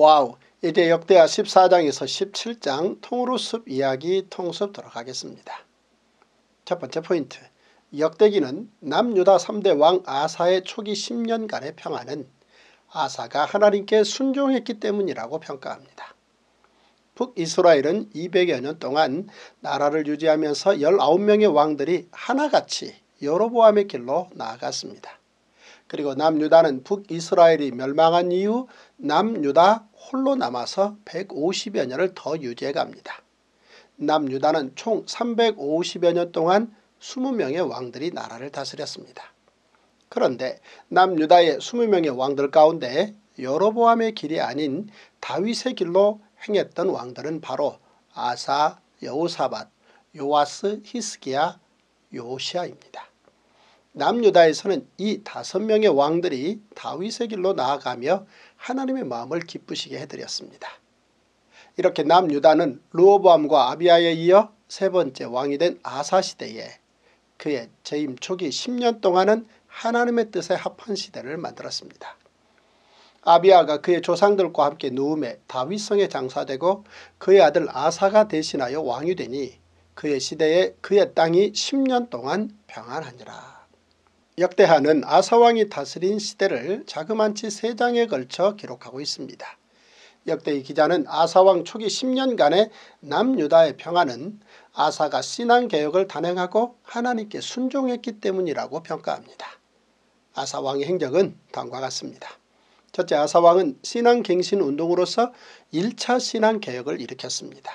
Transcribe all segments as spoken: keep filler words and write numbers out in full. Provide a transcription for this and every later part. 와우. 이제 역대하 십사 장에서 십칠 장 통으로 숲 이야기 통섭도록 하겠습니다. 첫 번째 포인트. 역대기는 남유다 삼 대 왕 아사의 초기 십 년간의 평안은 아사가 하나님께 순종했기 때문이라고 평가합니다. 북이스라엘은 이백여 년 동안 나라를 유지하면서 열아홉 명의 왕들이 하나같이 여로보암의 길로 나아갔습니다. 그리고 남유다는 북이스라엘이 멸망한 이후 남유다 홀로 남아서 백오십여 년을 더 유지해갑니다. 남유다는 총 삼백오십여 년 동안 이십 명의 왕들이 나라를 다스렸습니다. 그런데 남유다의 이십 명의 왕들 가운데 여로보암의 길이 아닌 다윗의 길로 행했던 왕들은 바로 아사, 여호사밧, 요아스, 히스기야, 요시야입니다. 남유다에서는 이 다섯 명의 왕들이 다윗의 길로 나아가며 하나님의 마음을 기쁘시게 해드렸습니다. 이렇게 남유다는 르호보암과 아비야에 이어 세 번째 왕이 된 아사 시대에 그의 재임 초기 십 년 동안은 하나님의 뜻에 합한 시대를 만들었습니다. 아비야가 그의 조상들과 함께 누움에 다윗성에 장사되고 그의 아들 아사가 대신하여 왕이 되니 그의 시대에 그의 땅이 십 년 동안 평안하니라. 역대하는 아사왕이 다스린 시대를 자그만치 세 장에 걸쳐 기록하고 있습니다. 역대의 기자는 아사왕 초기 십 년간의 남유다의 평안은 아사가 신앙개혁을 단행하고 하나님께 순종했기 때문이라고 평가합니다. 아사왕의 행적은 다음과 같습니다. 첫째, 아사왕은 신앙갱신운동으로서 일 차 신앙개혁을 일으켰습니다.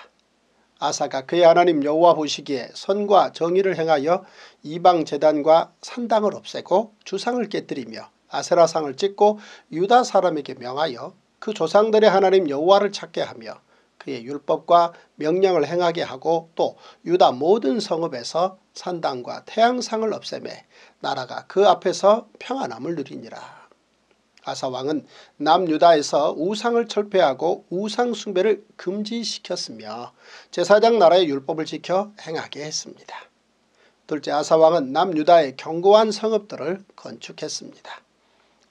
아사가 그의 하나님 여호와 보시기에 선과 정의를 행하여 이방재단과 산당을 없애고 주상을 깨뜨리며 아세라상을 찍고 유다 사람에게 명하여 그 조상들의 하나님 여호와를 찾게 하며 그의 율법과 명령을 행하게 하고 또 유다 모든 성읍에서 산당과 태양상을 없애매 나라가 그 앞에서 평안함을 누리니라. 아사왕은 남유다에서 우상을 철폐하고 우상숭배를 금지시켰으며 제사장 나라의 율법을 지켜 행하게 했습니다. 둘째, 아사왕은 남유다의 견고한 성읍들을 건축했습니다.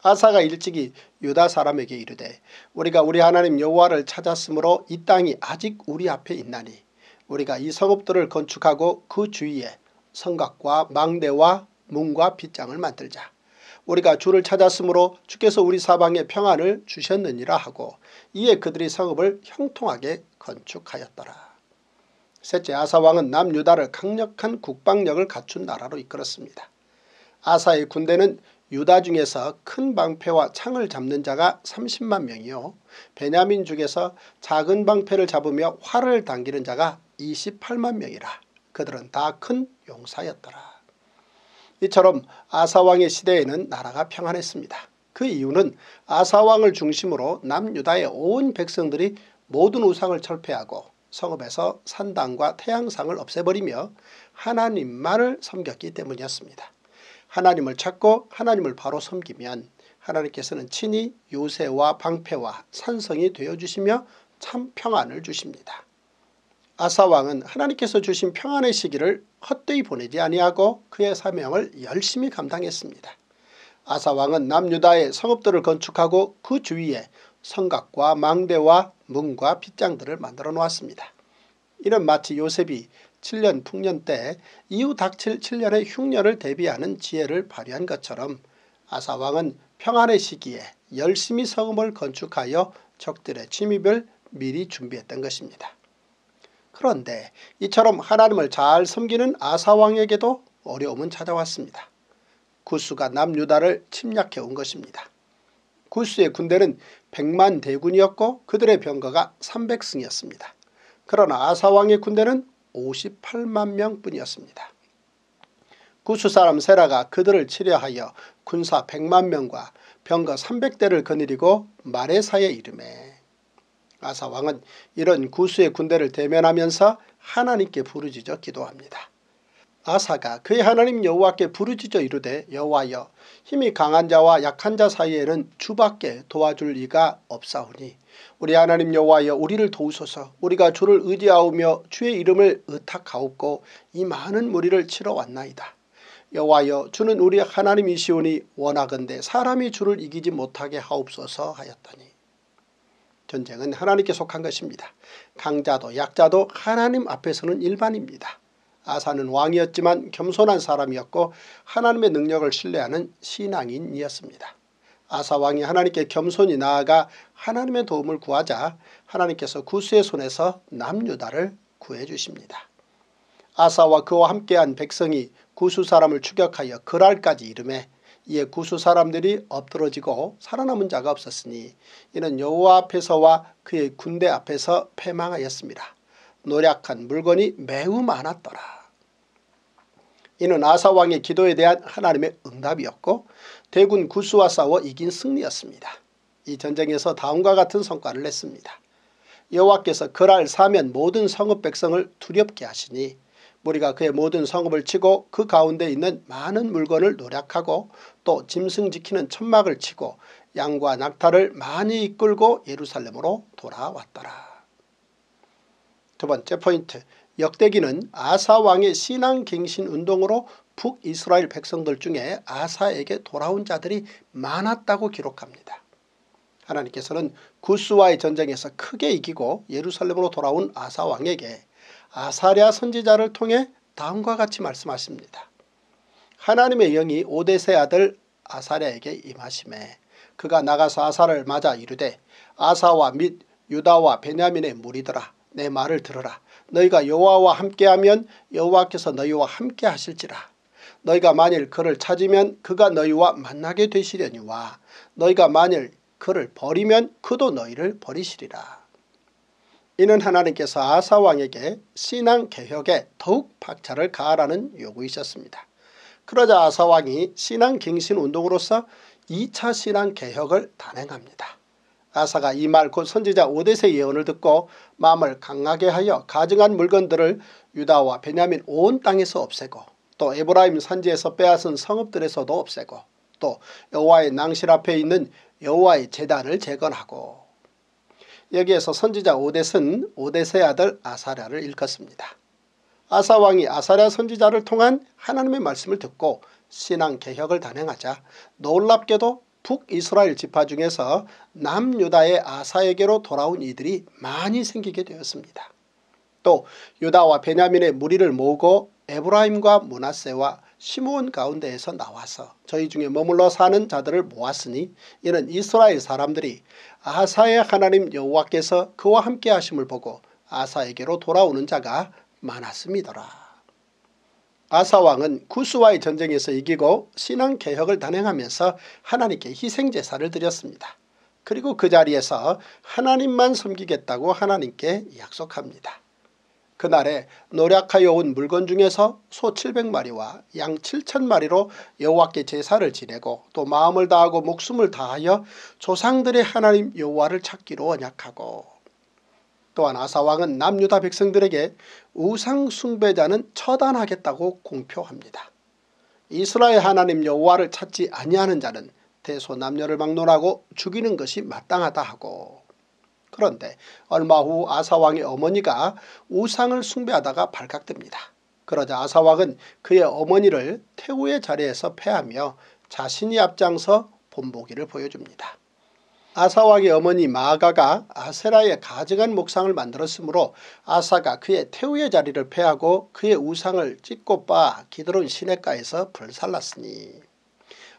아사가 일찍이 유다 사람에게 이르되 우리가 우리 하나님 여호와를 찾았으므로 이 땅이 아직 우리 앞에 있나니 우리가 이 성읍들을 건축하고 그 주위에 성곽과 망대와 문과 빗장을 만들자. 우리가 주를 찾았으므로 주께서 우리 사방에 평안을 주셨느니라 하고 이에 그들이 성읍을 형통하게 건축하였더라. 셋째, 아사왕은 남유다를 강력한 국방력을 갖춘 나라로 이끌었습니다. 아사의 군대는 유다 중에서 큰 방패와 창을 잡는 자가 삼십만 명이요 베냐민 중에서 작은 방패를 잡으며 활을 당기는 자가 이십팔만 명이라 그들은 다 큰 용사였더라. 이처럼 아사왕의 시대에는 나라가 평안했습니다. 그 이유는 아사왕을 중심으로 남유다의 온 백성들이 모든 우상을 철폐하고 성읍에서 산당과 태양상을 없애버리며 하나님만을 섬겼기 때문이었습니다. 하나님을 찾고 하나님을 바로 섬기면 하나님께서는 친히 요새와 방패와 산성이 되어주시며 참 평안을 주십니다. 아사왕은 하나님께서 주신 평안의 시기를 헛되이 보내지 아니하고 그의 사명을 열심히 감당했습니다. 아사왕은 남유다의 성읍들을 건축하고 그 주위에 성곽과 망대와 문과 빗장들을 만들어 놓았습니다. 이는 마치 요셉이 칠 년 풍년 때 이후 닥칠 칠 년의 흉년을 대비하는 지혜를 발휘한 것처럼 아사왕은 평안의 시기에 열심히 성읍을 건축하여 적들의 침입을 미리 준비했던 것입니다. 그런데 이처럼 하나님을 잘 섬기는 아사왕에게도 어려움은 찾아왔습니다. 구스가 남유다를 침략해온 것입니다. 구스의 군대는 백만 대군이었고 그들의 병거가 삼백 승이었습니다. 그러나 아사왕의 군대는 오십팔만 명뿐이었습니다. 구스 사람 세라가 그들을 치려하여 군사 백만 명과 병거 삼백 대를 거느리고 마레사에 이르매 아사왕은 이런 구스의 군대를 대면하면서 하나님께 부르짖어 기도합니다. 아사가 그의 하나님 여호와께 부르짖어 이르되 여호와여 힘이 강한 자와 약한 자 사이에는 주밖에 도와줄 이가 없사오니 우리 하나님 여호와여 우리를 도우소서. 우리가 주를 의지하오며 주의 이름을 의탁하옵고 이 많은 무리를 치러 왔나이다. 여호와여 주는 우리 하나님이시오니 원하건대 사람이 주를 이기지 못하게 하옵소서 하였더니 전쟁은 하나님께 속한 것입니다. 강자도 약자도 하나님 앞에서는 일반입니다. 아사는 왕이었지만 겸손한 사람이었고 하나님의 능력을 신뢰하는 신앙인이었습니다. 아사 왕이 하나님께 겸손히 나아가 하나님의 도움을 구하자 하나님께서 구스의 손에서 남유다를 구해 주십니다. 아사와 그와 함께한 백성이 구스 사람을 추격하여 그랄까지 이르매 이에 구스 사람들이 엎드러지고 살아남은 자가 없었으니 이는 여호와 앞에서와 그의 군대 앞에서 패망하였습니다. 노략한 물건이 매우 많았더라. 이는 아사 왕의 기도에 대한 하나님의 응답이었고 대군 구스와 싸워 이긴 승리였습니다. 이 전쟁에서 다음과 같은 성과를 냈습니다. 여호와께서 그랄 사면 모든 성읍 백성을 두렵게 하시니 무리가 그의 모든 성읍을 치고 그 가운데 있는 많은 물건을 노략하고 또 짐승 지키는 천막을 치고 양과 낙타를 많이 이끌고 예루살렘으로 돌아왔더라. 두 번째 포인트, 역대기는 아사 왕의 신앙갱신운동으로 북이스라엘 백성들 중에 아사에게 돌아온 자들이 많았다고 기록합니다. 하나님께서는 구스와의 전쟁에서 크게 이기고 예루살렘으로 돌아온 아사 왕에게 아사랴 선지자를 통해 다음과 같이 말씀하십니다. 하나님의 영이 오뎃의 아들 아사랴에게 임하심에 그가 나가서 아사를 맞아 이르되 아사와 및 유다와 베냐민의 무리들아 내 말을 들으라. 너희가 여호와와 함께하면 여호와께서 너희와 함께 하실지라. 너희가 만일 그를 찾으면 그가 너희와 만나게 되시려니와 너희가 만일 그를 버리면 그도 너희를 버리시리라. 이는 하나님께서 아사 왕에게 신앙 개혁에 더욱 박차를 가하라는 요구이셨습니다. 그러자 아사 왕이 신앙 갱신 운동으로서 이 차 신앙 개혁을 단행합니다. 아사가 이 말 곧 선지자 오뎃의 예언을 듣고 마음을 강하게 하여 가증한 물건들을 유다와 베냐민 온 땅에서 없애고 또 에브라임 산지에서 빼앗은 성읍들에서도 없애고 또 여호와의 낭실 앞에 있는 여호와의 제단을 재건하고. 여기에서 선지자 오뎃은 오뎃의 아들 아사랴를 읽었습니다. 아사 왕이 아사랴 선지자를 통한 하나님의 말씀을 듣고 신앙 개혁을 단행하자 놀랍게도 북이스라엘 지파 중에서 남유다의 아사에게로 돌아온 이들이 많이 생기게 되었습니다. 또 유다와 베냐민의 무리를 모으고 에브라임과 므낫세와 시므온 가운데에서 나와서 저희 중에 머물러 사는 자들을 모았으니 이는 이스라엘 사람들이 아사의 하나님 여호와께서 그와 함께 하심을 보고 아사에게로 돌아오는 자가 많았음이더라. 아사왕은 구스와의 전쟁에서 이기고 신앙개혁을 단행하면서 하나님께 희생제사를 드렸습니다. 그리고 그 자리에서 하나님만 섬기겠다고 하나님께 약속합니다. 그날에 노략하여 온 물건 중에서 소 칠백 마리와 양 칠천 마리로 여호와께 제사를 지내고 또 마음을 다하고 목숨을 다하여 조상들의 하나님 여호와를 찾기로 언약하고 또한 아사왕은 남유다 백성들에게 우상 숭배자는 처단하겠다고 공표합니다. 이스라엘 하나님 여호와를 찾지 아니하는 자는 대소남녀를 막론하고 죽이는 것이 마땅하다 하고. 그런데 얼마 후 아사왕의 어머니가 우상을 숭배하다가 발각됩니다. 그러자 아사왕은 그의 어머니를 태우의 자리에서 패하며 자신이 앞장서 본보기를 보여줍니다. 아사왕의 어머니 마아가가 아세라의 가증한 목상을 만들었으므로 아사가 그의 태우의 자리를 패하고 그의 우상을 찢고 빻아 기드론 시냇가에서 불살랐으니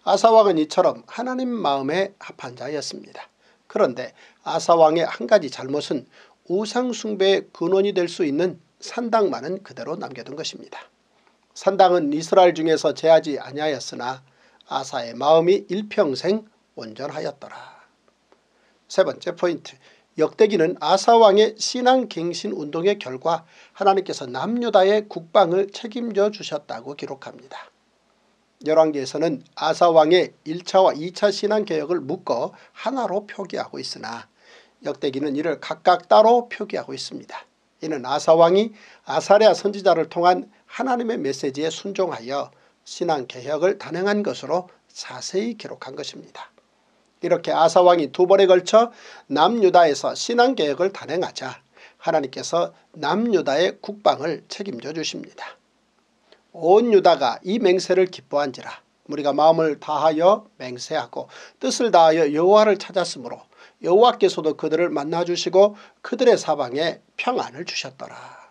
아사왕은 이처럼 하나님 마음에 합한 자였습니다. 그런데 아사왕의 한 가지 잘못은 우상 숭배의 근원이 될 수 있는 산당만은 그대로 남겨둔 것입니다. 산당은 이스라엘 중에서 제하지 아니하였으나 아사의 마음이 일평생 온전하였더라. 세 번째 포인트, 역대기는 아사왕의 신앙갱신운동의 결과 하나님께서 남유다의 국방을 책임져 주셨다고 기록합니다. 열왕기에서는 아사왕의 일 차와 이 차 신앙개혁을 묶어 하나로 표기하고 있으나 역대기는 이를 각각 따로 표기하고 있습니다. 이는 아사왕이 아사랴 선지자를 통한 하나님의 메시지에 순종하여 신앙개혁을 단행한 것으로 자세히 기록한 것입니다. 이렇게 아사왕이 두 번에 걸쳐 남유다에서 신앙개혁을 단행하자 하나님께서 남유다의 국방을 책임져 주십니다. 온 유다가 이 맹세를 기뻐한지라 우리가 마음을 다하여 맹세하고 뜻을 다하여 여호와를 찾았으므로 여호와께서도 그들을 만나주시고 그들의 사방에 평안을 주셨더라.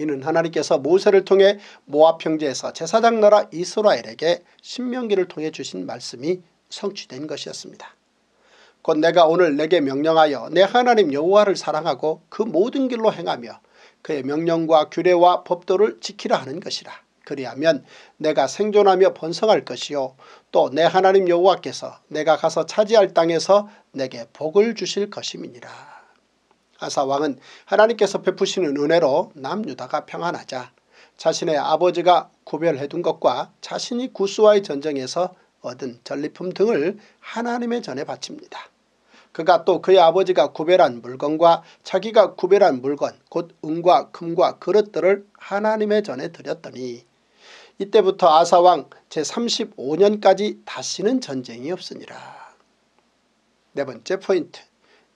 이는 하나님께서 모세를 통해 모압 평지에서 제사장 나라 이스라엘에게 신명기를 통해 주신 말씀이 성취된 것이었습니다. 곧 내가 오늘 내게 명령하여 내 하나님 여호와를 사랑하고 그 모든 길로 행하며 그의 명령과 규례와 법도를 지키라 하는 것이라. 그리하면 내가 생존하며 번성할 것이요 또 내 하나님 여호와께서 내가 가서 차지할 땅에서 내게 복을 주실 것임이니라. 아사 왕은 하나님께서 베푸시는 은혜로 남유다가 평안하자 자신의 아버지가 구별해둔 것과 자신이 구스와의 전쟁에서 얻은 전리품 등을 하나님의 전에 바칩니다. 그가 또 그의 아버지가 구별한 물건과 자기가 구별한 물건 곧 은과 금과 그릇들을 하나님의 전에 드렸더니 이때부터 아사 왕 제삼십오 년까지 다시는 전쟁이 없으니라. 네 번째 포인트.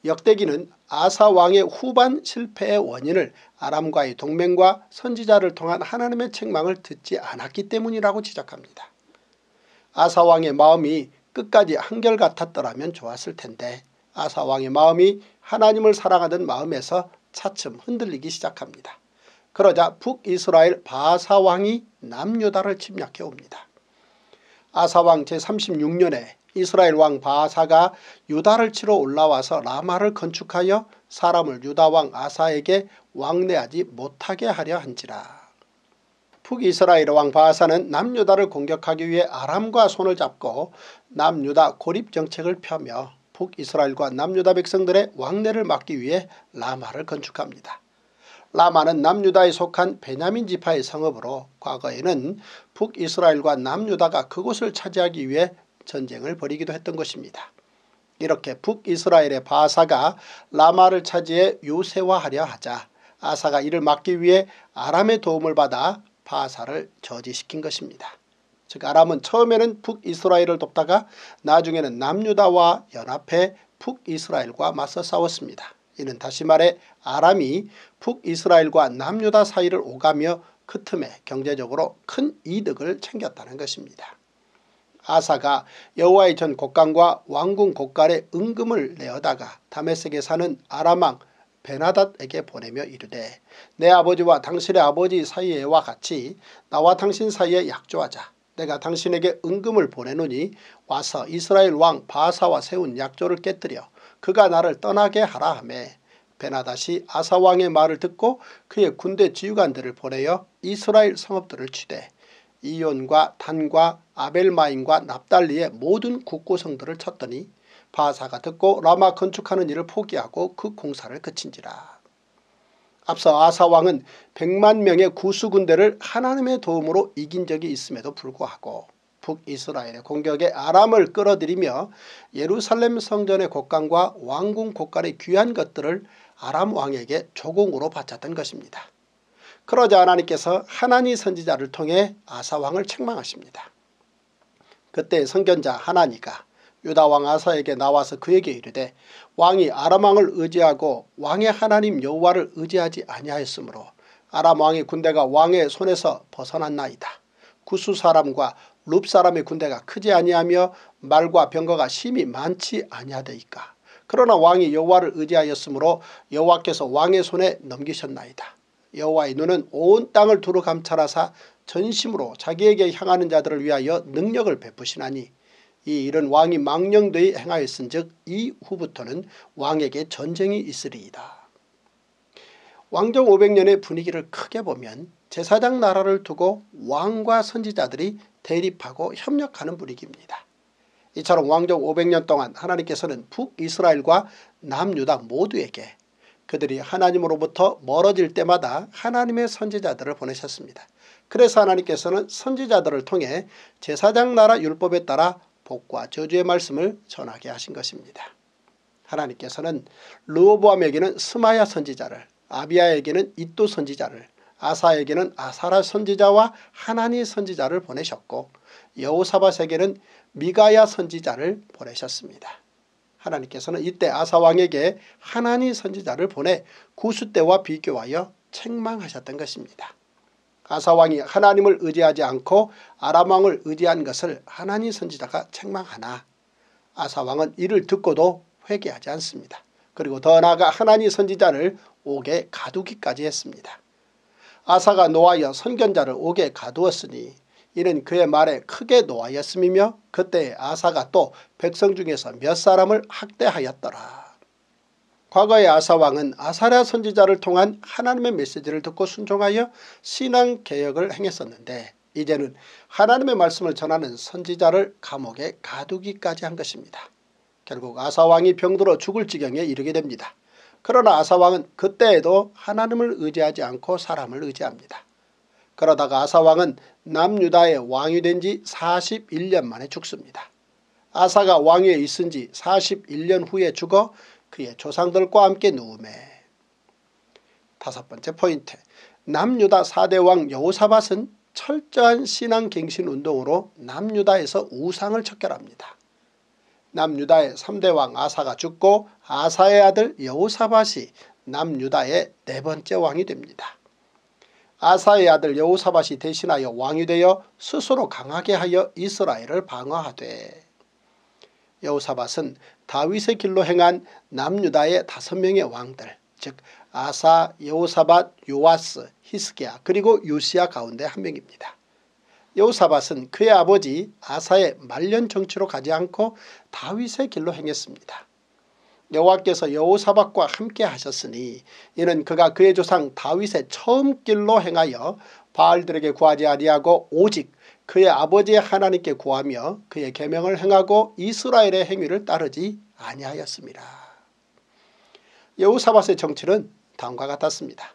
역대기는 아사 왕의 후반 실패의 원인을 아람과의 동맹과 선지자를 통한 하나님의 책망을 듣지 않았기 때문이라고 지적합니다. 아사 왕의 마음이 끝까지 한결같았더라면 좋았을 텐데 아사 왕의 마음이 하나님을 사랑하던 마음에서 차츰 흔들리기 시작합니다. 그러자 북이스라엘 바사 왕이 남유다를 침략해 옵니다. 아사 왕 제삼십육 년에 이스라엘 왕 바아사가 유다를 치러 올라와서 라마를 건축하여 사람을 유다 왕 아사에게 왕래하지 못하게 하려 한지라. 북이스라엘 왕 바아사는 남유다를 공격하기 위해 아람과 손을 잡고 남유다 고립 정책을 펴며 북이스라엘과 남유다 백성들의 왕래를 막기 위해 라마를 건축합니다. 라마는 남유다에 속한 베냐민 지파의 성읍으로 과거에는 북이스라엘과 남유다가 그곳을 차지하기 위해 전쟁을 벌이기도 했던 것입니다. 이렇게 북이스라엘의 바아사가 라마를 차지해 요새화하려 하자 아사가 이를 막기 위해 아람의 도움을 받아 바아사를 저지시킨 것입니다. 즉 아람은 처음에는 북이스라엘을 돕다가 나중에는 남유다와 연합해 북이스라엘과 맞서 싸웠습니다. 이는 다시 말해 아람이 북이스라엘과 남유다 사이를 오가며 그 틈에 경제적으로 큰 이득을 챙겼다는 것입니다. 아사가 여호와의 전 곳간과 왕궁 곳간에 은금을 내어다가 다메섹에 사는 아람왕 베나닷에게 보내며 이르되 내 아버지와 당신의 아버지 사이에와 같이 나와 당신 사이에 약조하자. 내가 당신에게 은금을 보내노니 와서 이스라엘 왕 바아사와 세운 약조를 깨뜨려 그가 나를 떠나게 하라 하며 베나닷이 아사 왕의 말을 듣고 그의 군대 지휘관들을 보내어 이스라엘 성읍들을 치되 이온과 단과 아벨마인과 납달리의 모든 국고성들을 쳤더니 바아사가 듣고 라마 건축하는 일을 포기하고 그 공사를 그친지라. 앞서 아사왕은 백만 명의 구수군대를 하나님의 도움으로 이긴 적이 있음에도 불구하고 북이스라엘의 공격에 아람을 끌어들이며 예루살렘 성전의 곳간과 왕궁 곳간의 귀한 것들을 아람 왕에게 조공으로 바쳤던 것입니다. 그러자 하나님께서 하나니 선지자를 통해 아사왕을 책망하십니다. 그때 선견자 하나니가 유다왕 아사에게 나와서 그에게 이르되 왕이 아람왕을 의지하고 왕의 하나님 여호와를 의지하지 아니하였으므로 아람왕의 군대가 왕의 손에서 벗어났나이다. 구수 사람과 룹 사람의 군대가 크지 아니하며 말과 병거가 심히 많지 아니하되이까. 그러나 왕이 여호와를 의지하였으므로 여호와께서 왕의 손에 넘기셨나이다. 여호와의 눈은 온 땅을 두루 감찰하사 전심으로 자기에게 향하는 자들을 위하여 능력을 베푸시나니 이 일은 왕이 망령되이 행하였은 즉 이후부터는 왕에게 전쟁이 있으리이다. 왕정 오백 년의 분위기를 크게 보면 제사장 나라를 두고 왕과 선지자들이 대립하고 협력하는 분위기입니다. 이처럼 왕정 오백 년 동안 하나님께서는 북이스라엘과 남유다 모두에게 그들이 하나님으로부터 멀어질 때마다 하나님의 선지자들을 보내셨습니다. 그래서 하나님께서는 선지자들을 통해 제사장 나라 율법에 따라 복과 저주의 말씀을 전하게 하신 것입니다. 하나님께서는 르호보암에게는 스마야 선지자를, 아비야에게는 잇도 선지자를, 아사에게는 아사랴 선지자와 하나니 선지자를 보내셨고 여호사밧에게는 미가야 선지자를 보내셨습니다. 하나님께서는 이때 아사왕에게 하나니 선지자를 보내 구수 때와 비교하여 책망하셨던 것입니다. 아사왕이 하나님을 의지하지 않고 아람왕을 의지한 것을 하나니 선지자가 책망하나 아사왕은 이를 듣고도 회개하지 않습니다. 그리고 더 나아가 하나니 선지자를 옥에 가두기까지 했습니다. 아사가 노하여 선견자를 옥에 가두었으니 이는 그의 말에 크게 노하였음이며 그때 아사가 또 백성 중에서 몇 사람을 학대하였더라. 과거의 아사왕은 아사랴 선지자를 통한 하나님의 메시지를 듣고 순종하여 신앙개혁을 행했었는데 이제는 하나님의 말씀을 전하는 선지자를 감옥에 가두기까지 한 것입니다. 결국 아사왕이 병들어 죽을 지경에 이르게 됩니다. 그러나 아사왕은 그때에도 하나님을 의지하지 않고 사람을 의지합니다. 그러다가 아사왕은 남유다의 왕이 된 지 사십일 년 만에 죽습니다. 아사가 왕위에 있은 지 사십일 년 후에 죽어 그의 조상들과 함께 누우매. 다섯 번째 포인트. 남유다 사 대 왕 여호사밧은 철저한 신앙갱신운동으로 남유다에서 우상을 척결합니다. 남유다의 삼 대 왕 아사가 죽고 아사의 아들 여호사밧이 남유다의 네 번째 왕이 됩니다. 아사의 아들 여호사밧이 대신하여 왕이 되어 스스로 강하게 하여 이스라엘을 방어하되 여호사밧은 다윗의 길로 행한 남유다의 다섯 명의 왕들 즉 아사, 여호사밧, 요아스, 히스기야 그리고 웃시야 가운데 한 명입니다. 여호사밧은 그의 아버지 아사의 말년 정치로 가지 않고 다윗의 길로 행했습니다. 여호와께서 여호사밧과 함께 하셨으니 이는 그가 그의 조상 다윗의 처음 길로 행하여 바알들에게 구하지 아니하고 오직 그의 아버지 하나님께 구하며 그의 계명을 행하고 이스라엘의 행위를 따르지 아니하였습니다. 여호사밧의 정치는 다음과 같았습니다.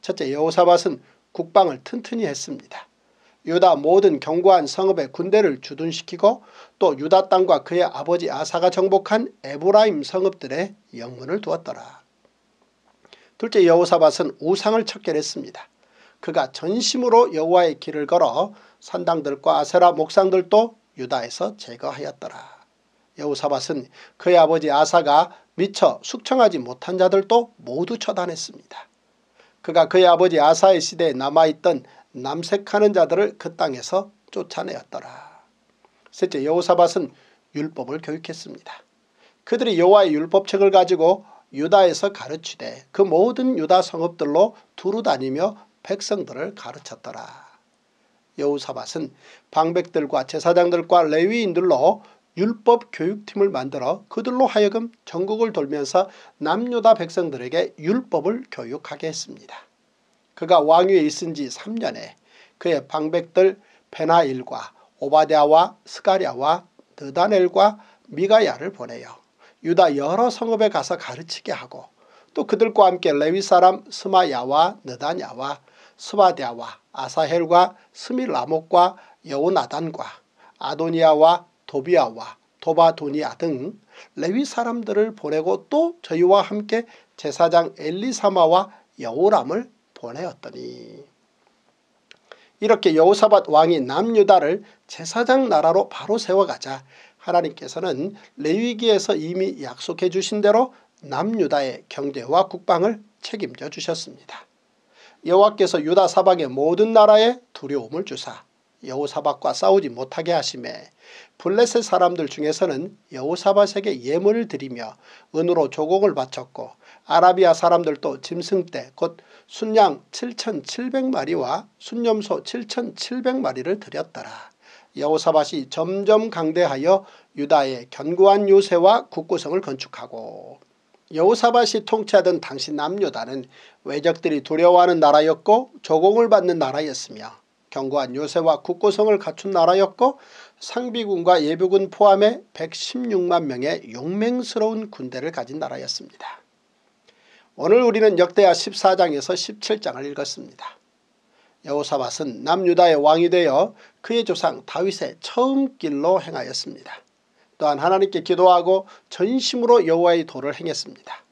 첫째, 여호사밧은 국방을 튼튼히 했습니다. 유다 모든 견고한 성읍에 군대를 주둔시키고 또 유다 땅과 그의 아버지 아사가 정복한 에브라임 성읍들의 영문을 두었더라. 둘째, 여호사밧은 우상을 척결했습니다. 그가 전심으로 여호와의 길을 걸어 산당들과 아세라 목상들도 유다에서 제거하였더라. 여호사밧은 그의 아버지 아사가 미처 숙청하지 못한 자들도 모두 처단했습니다. 그가 그의 아버지 아사의 시대에 남아있던 남색하는 자들을 그 땅에서 쫓아내었더라. 셋째, 여호사밧은 율법을 교육했습니다. 그들이 여호와의 율법책을 가지고 유다에서 가르치되 그 모든 유다 성읍들로 두루 다니며 백성들을 가르쳤더라. 여호사밧은 방백들과 제사장들과 레위인들로 율법 교육팀을 만들어 그들로 하여금 전국을 돌면서 남유다 백성들에게 율법을 교육하게 했습니다. 그가 왕위에 있은 지 삼 년에 그의 방백들 베나일과 오바댜와 스가랴와 느다넬과 미가야를 보내요. 유다 여러 성읍에 가서 가르치게 하고 또 그들과 함께 레위 사람 스마야와 느다냐와 스바댜와 아사헬과 스밀라목과 여호나단과 아도니아와 도비아와 도바도니아 등 레위 사람들을 보내고 또 저희와 함께 제사장 엘리사마와 여호람을 보내었더니 이렇게 여호사밧 왕이 남유다를 제사장 나라로 바로 세워가자 하나님께서는 레위기에서 이미 약속해 주신 대로 남유다의 경제와 국방을 책임져 주셨습니다. 여호와께서 유다 사방의 모든 나라에 두려움을 주사 여호사밧과 싸우지 못하게 하심에 블레셋 사람들 중에서는 여호사밧에게 예물을 드리며 은으로 조공을 바쳤고 아라비아 사람들도 짐승 떼 곧 순양 칠천칠백 마리와 순염소 칠천칠백 마리를 드렸더라. 여호사밧이 점점 강대하여 유다의 견고한 요새와 국고성을 건축하고 여호사밧이 통치하던 당시 남유다는 외적들이 두려워하는 나라였고 조공을 받는 나라였으며 견고한 요새와 국고성을 갖춘 나라였고 상비군과 예비군 포함해 백십육만 명의 용맹스러운 군대를 가진 나라였습니다. 오늘 우리는 역대하 십사 장에서 십칠 장을 읽었습니다. 여호사밧은 남유다의 왕이 되어 그의 조상 다윗의 처음 길로 행하였습니다. 또한 하나님께 기도하고 전심으로 여호와의 도를 행했습니다.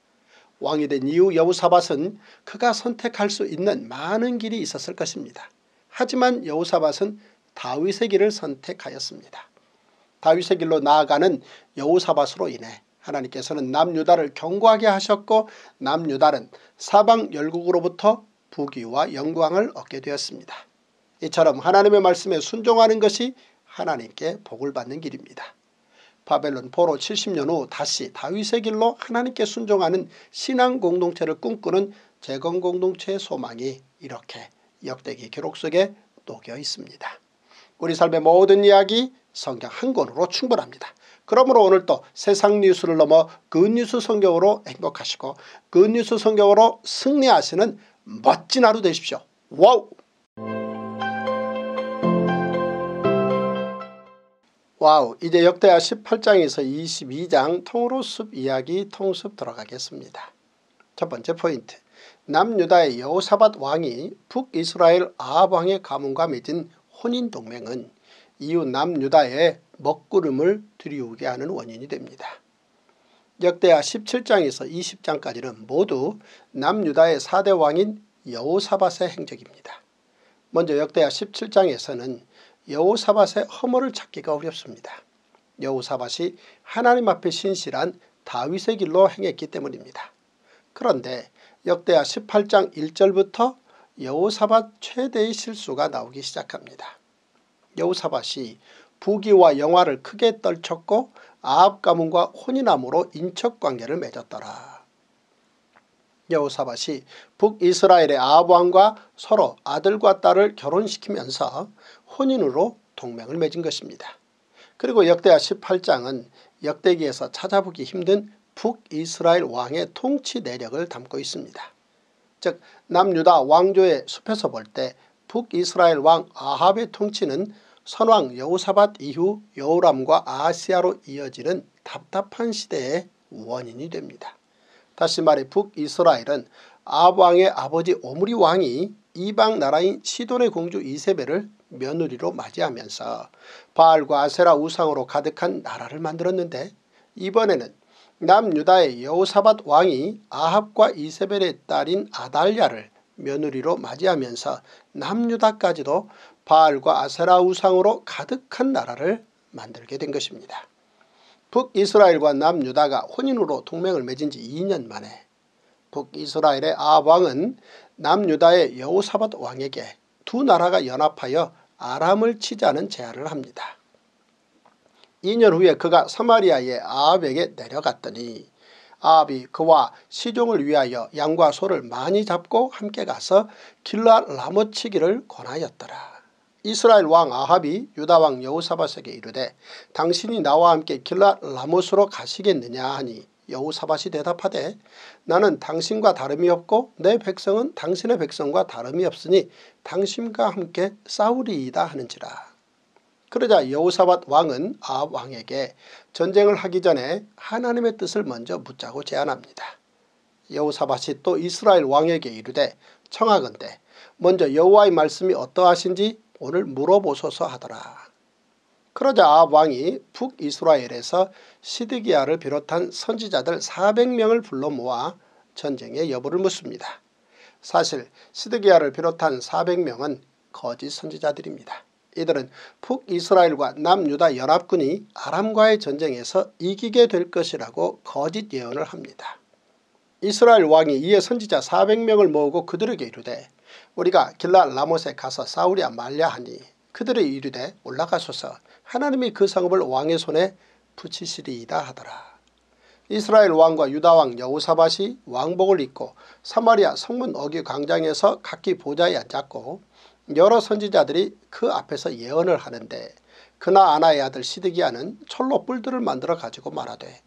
왕이 된 이후 여호사밧은 그가 선택할 수 있는 많은 길이 있었을 것입니다. 하지만 여호사밧은 다윗의 길을 선택하였습니다. 다윗의 길로 나아가는 여호사밧으로 인해 하나님께서는 남유다를 견고하게 하셨고 남유다는 사방 열국으로부터 부귀와 영광을 얻게 되었습니다. 이처럼 하나님의 말씀에 순종하는 것이 하나님께 복을 받는 길입니다. 바벨론 포로 칠십 년 후 다시 다윗의 길로 하나님께 순종하는 신앙 공동체를 꿈꾸는 재건 공동체의 소망이 이렇게 역대기 기록 속에 녹여 있습니다. 우리 삶의 모든 이야기 성경 한 권으로 충분합니다. 그러므로 오늘도 세상 뉴스를 넘어 굿뉴스 성경으로 행복하시고 굿뉴스 성경으로 승리하시는 멋진 하루 되십시오. 와우! 와우! 이제 역대하 십팔 장에서 이십이 장 통으로 숲 이야기 통습 들어가겠습니다. 첫 번째 포인트. 남유다의 여호사밧 왕이 북이스라엘 아합 왕의 가문과 맺은 혼인동맹은 이후 남유다의 먹구름을 들이우게 하는 원인이 됩니다. 역대하 십칠 장에서 이십 장까지는 모두 남유다의 사 대 왕인 여호사밧의 행적입니다. 먼저 역대하 십칠 장에서는 여호사밧의 허물을 찾기가 어렵습니다. 여호사밧이 하나님 앞에 신실한 다윗의 길로 행했기 때문입니다. 그런데 역대하 십팔 장 일 절부터 여호사밧 최대의 실수가 나오기 시작합니다. 여호사밧이 부귀와 영화를 크게 떨쳤고 아합 가문과 혼인함으로 인척관계를 맺었더라. 여호사밧이 북이스라엘의 아합 왕과 서로 아들과 딸을 결혼시키면서 혼인으로 동맹을 맺은 것입니다. 그리고 역대하 십팔 장은 역대기에서 찾아보기 힘든 북이스라엘 왕의 통치 내력을 담고 있습니다. 즉 남유다 왕조의 숲에서 볼 때 북이스라엘 왕 아합의 통치는 선왕 여호사밧 이후 여호람과 아하시야로 이어지는 답답한 시대의 원인이 됩니다. 다시 말해 북이스라엘은 아합 왕의 아버지 오므리 왕이 이방 나라인 시돈의 공주 이세벨을 며느리로 맞이하면서 바알과 아세라 우상으로 가득한 나라를 만들었는데 이번에는 남유다의 여호사밧 왕이 아합과 이세벨의 딸인 아달랴를 며느리로 맞이하면서 남유다까지도 바알과 아세라 우상으로 가득한 나라를 만들게 된 것입니다. 북이스라엘과 남유다가 혼인으로 동맹을 맺은 지 이 년 만에 북이스라엘의 아합 왕은 남유다의 여호사밧 왕에게 두 나라가 연합하여 아람을 치자는 제안을 합니다. 이 년 후에 그가 사마리아의 아합에게 내려갔더니 아합이 그와 시종을 위하여 양과 소를 많이 잡고 함께 가서 길르앗 라못치기를 권하였더라. 이스라엘 왕 아합이 유다 왕 여호사밧에게 이르되 당신이 나와 함께 길르앗 라못으로 가시겠느냐 하니 여호사밧이 대답하되 나는 당신과 다름이 없고 내 백성은 당신의 백성과 다름이 없으니 당신과 함께 싸우리이다 하는지라. 그러자 여호사밧 왕은 아합 왕에게 전쟁을 하기 전에 하나님의 뜻을 먼저 묻자고 제안합니다. 여호사밧이 또 이스라엘 왕에게 이르되 청하건대 먼저 여호와의 말씀이 어떠하신지 오늘 물어보소서 하더라. 그러자 아합 왕이 북이스라엘에서 시드기야를 비롯한 선지자들 사백 명을 불러 모아 전쟁의 여부를 묻습니다. 사실 시드기야를 비롯한 사백 명은 거짓 선지자들입니다. 이들은 북이스라엘과 남유다 연합군이 아람과의 전쟁에서 이기게 될 것이라고 거짓 예언을 합니다. 이스라엘 왕이 이에 선지자 사백 명을 모으고 그들에게 이르되 우리가 길르앗 라못에 가서 싸우랴 말랴 하니 그들이 이르되 올라가소서 하나님이 그 성읍을 왕의 손에 붙이시리이다 하더라. 이스라엘 왕과 유다 왕 여호사밧이 왕복을 입고 사마리아 성문 어귀 광장에서 각기 보좌에 앉았고 여러 선지자들이 그 앞에서 예언을 하는데 그나아나의 아들 시드기야는 철로 뿔들을 만들어 가지고 말하되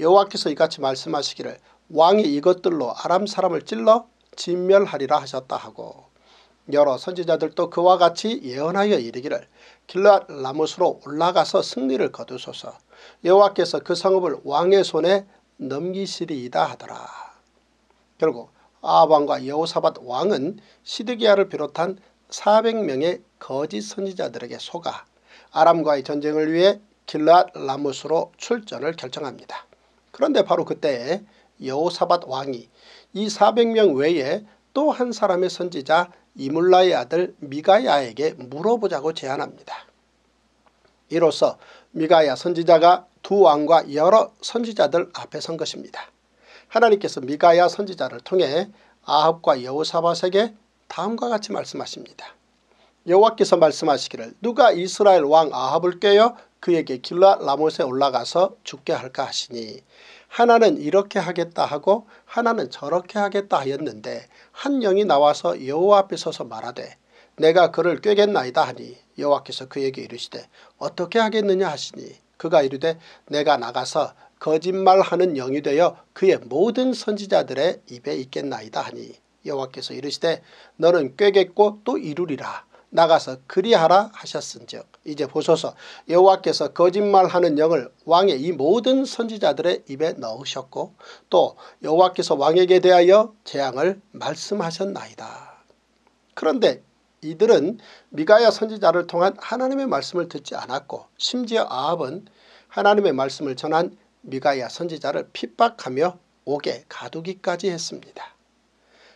여호와께서 이같이 말씀하시기를 왕이 이것들로 아람 사람을 찔러 진멸하리라 하셨다 하고 여러 선지자들도 그와 같이 예언하여 이르기를 길르앗 라못으로 올라가서 승리를 거두소서 여호와께서 그 성읍을 왕의 손에 넘기시리이다 하더라. 결국 아합 왕과 여호사밧 왕은 시드기야를 비롯한 사백 명의 거짓 선지자들에게 속아 아람과의 전쟁을 위해 길르앗 라못으로 출전을 결정합니다. 그런데 바로 그때에 여호사밧 왕이 이 사백 명 외에 또 한 사람의 선지자 이물라의 아들 미가야에게 물어보자고 제안합니다. 이로써 미가야 선지자가 두 왕과 여러 선지자들 앞에 선 것입니다. 하나님께서 미가야 선지자를 통해 아합과 여호사밧에게 다음과 같이 말씀하십니다. 여호와께서 말씀하시기를 누가 이스라엘 왕 아합을 깨어 그에게 길르앗 라못에 올라가서 죽게 할까 하시니 하나는 이렇게 하겠다 하고 하나는 저렇게 하겠다 하였는데 한 영이 나와서 여호와 앞에 서서 말하되 내가 그를 꾀겠나이다 하니 여호와께서 그에게 이르시되 어떻게 하겠느냐 하시니 그가 이르되 내가 나가서 거짓말하는 영이 되어 그의 모든 선지자들의 입에 있겠나이다 하니 여호와께서 이르시되 너는 꾀겠고 또 이루리라 나가서 그리하라 하셨은즉 이제 보소서 여호와께서 거짓말하는 영을 왕의 이 모든 선지자들의 입에 넣으셨고 또 여호와께서 왕에게 대하여 재앙을 말씀하셨나이다. 그런데 이들은 미가야 선지자를 통한 하나님의 말씀을 듣지 않았고 심지어 아합은 하나님의 말씀을 전한 미가야 선지자를 핍박하며 옥에 가두기까지 했습니다.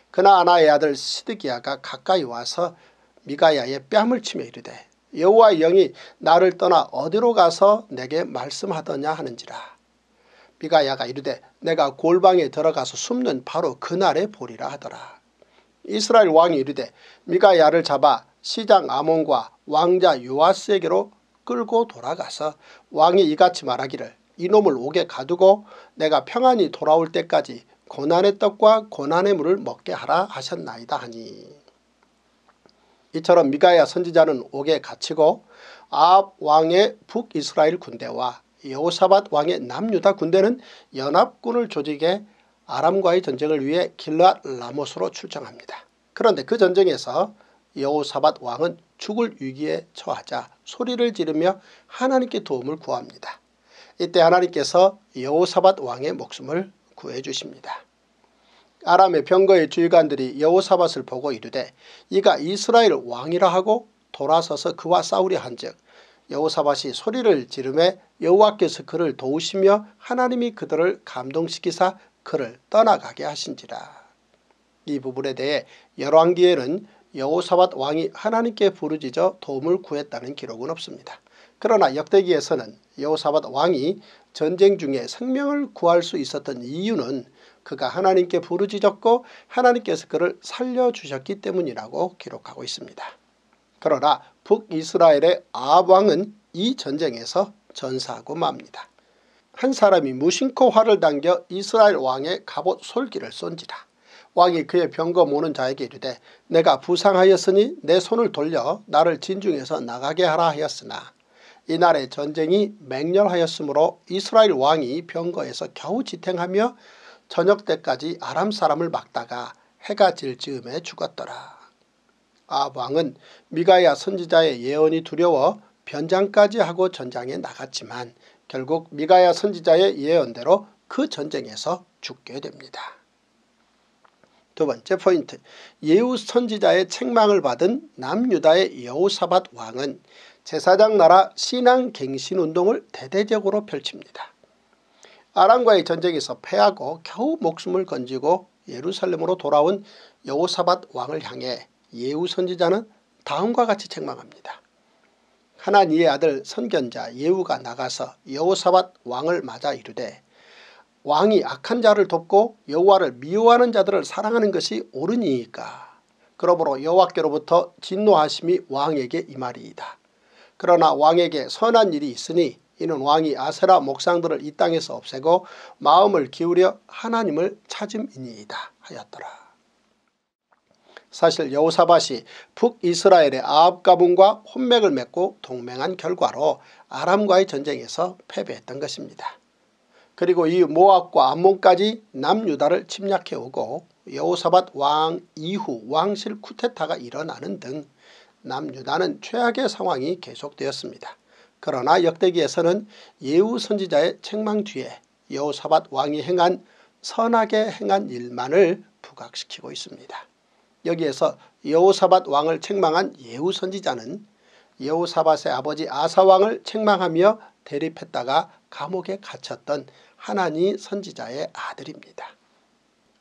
그나아나의 아들 시드기야가 가까이 와서 미가야의 뺨을 치며 이르되 여호와의 영이 나를 떠나 어디로 가서 내게 말씀하더냐 하는지라. 미가야가 이르되 내가 골방에 들어가서 숨는 바로 그날에 보리라 하더라. 이스라엘 왕이 이르되 미가야를 잡아 시장 암몬과 왕자 요아스에게로 끌고 돌아가서 왕이 이같이 말하기를 이놈을 옥에 가두고 내가 평안히 돌아올 때까지 고난의 떡과 고난의 물을 먹게 하라 하셨나이다 하니. 이처럼 미가야 선지자는 옥에 갇히고 아합 왕의 북이스라엘 군대와 여호사밧 왕의 남유다 군대는 연합군을 조직해 아람과의 전쟁을 위해 길르앗 라못으로 출정합니다. 그런데 그 전쟁에서 여호사밧 왕은 죽을 위기에 처하자 소리를 지르며 하나님께 도움을 구합니다. 이때 하나님께서 여호사밧 왕의 목숨을 구해 주십니다. 아람의 병거의 주의관들이 여호사밧을 보고 이르되 이가 이스라엘 왕이라 하고 돌아서서 그와 싸우려 한즉 여호사밧이 소리를 지르매 여호와께서 그를 도우시며 하나님이 그들을 감동시키사 그를 떠나가게 하신지라. 이 부분에 대해 열왕기에는 여호사밧 왕이 하나님께 부르짖어 도움을 구했다는 기록은 없습니다. 그러나 역대기에서는 여호사밧 왕이 전쟁 중에 생명을 구할 수 있었던 이유는 그가 하나님께 부르짖었고 하나님께서 그를 살려주셨기 때문이라고 기록하고 있습니다. 그러나 북이스라엘의 아합 왕은 이 전쟁에서 전사하고 맙니다. 한 사람이 무심코 활을 당겨 이스라엘 왕의 갑옷 솔기를 쏜지라. 왕이 그의 병거 모는 자에게 이르되 내가 부상하였으니 내 손을 돌려 나를 진중에서 나가게 하라 하였으나 이날의 전쟁이 맹렬하였으므로 이스라엘 왕이 병거에서 겨우 지탱하며 저녁 때까지 아람 사람을 막다가 해가 질 즈음에 죽었더라. 아합 왕은 미가야 선지자의 예언이 두려워 변장까지 하고 전장에 나갔지만 결국 미가야 선지자의 예언대로 그 전쟁에서 죽게 됩니다. 두 번째 포인트, 예후 선지자의 책망을 받은 남유다의 여호사밧 왕은 제사장 나라 신앙갱신운동을 대대적으로 펼칩니다. 아람과의 전쟁에서 패하고 겨우 목숨을 건지고 예루살렘으로 돌아온 여호사밧 왕을 향해 예후 선지자는 다음과 같이 책망합니다. 하나니의 아들 선견자 예후가 나가서 여호사밧 왕을 맞아 이르되 왕이 악한 자를 돕고 여호와를 미워하는 자들을 사랑하는 것이 옳으니이까. 그러므로 여호와께로부터 진노하심이 왕에게 임하리이다. 그러나 왕에게 선한 일이 있으니 이는 왕이 아세라 목상들을 이 땅에서 없애고 마음을 기울여 하나님을 찾음이니이다 하였더라. 사실 여호사밧이 북이스라엘의 아합 가문과 혼맥을 맺고 동맹한 결과로 아람과의 전쟁에서 패배했던 것입니다. 그리고 이 모압과 암몬까지 남유다를 침략해오고 여호사밧 왕 이후 왕실 쿠데타가 일어나는 등 남유다는 최악의 상황이 계속되었습니다. 그러나 역대기에서는 예후 선지자의 책망 뒤에 여호사밧 왕이 행한 선하게 행한 일만을 부각시키고 있습니다. 여기에서 여호사밧 왕을 책망한 예후 선지자는 여호사밧의 아버지 아사 왕을 책망하며 대립했다가 감옥에 갇혔던 하나니 선지자의 아들입니다.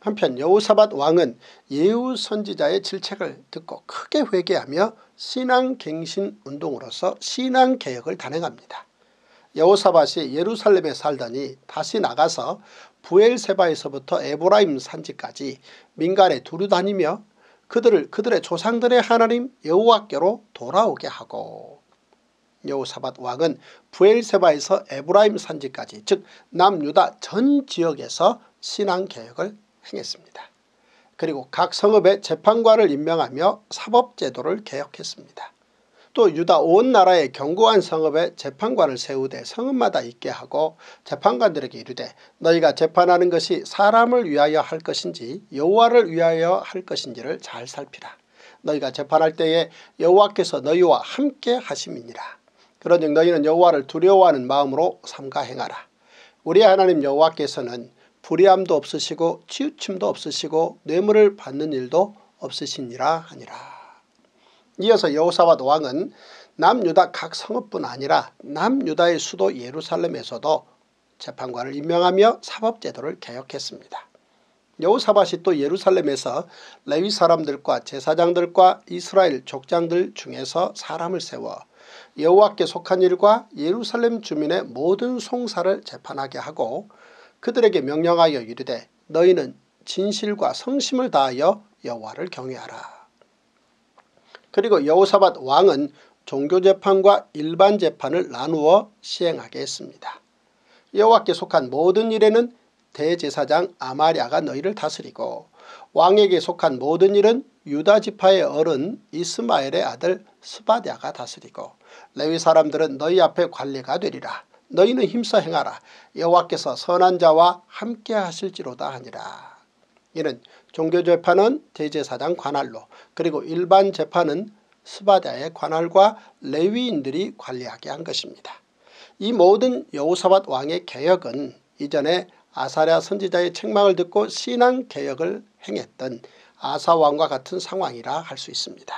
한편 여호사밧 왕은 예후 선지자의 질책을 듣고 크게 회개하며 신앙갱신운동으로서 신앙개혁을 단행합니다. 여호사밧이 예루살렘에 살더니 다시 나가서 부엘세바에서부터 에브라임 산지까지 민간에 두루 다니며 그들을 그들의 조상들의 하나님 여호와께로 돌아오게 하고 여호사밧 왕은 부엘세바에서 에브라임 산지까지 즉 남유다 전 지역에서 신앙개혁을 행했습니다. 그리고 각 성읍에 재판관을 임명하며 사법제도를 개혁했습니다. 또 유다 온 나라의 견고한 성읍에 재판관을 세우되 성읍마다 있게 하고 재판관들에게 이르되 너희가 재판하는 것이 사람을 위하여 할 것인지 여호와를 위하여 할 것인지를 잘 살피라. 너희가 재판할 때에 여호와께서 너희와 함께 하심이니라. 그러니 너희는 여호와를 두려워하는 마음으로 삼가 행하라. 우리 하나님 여호와께서는 불의함도 없으시고 치우침도 없으시고 뇌물을 받는 일도 없으시니라 하니라. 이어서 여호사밧 왕은 남유다 각 성읍뿐 아니라 남유다의 수도 예루살렘에서도 재판관을 임명하며 사법제도를 개혁했습니다. 여호사밧이 또 예루살렘에서 레위 사람들과 제사장들과 이스라엘 족장들 중에서 사람을 세워 여호와께 속한 일과 예루살렘 주민의 모든 송사를 재판하게 하고 그들에게 명령하여 이르되 너희는 진실과 성심을 다하여 여호와를 경외하라. 그리고 여호사밧 왕은 종교재판과 일반재판을 나누어 시행하게 했습니다. 여호와께 속한 모든 일에는 대제사장 아마랴가 너희를 다스리고 왕에게 속한 모든 일은 유다지파의 어른 이스마엘의 아들 스바랴가 다스리고 레위 사람들은 너희 앞에 관리가 되리라. 너희는 힘써 행하라. 여호와께서 선한 자와 함께 하실지로다 하니라. 이는 종교재판은 대제사장 관할로 그리고 일반재판은 스바랴의 관할과 레위인들이 관리하게 한 것입니다. 이 모든 여호사밧 왕의 개혁은 이전에 아사랴 선지자의 책망을 듣고 신앙개혁을 행했던 아사 왕과 같은 상황이라 할 수 있습니다.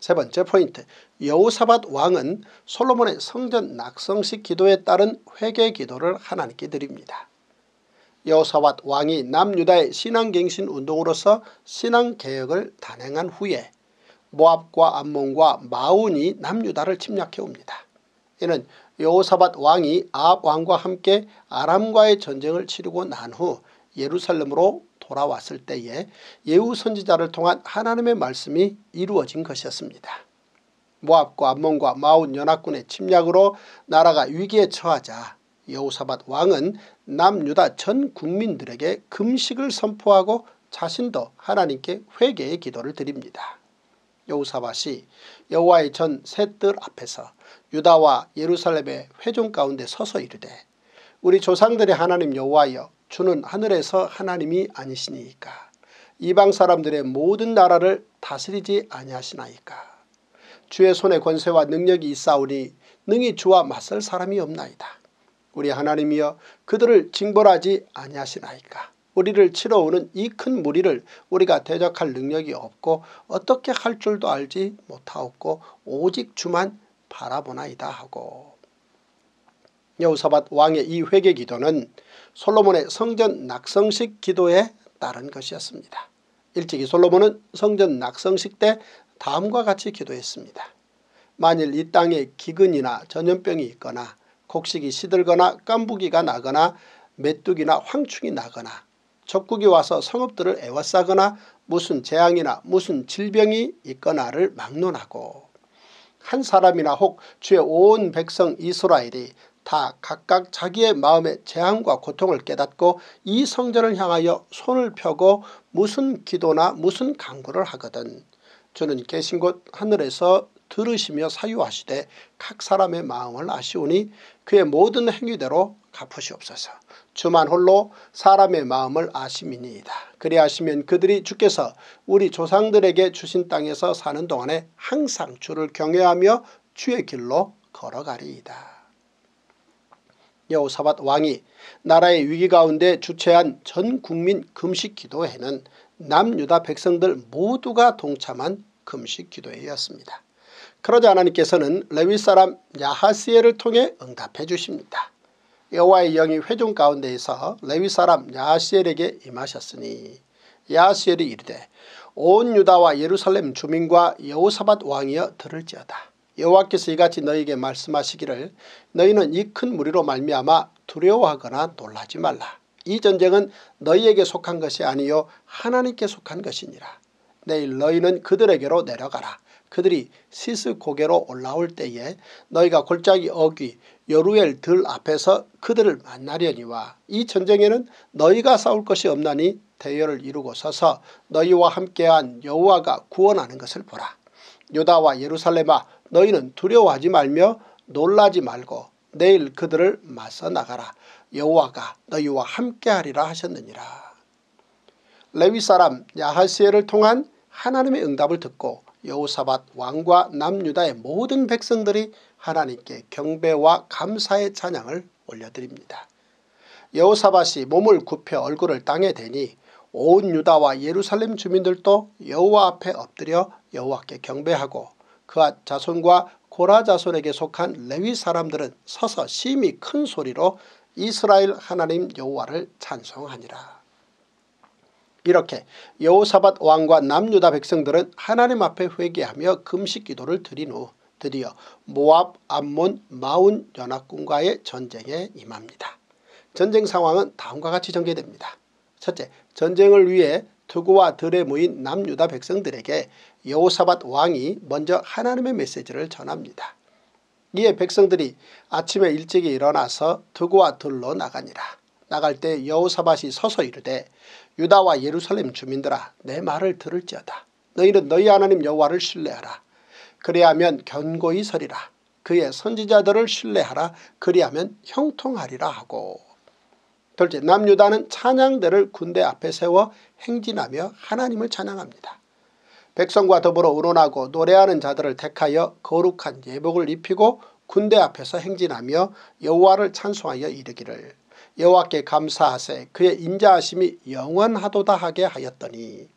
세 번째 포인트, 여호사밧 왕은 솔로몬의 성전 낙성식 기도에 따른 회개기도를 하나님께 드립니다. 여호사밧 왕이 남유다의 신앙갱신 운동으로서 신앙개혁을 단행한 후에 모압과 암몬과 마온이 남유다를 침략해옵니다. 이는 여호사밧 왕이 아합 왕과 함께 아람과의 전쟁을 치르고 난 후 예루살렘으로 돌아왔을 때에 예후 선지자를 통한 하나님의 말씀이 이루어진 것이었습니다. 모압과 암몬과 마온 연합군의 침략으로 나라가 위기에 처하자 여호사밧 왕은 남유다 전 국민들에게 금식을 선포하고 자신도 하나님께 회개의 기도를 드립니다. 여호사밧이 여호와의 전 셋들 앞에서 유다와 예루살렘의 회중 가운데 서서 이르되 우리 조상들의 하나님 여호와여 주는 하늘에서 하나님이 아니시니이까 이방 사람들의 모든 나라를 다스리지 아니하시나이까 주의 손에 권세와 능력이 있사오니 능히 주와 맞설 사람이 없나이다. 우리 하나님이여 그들을 징벌하지 아니하시나이까 우리를 치러오는 이 큰 무리를 우리가 대적할 능력이 없고 어떻게 할 줄도 알지 못하옵고 오직 주만 바라보나이다 하고 여호사밧 왕의 이 회개 기도는 솔로몬의 성전 낙성식 기도에 따른 것이었습니다. 일찍이 솔로몬은 성전 낙성식 때 다음과 같이 기도했습니다. 만일 이 땅에 기근이나 전염병이 있거나 곡식이 시들거나 깐부기가 나거나 메뚜기나 황충이 나거나 적국이 와서 성읍들을 에워싸거나 무슨 재앙이나 무슨 질병이 있거나를 막론하고 한 사람이나 혹 주의 온 백성 이스라엘이 다 각각 자기의 마음의 재앙과 고통을 깨닫고 이 성전을 향하여 손을 펴고 무슨 기도나 무슨 간구를 하거든 주는 계신 곳 하늘에서 들으시며 사유하시되 각 사람의 마음을 아시오니 그의 모든 행위대로 갚으시옵소서. 주만 홀로 사람의 마음을 아심이니이다. 그리하시면 그들이 주께서 우리 조상들에게 주신 땅에서 사는 동안에 항상 주를 경외하며 주의 길로 걸어가리이다. 여호사밧 왕이 나라의 위기 가운데 주최한 전 국민 금식 기도회는 남유다 백성들 모두가 동참한 금식 기도회였습니다. 그러자 하나님께서는 레위 사람 야하시엘을 통해 응답해 주십니다. 여호와의 영이 회중 가운데에서 레위 사람 야하시엘에게 임하셨으니 야하시엘이 이르되 온 유다와 예루살렘 주민과 여호사밧 왕이여 들을지어다. 여호와께서 이같이 너희에게 말씀하시기를 너희는 이 큰 무리로 말미암아 두려워하거나 놀라지 말라. 이 전쟁은 너희에게 속한 것이 아니요 하나님께 속한 것이니라. 내일 너희는 그들에게로 내려가라. 그들이 시스 고개로 올라올 때에 너희가 골짜기 어귀 여루엘 들 앞에서 그들을 만나려니와 이 전쟁에는 너희가 싸울 것이 없나니 대열을 이루고 서서 너희와 함께한 여호와가 구원하는 것을 보라. 유다와 예루살렘아, 너희는 두려워하지 말며 놀라지 말고 내일 그들을 맞서 나가라. 여호와가 너희와 함께하리라 하셨느니라. 레위 사람 야하시엘를 통한 하나님의 응답을 듣고 여호사밧 왕과 남유다의 모든 백성들이 하나님께 경배와 감사의 찬양을 올려드립니다. 여호사밧이 몸을 굽혀 얼굴을 땅에 대니 온 유다와 예루살렘 주민들도 여호와 앞에 엎드려 여호와께 경배하고 그앗 자손과 고라 자손에게 속한 레위 사람들은 서서 심히 큰 소리로 이스라엘 하나님 여호와를 찬송하니라. 이렇게 여호사밧 왕과 남유다 백성들은 하나님 앞에 회개하며 금식기도를 드린 후 드디어 모압, 암몬, 마온 연합군과의 전쟁에 임합니다. 전쟁 상황은 다음과 같이 전개됩니다. 첫째, 전쟁을 위해 투구와 들에 모인 남유다 백성들에게 여호사밧 왕이 먼저 하나님의 메시지를 전합니다. 이에 백성들이 아침에 일찍이 일어나서 투구와 들로 나가니라. 나갈 때 여호사밧이 서서 이르되 유다와 예루살렘 주민들아, 내 말을 들을지어다. 너희는 너희 하나님 여호와를 신뢰하라. 그리하면 견고히 서리라. 그의 선지자들을 신뢰하라. 그리하면 형통하리라 하고. 둘째, 남유다는 찬양대를 군대 앞에 세워 행진하며 하나님을 찬양합니다. 백성과 더불어 의논하고 노래하는 자들을 택하여 거룩한 예복을 입히고 군대 앞에서 행진하며 여호와를 찬송하여 이르기를 여호와께 감사하세 그의 인자하심이 영원하도다 하게 하였더니,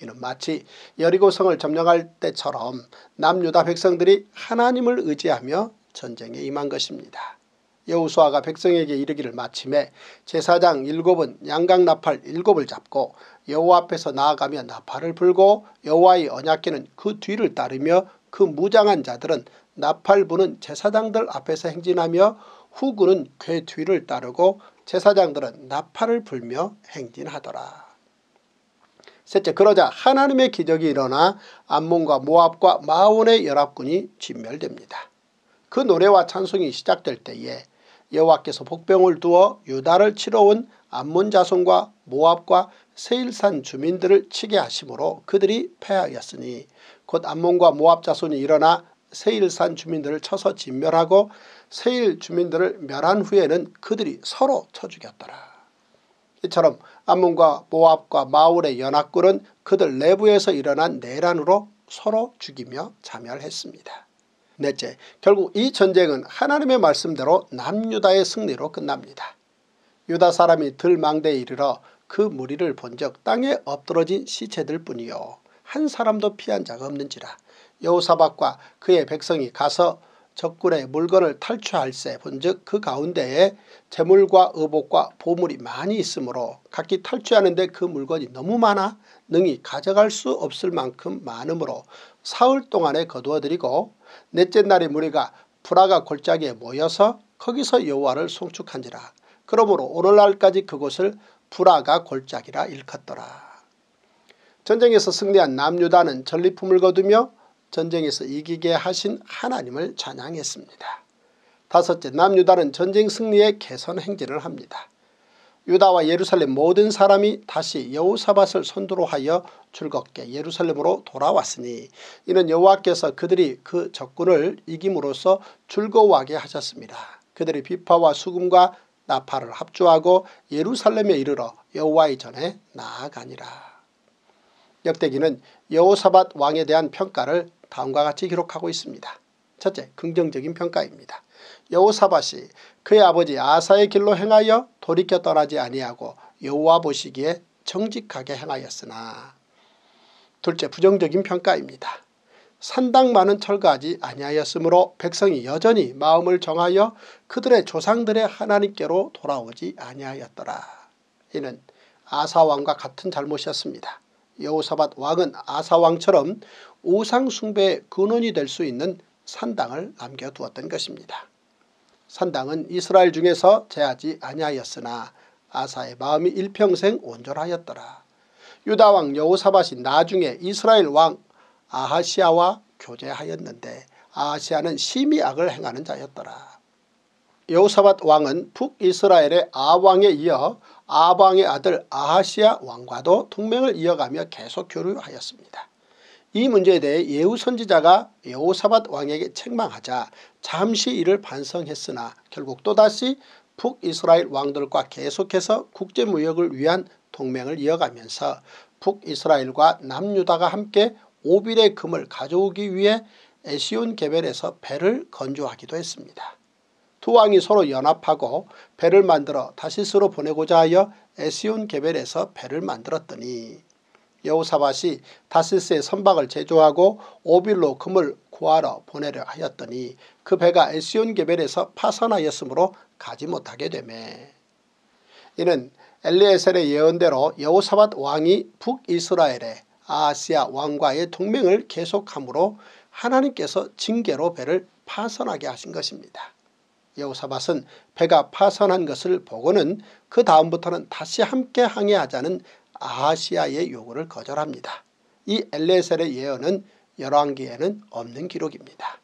이는 마치 여리고성을 점령할 때처럼 남유다 백성들이 하나님을 의지하며 전쟁에 임한 것입니다. 여호수아가 백성에게 이르기를 마침에 제사장 일곱은 양각 나팔 일곱을 잡고 여호와 앞에서 나아가며 나팔을 불고 여호와의 언약궤는 그 뒤를 따르며 그 무장한 자들은 나팔 부는 제사장들 앞에서 행진하며 후군은 궤 뒤를 따르고 제사장들은 나팔을 불며 행진하더라. 셋째, 그러자 하나님의 기적이 일어나 암몬과 모압과 마온의 연합군이 진멸됩니다. 그 노래와 찬송이 시작될 때에 여호와께서 복병을 두어 유다를 치러 온 암몬 자손과 모압과 세일산 주민들을 치게 하심으로 그들이 패하였으니 곧 암몬과 모압 자손이 일어나 세일산 주민들을 쳐서 진멸하고 세일 주민들을 멸한 후에는 그들이 서로 쳐 죽였더라. 이처럼 암몬과 모압과 마온의 연합군은 그들 내부에서 일어난 내란으로 서로 죽이며 자멸했습니다. 넷째, 결국 이 전쟁은 하나님의 말씀대로 남유다의 승리로 끝납니다. 유다 사람이 들망대에 이르러 그 무리를 본즉 땅에 엎드러진 시체들 뿐이요 한 사람도 피한 자가 없는지라. 여호사밧과 그의 백성이 가서 적군의 물건을 탈취할세 본즉 그 가운데에 재물과 의복과 보물이 많이 있으므로 각기 탈취하는데 그 물건이 너무 많아 능히 가져갈 수 없을 만큼 많으므로 사흘 동안에 거두어들이고 넷째 날에 무리가 브라가 골짜기에 모여서 거기서 여호와를 송축한지라. 그러므로 오늘날까지 그곳을 브라가 골짜기라 일컫더라. 전쟁에서 승리한 남유다는 전리품을 거두며 전쟁에서 이기게 하신 하나님을 찬양했습니다. 다섯째, 남유다는 전쟁 승리에 개선 행진을 합니다. 유다와 예루살렘 모든 사람이 다시 여호사밧을 선두로 하여 즐겁게 예루살렘으로 돌아왔으니 이는 여호와께서 그들이 그 적군을 이김으로써 즐거워하게 하셨습니다. 그들이 비파와 수금과 나팔을 합주하고 예루살렘에 이르러 여호와의 전에 나아가니라. 역대기는 여호사밧 왕에 대한 평가를 다음과 같이 기록하고 있습니다. 첫째, 긍정적인 평가입니다. 여호사밧이 그의 아버지 아사의 길로 행하여 돌이켜 떠나지 아니하고 여호와 보시기에 정직하게 행하였으나. 둘째, 부정적인 평가입니다. 산당만은 철거하지 아니하였으므로 백성이 여전히 마음을 정하여 그들의 조상들의 하나님께로 돌아오지 아니하였더라. 이는 아사 왕과 같은 잘못이었습니다. 여호사밧 왕은 아사 왕처럼 우상 숭배의 근원이 될 수 있는 산당을 남겨두었던 것입니다. 산당은 이스라엘 중에서 제하지 아니하였으나 아사의 마음이 일평생 온전하였더라. 유다왕 여호사밧이 나중에 이스라엘 왕 아하시야와 교제하였는데 아하시야는 심히 악을 행하는 자였더라. 여호사밧 왕은 북이스라엘의 아왕에 이어 아방의 아들 아하시야 왕과도 동맹을 이어가며 계속 교류하였습니다. 이 문제에 대해 예후 선지자가 여호사밧 왕에게 책망하자 잠시 이를 반성했으나 결국 또다시 북이스라엘 왕들과 계속해서 국제무역을 위한 동맹을 이어가면서 북이스라엘과 남유다가 함께 오빌의 금을 가져오기 위해 에시온 개벨에서 배를 건조하기도 했습니다. 두 왕이 서로 연합하고 배를 만들어 다시스로 보내고자 하여 에시온 개벨에서 배를 만들었더니 여호사밧이 다시스에 선박을 제조하고 오빌로 금을 구하러 보내려 하였더니 그 배가 에시온 개벨에서 파산하였으므로 가지 못하게 되며, 이는 엘리에셀의 예언대로 여호사밧 왕이 북이스라엘의 아하시야 왕과의 동맹을 계속함으로 하나님께서 징계로 배를 파산하게 하신 것입니다. 여호사밧은 배가 파산한 것을 보고는 그 다음부터는 다시 함께 항해하자는 아하시야의 요구를 거절합니다. 이 엘레셀의 예언은 열왕기에는 없는 기록입니다.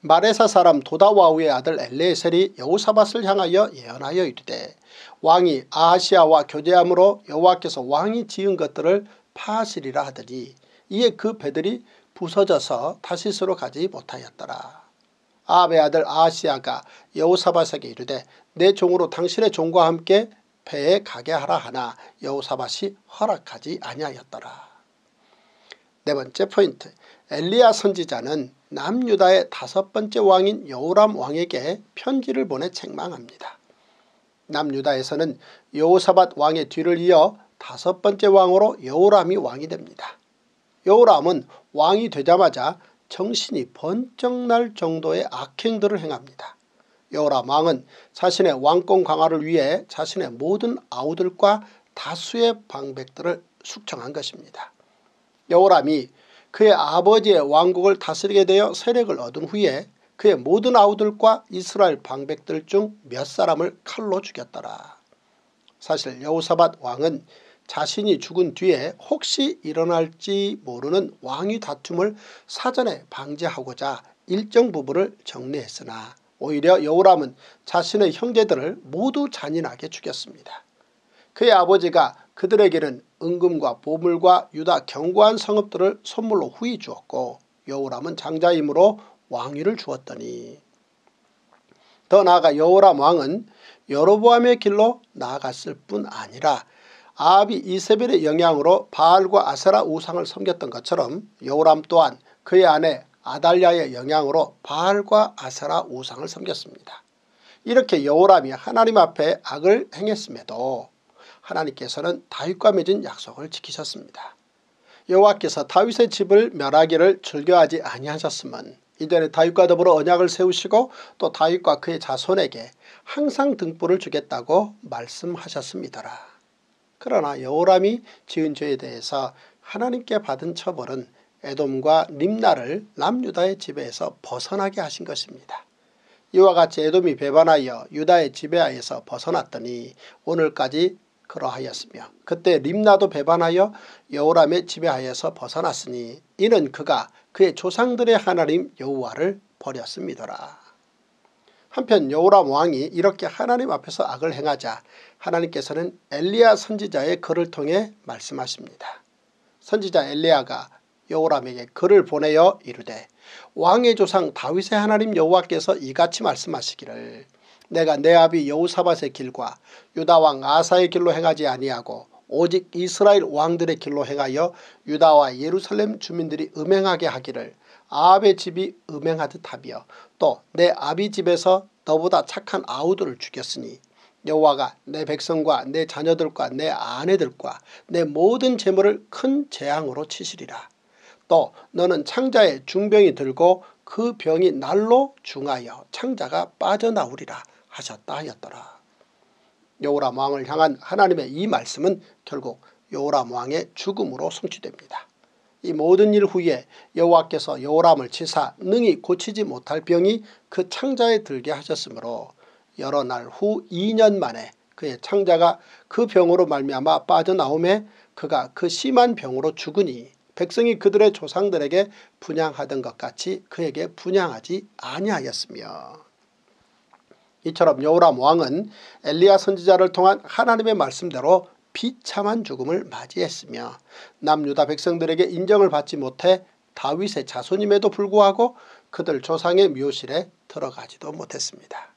마레사 사람 도다와우의 아들 엘레셀이 여호사밧을 향하여 예언하여 이르되 왕이 아하시야와 교제함으로 여호와께서 왕이 지은 것들을 파하시리라 하더니 이에 그 배들이 부서져서 다시스로 가지 못하였더라. 아합의 아들 아하시야가 여호사밧에게 이르되 내 종으로 당신의 종과 함께 배에 가게 하라 하나 여호사밧이 허락하지 아니하였더라. 네 번째 포인트, 엘리야 선지자는 남유다의 다섯 번째 왕인 여호람 왕에게 편지를 보내 책망합니다. 남유다에서는 여호사밧 왕의 뒤를 이어 다섯 번째 왕으로 여호람이 왕이 됩니다. 여호람은 왕이 되자마자 정신이 번쩍 날 정도의 악행들을 행합니다. 여호람 왕은 자신의 왕권 강화를 위해 자신의 모든 아우들과 다수의 방백들을 숙청한 것입니다. 여호람이 그의 아버지의 왕국을 다스리게 되어 세력을 얻은 후에 그의 모든 아우들과 이스라엘 방백들 중 몇 사람을 칼로 죽였더라. 사실 여호사밧 왕은 자신이 죽은 뒤에 혹시 일어날지 모르는 왕위 다툼을 사전에 방지하고자 일정 부분을 정리했으나 오히려 여호람은 자신의 형제들을 모두 잔인하게 죽였습니다. 그의 아버지가 그들에게는 은금과 보물과 유다 견고한 성읍들을 선물로 후히 주었고 여호람은 장자이므로 왕위를 주었더니, 더 나아가 여호람 왕은 여로보암의 길로 나아갔을 뿐 아니라 아합이 이세벨의 영향으로 바알과 아세라 우상을 섬겼던 것처럼 여호람 또한 그의 아내 아달랴의 영향으로 바알과 아세라 우상을 섬겼습니다. 이렇게 여호람이 하나님 앞에 악을 행했음에도 하나님께서는 다윗과 맺은 약속을 지키셨습니다. 여호와께서 다윗의 집을 멸하기를 즐겨하지 아니하셨음은 이전에 다윗과 더불어 언약을 세우시고 또 다윗과 그의 자손에게 항상 등불을 주겠다고 말씀하셨음이더라. 그러나 여호람이 지은 죄에 대해서 하나님께 받은 처벌은 에돔과 림나를 남유다의 지배에서 벗어나게 하신 것입니다. 이와 같이 에돔이 배반하여 유다의 지배하에서 벗어났더니 오늘까지 그러하였으며 그때 림나도 배반하여 여호람의 지배하에서 벗어났으니 이는 그가 그의 조상들의 하나님 여호와를 버렸음이더라. 한편 여호람 왕이 이렇게 하나님 앞에서 악을 행하자 하나님께서는 엘리야 선지자의 글을 통해 말씀하십니다. 선지자 엘리야가 여호람에게 글을 보내어 이르되 왕의 조상 다윗의 하나님 여호와께서 이같이 말씀하시기를 내가 내 아비 여호사밧의 길과 유다 왕 아사의 길로 행하지 아니하고 오직 이스라엘 왕들의 길로 행하여 유다와 예루살렘 주민들이 음행하게 하기를 아합의 집이 음행하듯 하며 또 내 아비 집에서 너보다 착한 아우들을 죽였으니 여호와가 내 백성과 내 자녀들과 내 아내들과 내 모든 재물을 큰 재앙으로 치시리라. 또 너는 창자에 중병이 들고 그 병이 날로 중하여 창자가 빠져나오리라 하셨다 하였더라. 여호람 왕을 향한 하나님의 이 말씀은 결국 여호람 왕의 죽음으로 성취됩니다. 이 모든 일 후에 여호와께서 여호람을 치사 능히 고치지 못할 병이 그 창자에 들게 하셨으므로 여러 날 후 이 년 만에 그의 창자가 그 병으로 말미암아 빠져나오매 그가 그 심한 병으로 죽으니 백성이 그들의 조상들에게 분양하던 것 같이 그에게 분양하지 아니하였으며, 이처럼 여호람 왕은 엘리야 선지자를 통한 하나님의 말씀대로 비참한 죽음을 맞이했으며 남유다 백성들에게 인정을 받지 못해 다윗의 자손임에도 불구하고 그들 조상의 묘실에 들어가지도 못했습니다.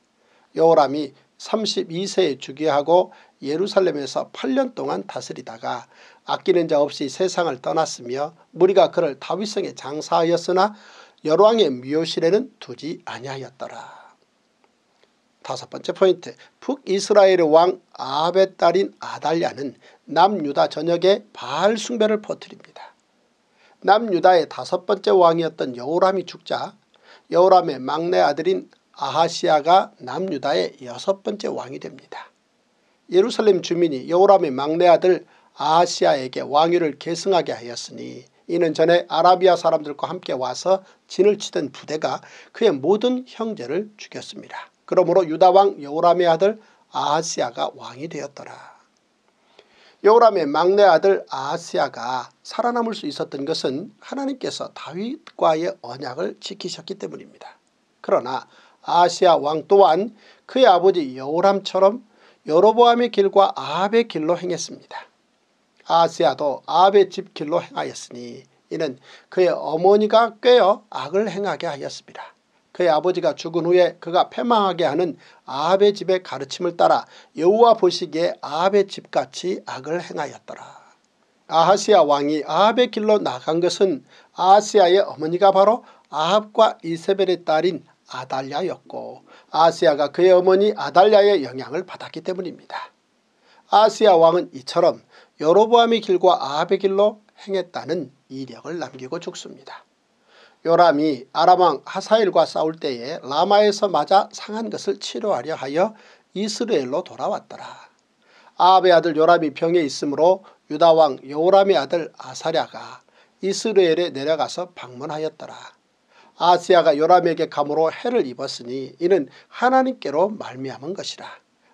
여호람이 삼십이 세에 즉위하고 예루살렘에서 팔 년 동안 다스리다가 아끼는 자 없이 세상을 떠났으며 무리가 그를 다윗성에 장사하였으나 열왕의 묘실에는 두지 아니하였더라. 다섯 번째 포인트, 북이스라엘의 왕 아합의 딸인 아달랴는 남유다 전역에 바알 숭배를 퍼뜨립니다. 남유다의 다섯 번째 왕이었던 여호람이 죽자 여호람의 막내 아들인 아하시야가 남유다의 여섯 번째 왕이 됩니다. 예루살렘 주민이 여호람의 막내 아들 아하시야에게 왕위를 계승하게 하였으니 이는 전에 아라비아 사람들과 함께 와서 진을 치던 부대가 그의 모든 형제를 죽였습니다. 그러므로 유다왕 여호람의 아들 아하시야가 왕이 되었더라. 여호람의 막내 아들 아하시야가 살아남을 수 있었던 것은 하나님께서 다윗과의 언약을 지키셨기 때문입니다. 그러나 아하시야 왕 또한 그의 아버지 여호람처럼 여로보암의 길과 아합의 길로 행했습니다. 아하시야도 아합의 집 길로 행하였으니 이는 그의 어머니가 꾀어 악을 행하게 하였습니다. 그의 아버지가 죽은 후에 그가 패망하게 하는 아합의 집의 가르침을 따라 여호와 보시기에 아합의 집같이 악을 행하였더라. 아하시야 왕이 아합의 길로 나간 것은 아하시야의 어머니가 바로 아합과 이세벨의 딸인 아달랴였고 아하시야가 그의 어머니 아달랴의 영향을 받았기 때문입니다. 아하시야 왕은 이처럼 여로보암의 길과 아합의 길로 행했다는 이력을 남기고 죽습니다. 요람이 아람왕 하사엘과 싸울 때에 라마에서 맞아 상한 것을 치료하려 하여 이스라엘로 돌아왔더라. 아합의 아들 요람이 병에 있으므로 유다왕 여호람의 아들 아사랴가 이스라엘에 내려가서 방문하였더라. 아하시야가 요람에게 감으로 해를 입었으니 이는 하나님께로 말미암은 것이라.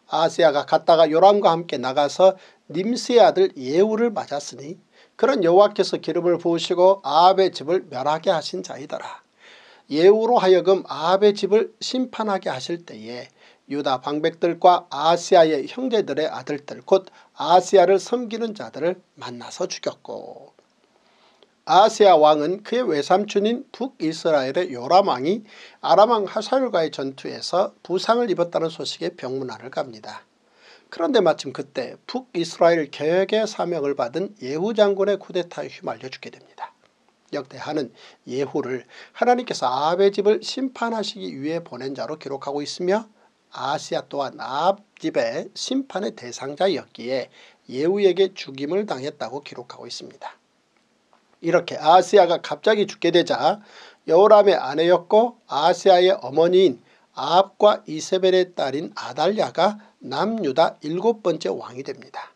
아하시야가 갔다가 요람과 함께 나가서 님스의 아들 예후를 맞았으니 그런 여호와께서 기름을 부으시고 아합의 집을 멸하게 하신 자이더라. 예후로 하여금 아합의 집을 심판하게 하실 때에 유다 방백들과 아하시야의 형제들의 아들들 곧 아하시야를 섬기는 자들을 만나서 죽였고, 아하시야 왕은 그의 외삼촌인 북이스라엘의 요람 왕이 아람왕 하사엘과의 전투에서 부상을 입었다는 소식에 병문안을 갑니다. 그런데 마침 그때 북이스라엘 개혁의 사명을 받은 예후 장군의 쿠데타에 휘말려 죽게 됩니다. 역대하는 예후를 하나님께서 아합의 집을 심판하시기 위해 보낸 자로 기록하고 있으며 아하시야 또한 아합 집의 심판의 대상자였기에 예후에게 죽임을 당했다고 기록하고 있습니다. 이렇게 아하시야가 갑자기 죽게 되자 여호람의 아내였고 아하시야의 어머니인 아합과 이세벨의 딸인 아달랴가 남유다 일곱 번째 왕이 됩니다.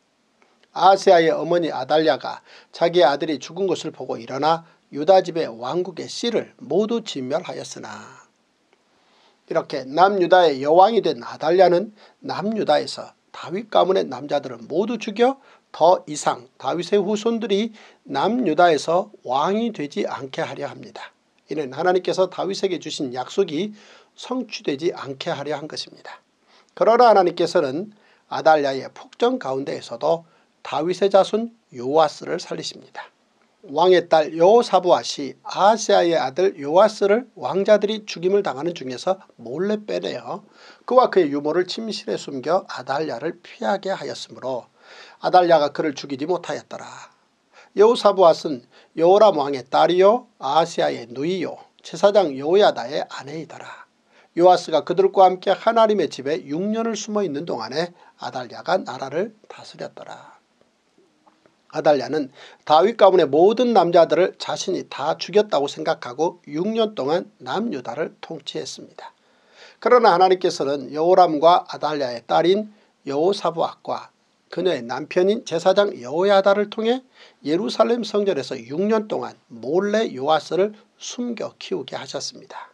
아하시야의 어머니 아달랴가 자기의 아들이 죽은 것을 보고 일어나 유다집의 왕국의 씨를 모두 진멸하였으나 이렇게 남유다의 여왕이 된 아달랴는 남유다에서 다윗 가문의 남자들을 모두 죽여 더 이상 다윗의 후손들이 남유다에서 왕이 되지 않게 하려 합니다. 이는 하나님께서 다윗에게 주신 약속이 성취되지 않게 하려 한 것입니다. 그러나 하나님께서는 아달랴의 폭정 가운데에서도 다윗의 자손 요아스를 살리십니다. 왕의 딸 여호사밧이 아하시야의 아들 요아스를 왕자들이 죽임을 당하는 중에서 몰래 빼내어 그와 그의 유모를 침실에 숨겨 아달랴를 피하게 하였으므로 아달랴가 그를 죽이지 못하였더라. 여호사밧은 여호람 왕의 딸이요 아하시야의 누이요 제사장 요야다의 아내이더라. 요아스가 그들과 함께 하나님의 집에 육 년을 숨어 있는 동안에 아달랴가 나라를 다스렸더라. 아달랴는 다윗 가문의 모든 남자들을 자신이 다 죽였다고 생각하고 육 년 동안 남유다를 통치했습니다. 그러나 하나님께서는 여호람과 아달랴의 딸인 여호사밧과 그녀의 남편인 제사장 여호야다를 통해 예루살렘 성전에서 육 년 동안 몰래 요아스를 숨겨 키우게 하셨습니다.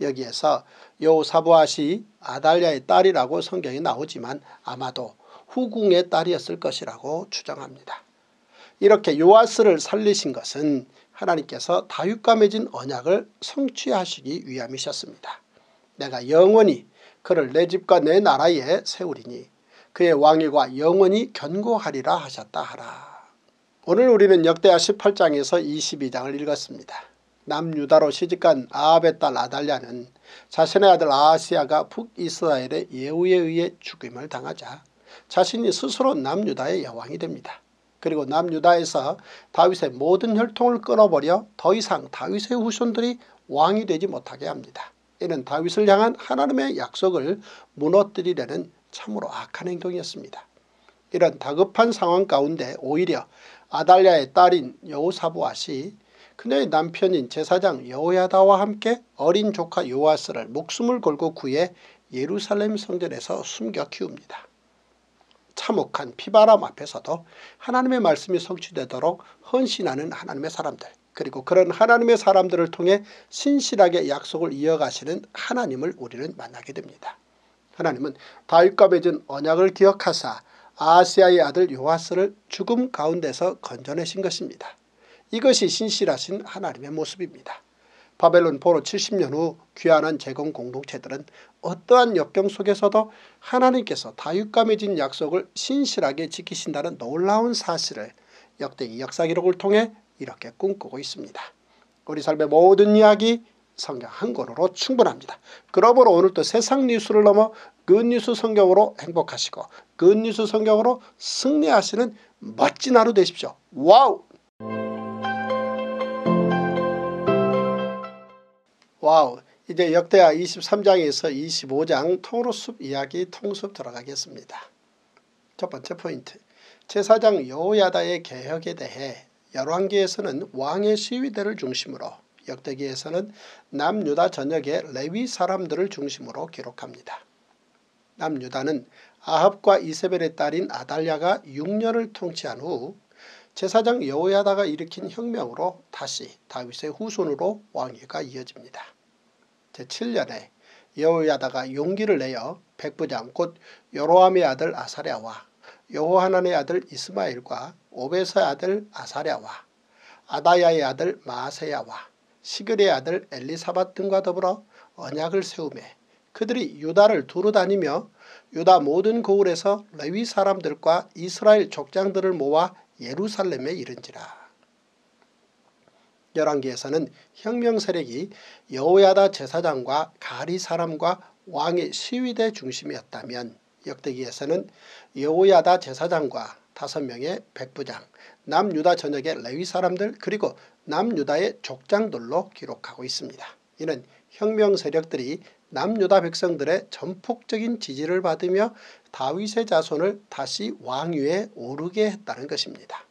여기에서 여호사밧이 아달랴의 딸이라고 성경에 나오지만 아마도 후궁의 딸이었을 것이라고 추정합니다. 이렇게 요아스를 살리신 것은 하나님께서 다윗과 맺은 언약을 성취하시기 위함이셨습니다. 내가 영원히 그를 내 집과 내 나라에 세우리니 그의 왕위가 영원히 견고하리라 하셨다 하라. 오늘 우리는 역대하 십팔 장에서 이십이 장을 읽었습니다. 남유다로 시집간 아합의 딸 아달랴는 자신의 아들 아하시야가 북이스라엘의 예후에 의해 죽임을 당하자 자신이 스스로 남유다의 여왕이 됩니다. 그리고 남유다에서 다윗의 모든 혈통을 끊어버려 더 이상 다윗의 후손들이 왕이 되지 못하게 합니다. 이는 다윗을 향한 하나님의 약속을 무너뜨리려는 참으로 악한 행동이었습니다. 이런 다급한 상황 가운데 오히려 아달랴의 딸인 여호사밧이 그녀의 남편인 제사장 여호야다와 함께 어린 조카 요아스를 목숨을 걸고 구해 예루살렘 성전에서 숨겨 키웁니다. 참혹한 피바람 앞에서도 하나님의 말씀이 성취되도록 헌신하는 하나님의 사람들, 그리고 그런 하나님의 사람들을 통해 신실하게 약속을 이어가시는 하나님을 우리는 만나게 됩니다. 하나님은 다윗과 맺은 언약을 기억하사 아하시야의 아들 요아스를 죽음 가운데서 건져내신 것입니다. 이것이 신실하신 하나님의 모습입니다. 바벨론 포로 칠십 년 후 귀환한 재건 공동체들은 어떠한 역경 속에서도 하나님께서 다윗과 맺은 약속을 신실하게 지키신다는 놀라운 사실을 역대하 역사기록을 통해 이렇게 꿈꾸고 있습니다. 우리 삶의 모든 이야기 성경 한 권으로 충분합니다. 그러므로 오늘도 세상 뉴스를 넘어 굿뉴스 성경으로 행복하시고 굿뉴스 성경으로 승리하시는 멋진 하루 되십시오. 와우! 와우! 이제 역대하 이십삼 장에서 이십오 장 통로숲 이야기 통숲 들어가겠습니다. 첫 번째 포인트, 제사장 여호야다의 개혁에 대해 열왕기에서는 왕의 시위대를 중심으로, 역대기에서는 남유다 전역의 레위 사람들을 중심으로 기록합니다. 남유다는 아합과 이세벨의 딸인 아달랴가 육 년을 통치한 후 제사장 여호야다가 일으킨 혁명으로 다시 다윗의 후손으로 왕위가 이어집니다. 제칠 년에 여호야다가 용기를 내어 백부장 곧 여로함의 아들 아사랴와 여호하난의 아들 이스마엘과 오벳의 아들 아사랴와 아다야의 아들 마아세야와 시그리의 아들 엘리사밧 등과 더불어 언약을 세우며 그들이 유다를 두루 다니며 유다 모든 고을에서 레위 사람들과 이스라엘 족장들을 모아 예루살렘에 이른지라. 열왕기에서는 혁명 세력이 여호야다 제사장과 가리 사람과 왕의 시위대 중심이었다면 역대기에서는 여호야다 제사장과 다섯 명의 백부장, 남유다 전역의 레위 사람들 그리고 남유다의 족장들로 기록하고 있습니다. 이는 혁명 세력들이 남유다 백성들의 전폭적인 지지를 받으며 다윗의 자손을 다시 왕위에 오르게 했다는 것입니다.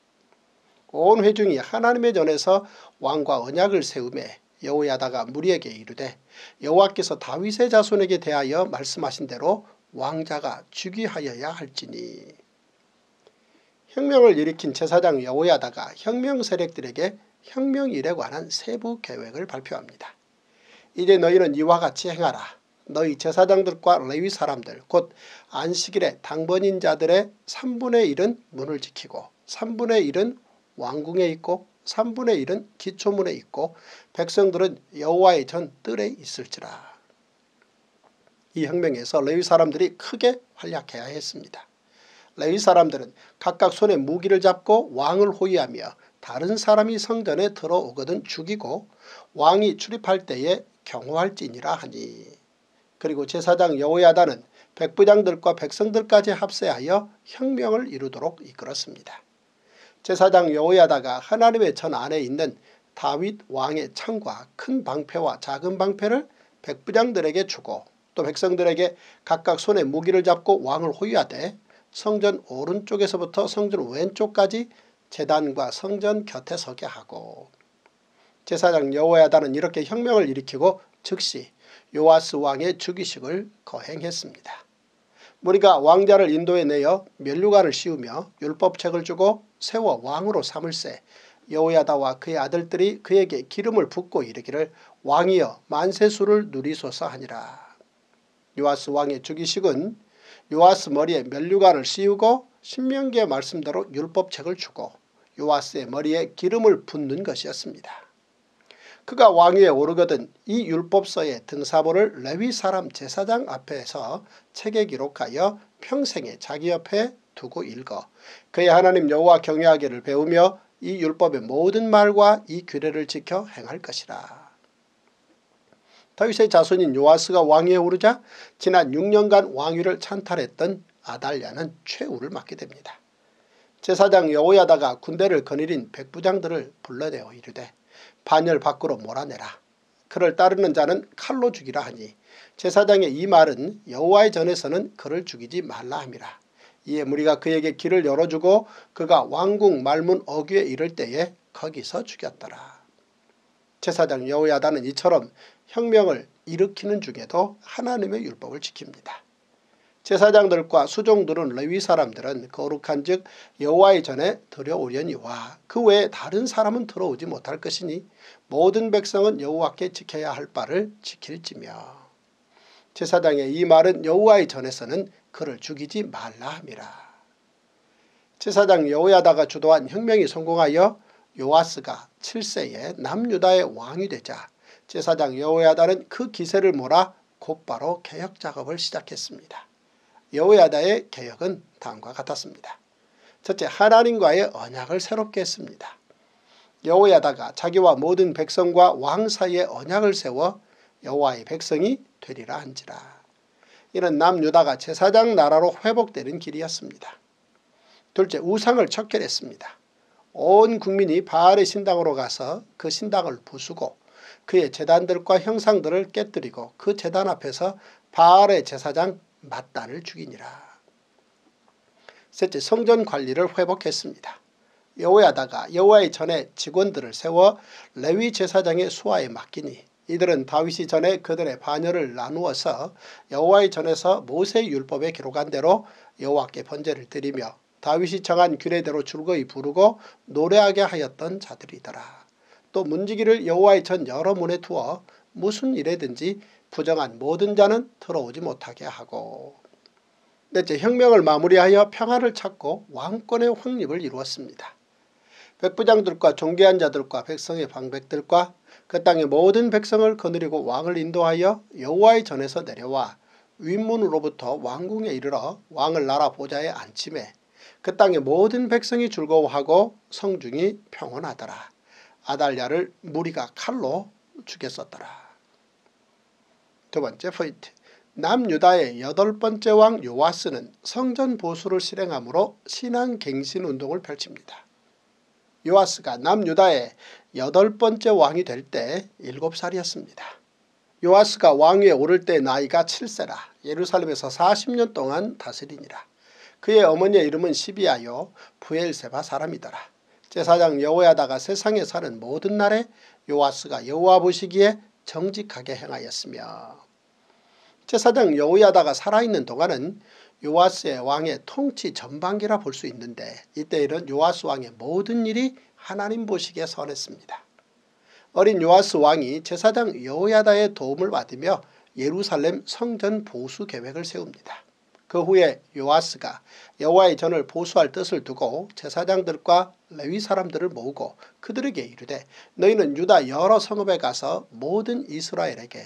온 회중이 하나님의 전에서 왕과 언약을 세우며 여호야다가 무리에게 이르되 여호와께서 다윗의 자손에게 대하여 말씀하신 대로 왕자가 즉위하여야 할지니. 혁명을 일으킨 제사장 여호야다가 혁명 세력들에게 혁명 일에 관한 세부 계획을 발표합니다. 이제 너희는 이와 같이 행하라. 너희 제사장들과 레위 사람들 곧 안식일에 당번인 자들의 삼분의 일은 문을 지키고 삼분의 일은 왕궁에 있고 삼분의 일은 기초문에 있고 백성들은 여호와의 전 뜰에 있을지라. 이 혁명에서 레위 사람들이 크게 활약해야 했습니다. 레위 사람들은 각각 손에 무기를 잡고 왕을 호위하며 다른 사람이 성전에 들어오거든 죽이고 왕이 출입할 때에 경호할지니라 하니. 그리고 제사장 여호야다는 백부장들과 백성들까지 합세하여 혁명을 이루도록 이끌었습니다. 제사장 여호야다가 하나님의 전 안에 있는 다윗 왕의 창과 큰 방패와 작은 방패를 백부장들에게 주고 또 백성들에게 각각 손에 무기를 잡고 왕을 호위하되 성전 오른쪽에서부터 성전 왼쪽까지 제단과 성전 곁에 서게 하고. 제사장 여호야다는 이렇게 혁명을 일으키고 즉시 요아스 왕의 즉위식을 거행했습니다. 무리가 왕자를 인도에 내어 면류관을 씌우며 율법책을 주고 세워 왕으로 삼을세 여호야다와 그의 아들들이 그에게 기름을 붓고 이르기를 왕이여 만세수를 누리소서 하니라. 요아스 왕의 즉위식은 요아스 머리에 면류관을 씌우고 신명기의 말씀대로 율법책을 주고 요아스의 머리에 기름을 붓는 것이었습니다. 그가 왕위에 오르거든 이 율법서의 등사본을 레위 사람 제사장 앞에서 책에 기록하여 평생에 자기 옆에 두고 읽어 그의 하나님 여호와 경외하기를 배우며 이 율법의 모든 말과 이 규례를 지켜 행할 것이라. 다윗의 자손인 요아스가 왕위에 오르자 지난 육 년간 왕위를 찬탈했던 아달랴는 최후를 맞게 됩니다. 제사장 여호야다가 군대를 거느린 백부장들을 불러내어 이르되 반열 밖으로 몰아내라. 그를 따르는 자는 칼로 죽이라 하니 제사장의 이 말은 여호와의 전에서는 그를 죽이지 말라 함이라. 이에 무리가 그에게 길을 열어주고 그가 왕궁 말문 어귀에 이를 때에 거기서 죽였더라. 제사장 여호야다는 이처럼 혁명을 일으키는 중에도 하나님의 율법을 지킵니다. 제사장들과 수종들은 레위 사람들은 거룩한 즉 여호와의 전에 들여오려니와 그 외에 다른 사람은 들어오지 못할 것이니 모든 백성은 여호와께 지켜야 할 바를 지킬지며 제사장의 이 말은 여호와의 전에서는 그를 죽이지 말라 함이라. 제사장 여호야다가 주도한 혁명이 성공하여 요아스가 칠 세에 남유다의 왕이 되자 제사장 여호야다는 그 기세를 몰아 곧바로 개혁 작업을 시작했습니다. 여호야다의 개혁은 다음과 같았습니다. 첫째, 하나님과의 언약을 새롭게 했습니다. 여호야다가 자기와 모든 백성과 왕 사이에 언약을 세워 여호와의 백성이 되리라 한지라. 이는 남유다가 제사장 나라로 회복되는 길이었습니다. 둘째, 우상을 척결했습니다. 온 국민이 바알의 신당으로 가서 그 신당을 부수고 그의 제단들과 형상들을 깨뜨리고 그 제단 앞에서 바알의 제사장 맏단을 죽이니라. 셋째, 성전 관리를 회복했습니다. 여호야다가 여호와의 전에 직원들을 세워 레위 제사장의 수하에 맡기니 이들은 다윗이 전에 그들의 반열을 나누어서 여호와의 전에서 모세의 율법에 기록한 대로 여호와께 번제를 드리며 다윗이 정한 규례대로 즐거이 부르고 노래하게 하였던 자들이더라. 또 문지기를 여호와의 전 여러 문에 두어 무슨 일에든지 부정한 모든 자는 들어오지 못하게 하고. 넷째, 혁명을 마무리하여 평화를 찾고 왕권의 확립을 이루었습니다. 백부장들과 존귀한 자들과 백성의 방백들과 그 땅의 모든 백성을 거느리고 왕을 인도하여 여호와의 전에서 내려와 윗문으로부터 왕궁에 이르러 왕을 나라 보좌에 앉히매 그 땅의 모든 백성이 즐거워하고 성중이 평온하더라. 아달랴를 무리가 칼로 죽였었더라. 두 번째 포인트. 남유다의 여덟 번째 왕 요아스는 성전 보수를 실행함으로 신앙 갱신 운동을 펼칩니다. 요아스가 남유다의 여덟 번째 왕이 될 때 일곱 살이었습니다. 요아스가 왕위에 오를 때 나이가 칠 세라 예루살렘에서 사십 년 동안 다스리니라. 그의 어머니의 이름은 시비아요 부엘세바 사람이더라. 제사장 여호야다가 세상에 사는 모든 날에 요아스가 여호와 보시기에 정직하게 행하였으며 제사장 여호야다가 살아있는 동안은 요아스의 왕의 통치 전반기라 볼 수 있는데 이때 이런 요아스 왕의 모든 일이 하나님 보시기에 선했습니다. 어린 요아스 왕이 제사장 여호야다의 도움을 받으며 예루살렘 성전 보수 계획을 세웁니다. 그 후에 요아스가 여호와의 전을 보수할 뜻을 두고 제사장들과 레위 사람들을 모으고 그들에게 이르되 너희는 유다 여러 성읍에 가서 모든 이스라엘에게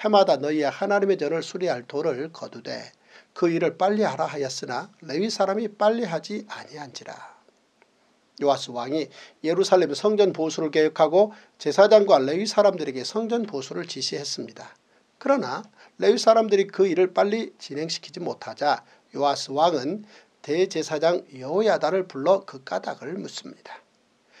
해마다 너희의 하나님의 전을 수리할 돌을 거두되 그 일을 빨리 하라 하였으나 레위 사람이 빨리 하지 아니한지라. 요아스 왕이 예루살렘 성전 보수를 계획하고 제사장과 레위 사람들에게 성전 보수를 지시했습니다. 그러나 레위 사람들이 그 일을 빨리 진행시키지 못하자 요아스 왕은 대제사장 여호야다를 불러 그 까닭을 묻습니다.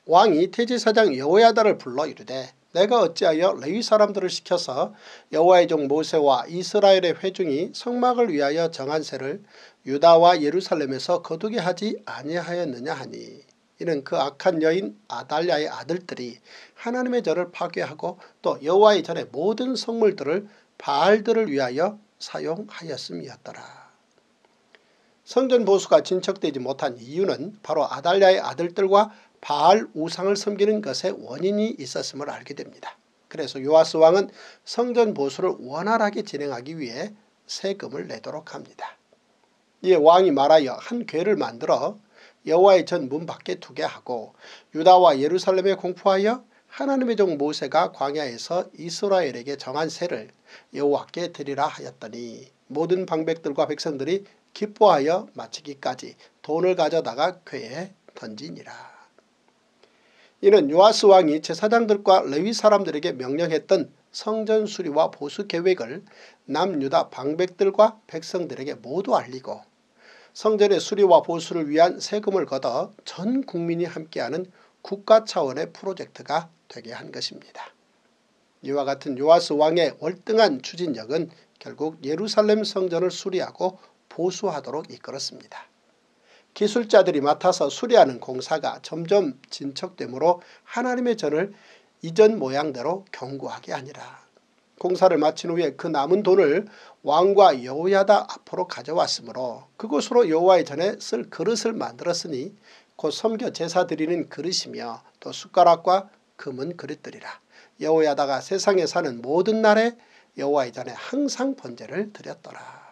왕이 대제사장 여호야다를 불러 이르되 내가 어찌하여 레위 사람들을 시켜서 여호와의 종 모세와 이스라엘의 회중이 성막을 위하여 정한 세를 유다와 예루살렘에서 거두게 하지 아니하였느냐 하니 이는 그 악한 여인 아달랴의 아들들이 하나님의 전을 파괴하고 또 여호와의 전의 모든 성물들을 바알들을 위하여 사용하였음이었더라. 성전 보수가 진척되지 못한 이유는 바로 아달랴의 아들들과 바알 우상을 섬기는 것에 원인이 있었음을 알게 됩니다. 그래서 요아스 왕은 성전 보수를 원활하게 진행하기 위해 세금을 내도록 합니다. 이에 왕이 말하여 한 궤를 만들어 여호와의 전 문 밖에 두게 하고 유다와 예루살렘에 공포하여 하나님의 종 모세가 광야에서 이스라엘에게 정한 세를 여호와께 드리라 하였더니 모든 방백들과 백성들이 기뻐하여 마치기까지 돈을 가져다가 궤에 던지니라. 이는 요아스 왕이 제사장들과 레위 사람들에게 명령했던 성전 수리와 보수 계획을 남유다 방백들과 백성들에게 모두 알리고 성전의 수리와 보수를 위한 세금을 걷어 전 국민이 함께하는 국가 차원의 프로젝트가 되게 한 것입니다. 이와 같은 요아스 왕의 월등한 추진력은 결국 예루살렘 성전을 수리하고 보수하도록 이끌었습니다. 기술자들이 맡아서 수리하는 공사가 점점 진척되므로 하나님의 전을 이전 모양대로 견고하게 하니라. 공사를 마친 후에 그 남은 돈을 왕과 여호야다 앞으로 가져왔으므로 그곳으로 여호와의 전에 쓸 그릇을 만들었으니 곧 섬겨 제사 드리는 그릇이며 또 숟가락과 금은 그릇들이라. 여호야다가 세상에 사는 모든 날에 여호와의 전에 항상 번제를 드렸더라.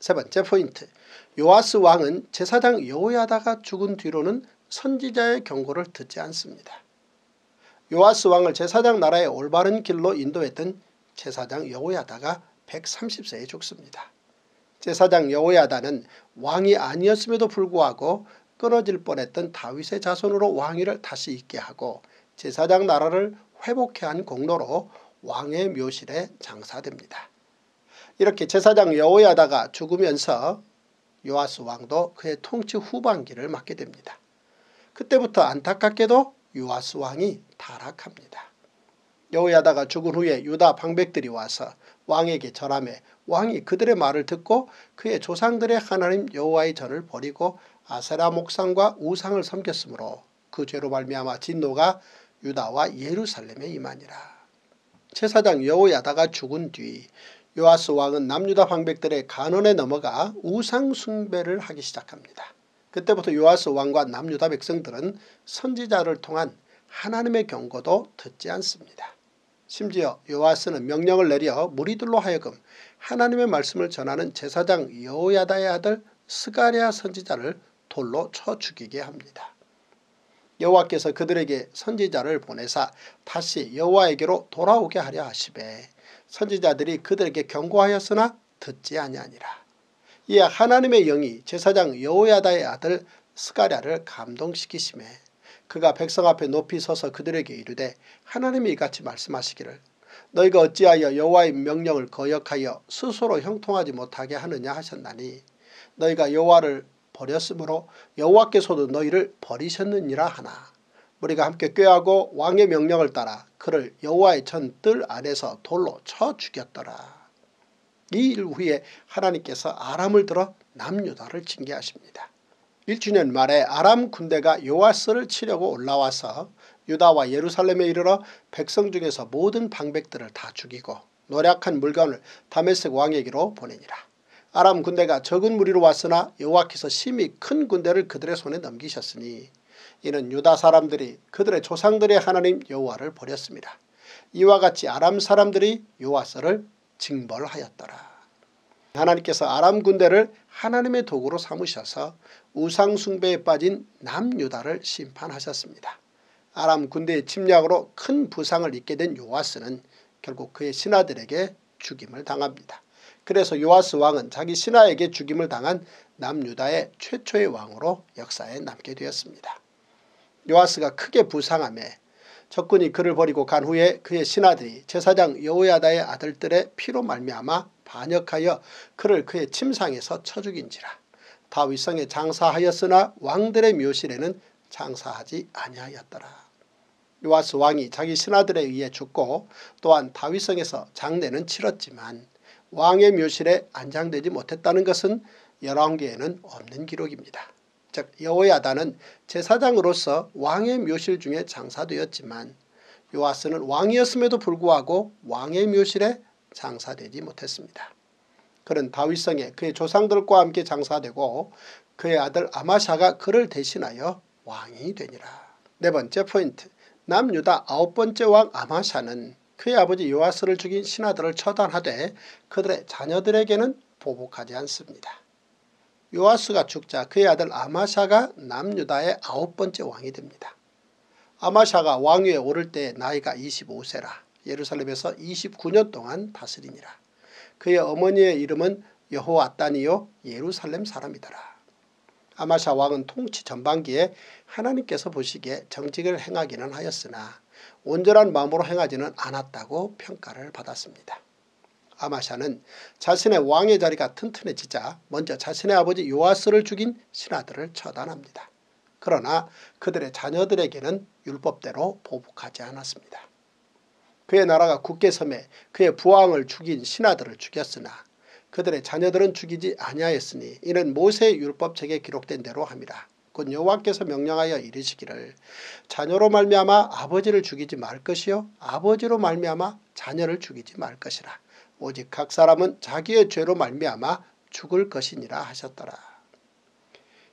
세 번째 포인트. 요아스 왕은 제사장 여호야다가 죽은 뒤로는 선지자의 경고를 듣지 않습니다. 요아스 왕을 제사장 나라의 올바른 길로 인도했던 제사장 여호야다가 백삼십 세에 죽습니다. 제사장 여호야다는 왕이 아니었음에도 불구하고 끊어질 뻔했던 다윗의 자손으로 왕위를 다시 잇게 하고 제사장 나라를 회복해 한 공로로 왕의 묘실에 장사됩니다. 이렇게 제사장 여호야다가 죽으면서 요아스 왕도 그의 통치 후반기를 맞게 됩니다. 그때부터 안타깝게도 요아스 왕이 타락합니다. 여호야다가 죽은 후에 유다 방백들이 와서 왕에게 절하매 왕이 그들의 말을 듣고 그의 조상들의 하나님 여호와의 전을 버리고 아사랴 목상과 우상을 섬겼으므로 그 죄로 말미암아 진노가 유다와 예루살렘에 임하니라. 제사장 여호야다가 죽은 뒤 요아스 왕은 남유다 방백들의 간원에 넘어가 우상 숭배를 하기 시작합니다. 그때부터 요아스 왕과 남유다 백성들은 선지자를 통한 하나님의 경고도 듣지 않습니다. 심지어 요아스는 명령을 내려 무리들로 하여금 하나님의 말씀을 전하는 제사장 여호야다의 아들 스가랴 선지자를 돌로 쳐 죽이게 합니다. 여호와께서 그들에게 선지자를 보내사 다시 여호와에게로 돌아오게 하려 하시매 선지자들이 그들에게 경고하였으나 듣지 아니하니라. 이에 하나님의 영이 제사장 여호야다의 아들 스가랴를 감동시키심에 그가 백성 앞에 높이 서서 그들에게 이르되 하나님이 이같이 말씀하시기를 너희가 어찌하여 여호와의 명령을 거역하여 스스로 형통하지 못하게 하느냐 하셨나니 너희가 여호와를 버렸으므로 여호와께서도 너희를 버리셨느니라 하나 우리가 함께 꾀하고 왕의 명령을 따라 그를 여호와의 전 뜰 안에서 돌로 쳐 죽였더라. 이 일 후에 하나님께서 아람을 들어 남유다를 징계하십니다. 일 주년 말에 아람 군대가 요아스를 치려고 올라와서 유다와 예루살렘에 이르러 백성 중에서 모든 방백들을 다 죽이고 노략한 물건을 다메섹 왕에게로 보내니라. 아람 군대가 적은 무리로 왔으나 여호와께서 심히 큰 군대를 그들의 손에 넘기셨으니 이는 유다 사람들이 그들의 조상들의 하나님 여호와를 버렸습니다. 이와 같이 아람 사람들이 요아스를 징벌하였더라. 하나님께서 아람 군대를 하나님의 도구로 삼으셔서 우상 숭배에 빠진 남유다를 심판하셨습니다. 아람 군대의 침략으로 큰 부상을 입게 된 요아스는 결국 그의 신하들에게 죽임을 당합니다. 그래서 요아스 왕은 자기 신하에게 죽임을 당한 남유다의 최초의 왕으로 역사에 남게 되었습니다. 요아스가 크게 부상하며 적군이 그를 버리고 간 후에 그의 신하들이 제사장 여호야다의 아들들의 피로 말미암아 반역하여 그를 그의 침상에서 쳐 죽인지라. 다윗성에 장사하였으나 왕들의 묘실에는 장사하지 아니하였더라. 요아스 왕이 자기 신하들에 의해 죽고 또한 다윗성에서 장례는 치렀지만 왕의 묘실에 안장되지 못했다는 것은 열왕기에는 없는 기록입니다. 즉 여호야다는 제사장으로서 왕의 묘실 중에 장사되었지만 요아스는 왕이었음에도 불구하고 왕의 묘실에 장사되지 못했습니다. 그는 다윗성에 그의 조상들과 함께 장사되고 그의 아들 아마샤가 그를 대신하여 왕이 되니라. 네 번째 포인트. 남유다 아홉 번째 왕 아마샤는 그의 아버지 요아스를 죽인 신하들을 처단하되 그들의 자녀들에게는 보복하지 않습니다. 요아스가 죽자 그의 아들 아마샤가 남유다의 아홉 번째 왕이 됩니다. 아마샤가 왕위에 오를 때 나이가 이십오 세라 예루살렘에서 이십구 년 동안 다스리니라. 그의 어머니의 이름은 여호아단이요 예루살렘 사람이더라. 아마샤 왕은 통치 전반기에 하나님께서 보시기에 정직을 행하기는 하였으나 온전한 마음으로 행하지는 않았다고 평가를 받았습니다. 아마샤는 자신의 왕의 자리가 튼튼해지자 먼저 자신의 아버지 요아스를 죽인 신하들을 처단합니다. 그러나 그들의 자녀들에게는 율법대로 보복하지 않았습니다. 그의 나라가 굳게 섬에 그의 부왕을 죽인 신하들을 죽였으나 그들의 자녀들은 죽이지 아니하였으니 이는 모세의 율법책에 기록된 대로 함이라. 곧 여호와께서 명령하여 이르시기를 자녀로 말미암아 아버지를 죽이지 말 것이요 아버지로 말미암아 자녀를 죽이지 말 것이라. 오직 각 사람은 자기의 죄로 말미암아 죽을 것이니라 하셨더라.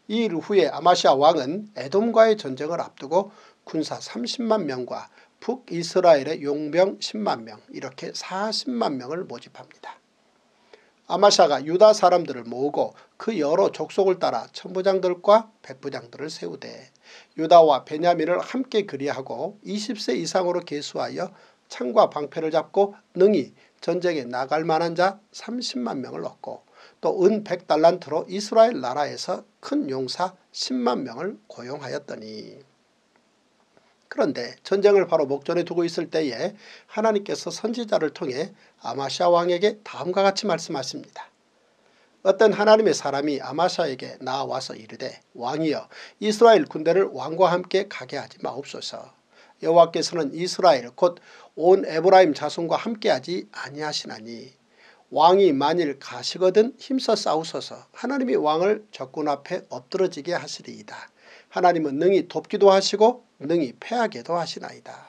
이 일 후에 아마시아 왕은 에돔과의 전쟁을 앞두고 군사 삼십만 명과 북이스라엘의 용병 십만 명 이렇게 사십만 명을 모집합니다. 아마샤가 유다 사람들을 모으고 그 여러 족속을 따라 천부장들과 백부장들을 세우되 유다와 베냐민을 함께 그리하고 이십 세 이상으로 계수하여 창과 방패를 잡고 능히 전쟁에 나갈 만한 자 삼십만 명을 얻고 또 은 백 달란트로 이스라엘 나라에서 큰 용사 십만 명을 고용하였더니 그런데 전쟁을 바로 목전에 두고 있을 때에 하나님께서 선지자를 통해 아마샤 왕에게 다음과 같이 말씀하십니다. 어떤 하나님의 사람이 아마샤에게 나와서 이르되 왕이여 이스라엘 군대를 왕과 함께 가게 하지 마옵소서. 여호와께서는 이스라엘 곧 온 에브라임 자손과 함께하지 아니하시나니 왕이 만일 가시거든 힘써 싸우소서. 하나님이 왕을 적군 앞에 엎드러지게 하시리이다. 하나님은 능히 돕기도 하시고 능히 패하게도 하시나이다.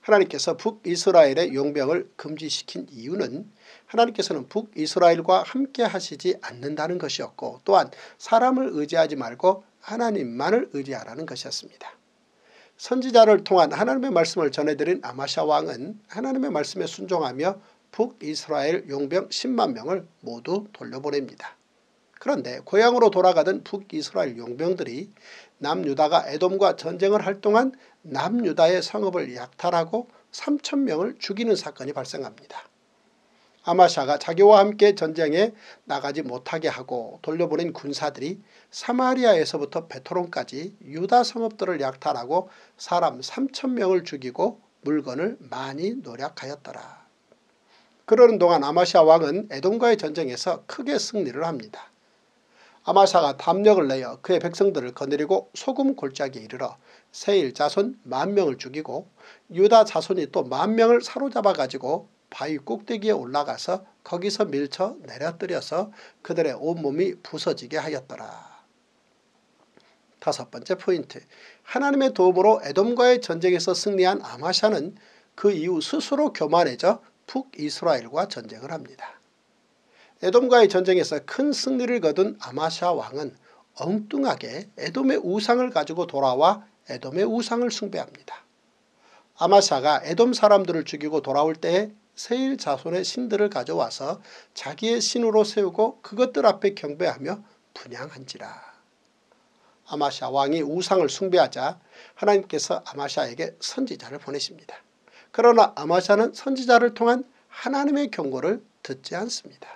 하나님께서 북이스라엘의 용병을 금지시킨 이유는 하나님께서는 북이스라엘과 함께 하시지 않는다는 것이었고 또한 사람을 의지하지 말고 하나님만을 의지하라는 것이었습니다. 선지자를 통한 하나님의 말씀을 전해드린 아마샤 왕은 하나님의 말씀에 순종하며 북이스라엘 용병 십만 명을 모두 돌려보냅니다. 그런데 고향으로 돌아가던 북이스라엘 용병들이 남유다가 에돔과 전쟁을 할 동안 남유다의 성읍을 약탈하고 삼천 명을 죽이는 사건이 발생합니다. 아마샤가 자기와 함께 전쟁에 나가지 못하게 하고 돌려보낸 군사들이 사마리아에서부터 베토론까지 유다 성읍들을 약탈하고 사람 삼천 명을 죽이고 물건을 많이 노략하였더라. 그러는 동안 아마샤 왕은 에돔과의 전쟁에서 크게 승리를 합니다. 아마샤가 담력을 내어 그의 백성들을 거느리고 소금 골짜기에 이르러 세일 자손 만 명을 죽이고 유다 자손이 또 만 명을 사로잡아 가지고 바위 꼭대기에 올라가서 거기서 밀쳐 내려뜨려서 그들의 온몸이 부서지게 하였더라. 다섯 번째 포인트. 하나님의 도움으로 에돔과의 전쟁에서 승리한 아마샤는 그 이후 스스로 교만해져 북이스라엘과 전쟁을 합니다. 에돔과의 전쟁에서 큰 승리를 거둔 아마샤 왕은 엉뚱하게 에돔의 우상을 가지고 돌아와 에돔의 우상을 숭배합니다. 아마샤가 에돔 사람들을 죽이고 돌아올 때에 세일 자손의 신들을 가져와서 자기의 신으로 세우고 그것들 앞에 경배하며 분향한지라. 아마샤 왕이 우상을 숭배하자 하나님께서 아마샤에게 선지자를 보내십니다. 그러나 아마샤는 선지자를 통한 하나님의 경고를 듣지 않습니다.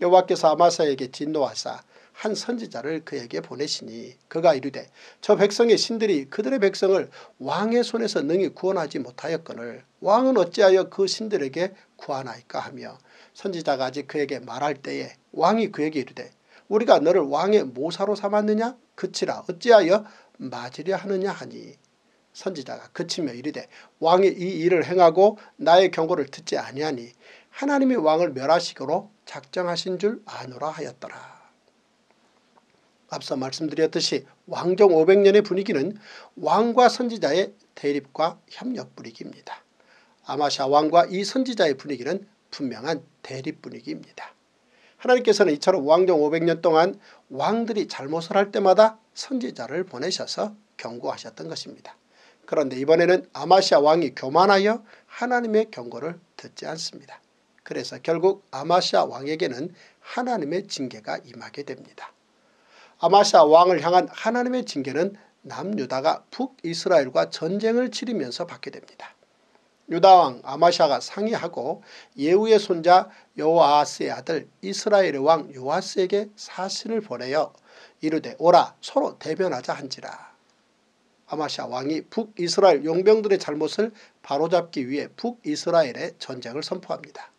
여호와께서 아마샤에게 진노하사 한 선지자를 그에게 보내시니 그가 이르되 저 백성의 신들이 그들의 백성을 왕의 손에서 능히 구원하지 못하였거늘 왕은 어찌하여 그 신들에게 구하나이까 하며 선지자가 아직 그에게 말할 때에 왕이 그에게 이르되 우리가 너를 왕의 모사로 삼았느냐 그치라 어찌하여 맞으려 하느냐 하니 선지자가 그치며 이르되 왕이 이 일을 행하고 나의 경고를 듣지 아니하니 하나님이 왕을 멸하시기로 작정하신 줄 아노라 하였더라. 앞서 말씀드렸듯이 왕정 오백 년의 분위기는 왕과 선지자의 대립과 협력 분위기입니다. 아마샤 왕과 이 선지자의 분위기는 분명한 대립 분위기입니다. 하나님께서는 이처럼 왕정 오백 년 동안 왕들이 잘못을 할 때마다 선지자를 보내셔서 경고하셨던 것입니다. 그런데 이번에는 아마샤 왕이 교만하여 하나님의 경고를 듣지 않습니다. 그래서 결국 아마샤 왕에게는 하나님의 징계가 임하게 됩니다. 아마샤 왕을 향한 하나님의 징계는 남유다가 북이스라엘과 전쟁을 치르면서 받게 됩니다. 유다왕 아마샤가 상의하고 예후의 손자 요아스의 아들 이스라엘의 왕 요아스에게 사신을 보내어 이르되 오라 서로 대변하자 한지라. 아마샤 왕이 북이스라엘 용병들의 잘못을 바로잡기 위해 북이스라엘에 전쟁을 선포합니다.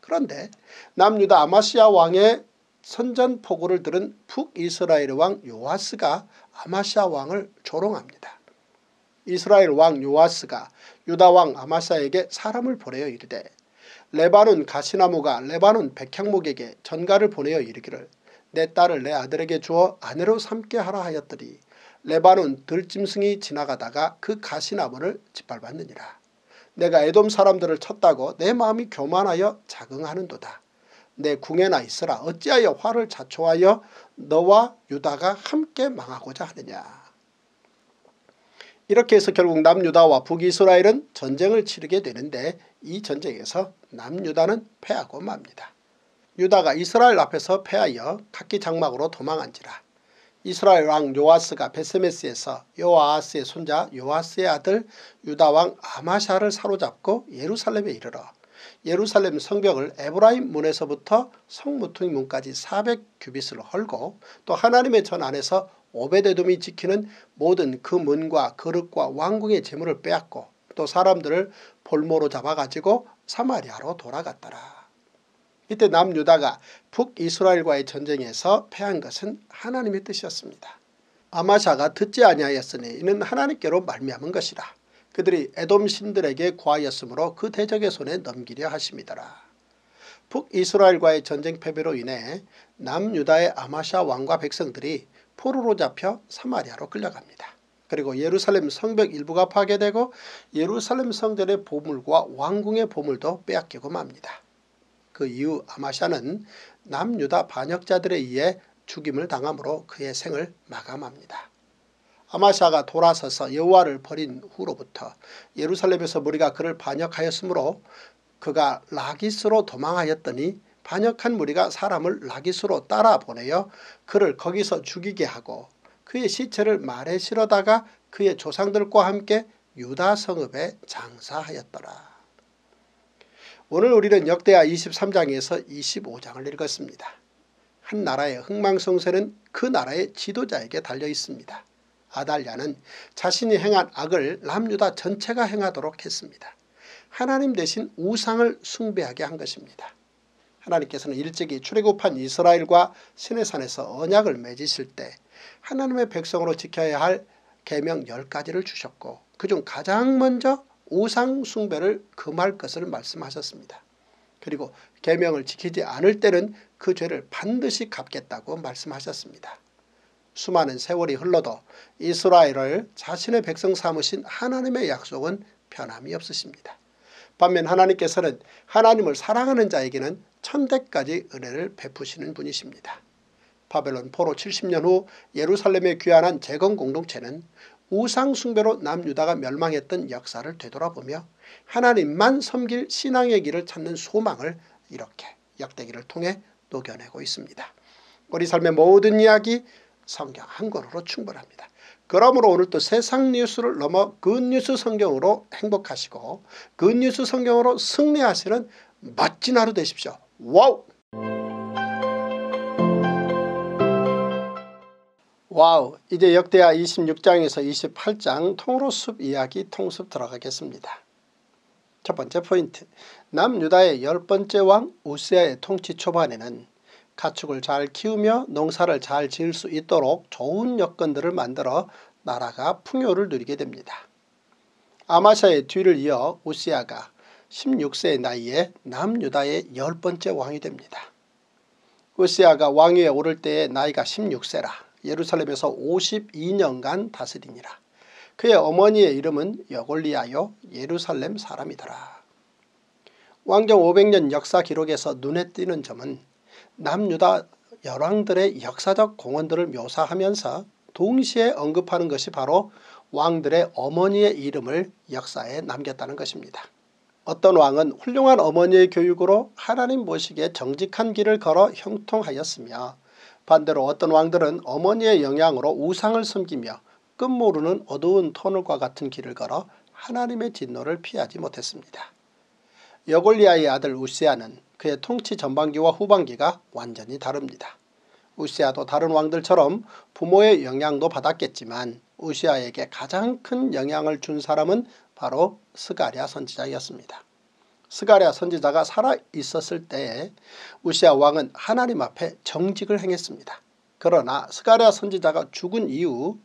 그런데 남유다 아마시아 왕의 선전포고를 들은 북이스라엘의 왕 요아스가 아마샤 왕을 조롱합니다. 이스라엘 왕 요아스가 유다 왕 아마샤에게 사람을 보내어 이르되 레바논 가시나무가 레바논 백향목에게 전가를 보내어 이르기를 내 딸을 내 아들에게 주어 아내로 삼게 하라 하였더니 레바논 들짐승이 지나가다가 그 가시나무를 짓밟았느니라. 내가 에돔 사람들을 쳤다고 내 마음이 교만하여 자긍하는도다. 내 궁에나 있으라 어찌하여 화를 자초하여 너와 유다가 함께 망하고자 하느냐. 이렇게 해서 결국 남유다와 북이스라엘은 전쟁을 치르게 되는데 이 전쟁에서 남유다는 패하고 맙니다. 유다가 이스라엘 앞에서 패하여 각기 장막으로 도망한지라. 이스라엘 왕 요아스가 벳세메스에서 요아스의 손자 요아스의 아들 유다 왕 아마샤를 사로잡고 예루살렘에 이르러 예루살렘 성벽을 에브라임 문에서부터 성모퉁이 문까지 사백 규빗을 헐고 또 하나님의 전 안에서 오베데돔이 지키는 모든 그 문과 그릇과 왕궁의 재물을 빼앗고 또 사람들을 볼모로 잡아가지고 사마리아로 돌아갔더라. 이때 남유다가 북이스라엘과의 전쟁에서 패한 것은 하나님의 뜻이었습니다. 아마샤가 듣지 아니하였으니 이는 하나님께로 말미암은 것이라. 그들이 에돔 신들에게 구하였으므로 그 대적의 손에 넘기려 하심이더라. 북이스라엘과의 전쟁 패배로 인해 남유다의 아마샤 왕과 백성들이 포로로 잡혀 사마리아로 끌려갑니다. 그리고 예루살렘 성벽 일부가 파괴되고 예루살렘 성전의 보물과 왕궁의 보물도 빼앗기고 맙니다. 그 이후 아마샤는 남유다 반역자들에 의해 죽임을 당함으로 그의 생을 마감합니다. 아마샤가 돌아서서 여호와를 버린 후로부터 예루살렘에서 무리가 그를 반역하였으므로 그가 라기스로 도망하였더니 반역한 무리가 사람을 라기스로 따라 보내어 그를 거기서 죽이게 하고 그의 시체를 말에 실어다가 그의 조상들과 함께 유다 성읍에 장사하였더라. 오늘 우리는 역대하 이십삼 장에서 이십오 장을 읽었습니다. 한 나라의 흥망성쇠는 그 나라의 지도자에게 달려있습니다. 아달랴는 자신이 행한 악을 남유다 전체가 행하도록 했습니다. 하나님 대신 우상을 숭배하게 한 것입니다. 하나님께서는 일찍이 출애굽한 이스라엘과 시내산에서 언약을 맺으실 때 하나님의 백성으로 지켜야 할 계명 열 가지를 주셨고 그중 가장 먼저 우상 숭배를 금할 것을 말씀하셨습니다. 그리고 계명을 지키지 않을 때는 그 죄를 반드시 갚겠다고 말씀하셨습니다. 수많은 세월이 흘러도 이스라엘을 자신의 백성 삼으신 하나님의 약속은 변함이 없으십니다. 반면 하나님께서는 하나님을 사랑하는 자에게는 천대까지 은혜를 베푸시는 분이십니다. 바벨론 포로 칠십 년 후 예루살렘에 귀환한 재건 공동체는 우상 숭배로 남유다가 멸망했던 역사를 되돌아보며 하나님만 섬길 신앙의 길을 찾는 소망을 이렇게 역대기를 통해 녹여내고 있습니다. 우리 삶의 모든 이야기 성경 한 권으로 충분합니다. 그러므로 오늘도 세상 뉴스를 넘어 굿뉴스 성경으로 행복하시고 굿뉴스 성경으로 승리하시는 멋진 하루 되십시오. 와우! 와우, 이제 역대하 이십육 장에서 이십팔 장 통로숲 이야기 통숲 들어가겠습니다. 첫 번째 포인트, 남유다의 열 번째 왕 웃시야의 통치 초반에는 가축을 잘 키우며 농사를 잘 지을 수 있도록 좋은 여건들을 만들어 나라가 풍요를 누리게 됩니다. 아마샤의 뒤를 이어 웃시야가 십육 세의 나이에 남유다의 열 번째 왕이 됩니다. 웃시야가 왕위에 오를 때의 나이가 십육 세라. 예루살렘에서 오십이 년간 다스리니라. 그의 어머니의 이름은 여골리아요 예루살렘 사람이더라. 왕정 오백 년 역사 기록에서 눈에 띄는 점은 남유다 열왕들의 역사적 공헌들을 묘사하면서 동시에 언급하는 것이 바로 왕들의 어머니의 이름을 역사에 남겼다는 것입니다. 어떤 왕은 훌륭한 어머니의 교육으로 하나님 보시기에 정직한 길을 걸어 형통하였으며 반대로 어떤 왕들은 어머니의 영향으로 우상을 섬기며 끝모르는 어두운 터널과 같은 길을 걸어 하나님의 진노를 피하지 못했습니다. 여골리아의 아들 웃시야는 그의 통치 전반기와 후반기가 완전히 다릅니다. 웃시야도 다른 왕들처럼 부모의 영향도 받았겠지만 웃시야에게 가장 큰 영향을 준 사람은 바로 스가랴 선지자였습니다. 스가랴 선지자가 살아있었을 때에 웃시야 왕은 하나님 앞에 정직을 행했습니다. 그러나 스가랴 선지자가 죽은 이후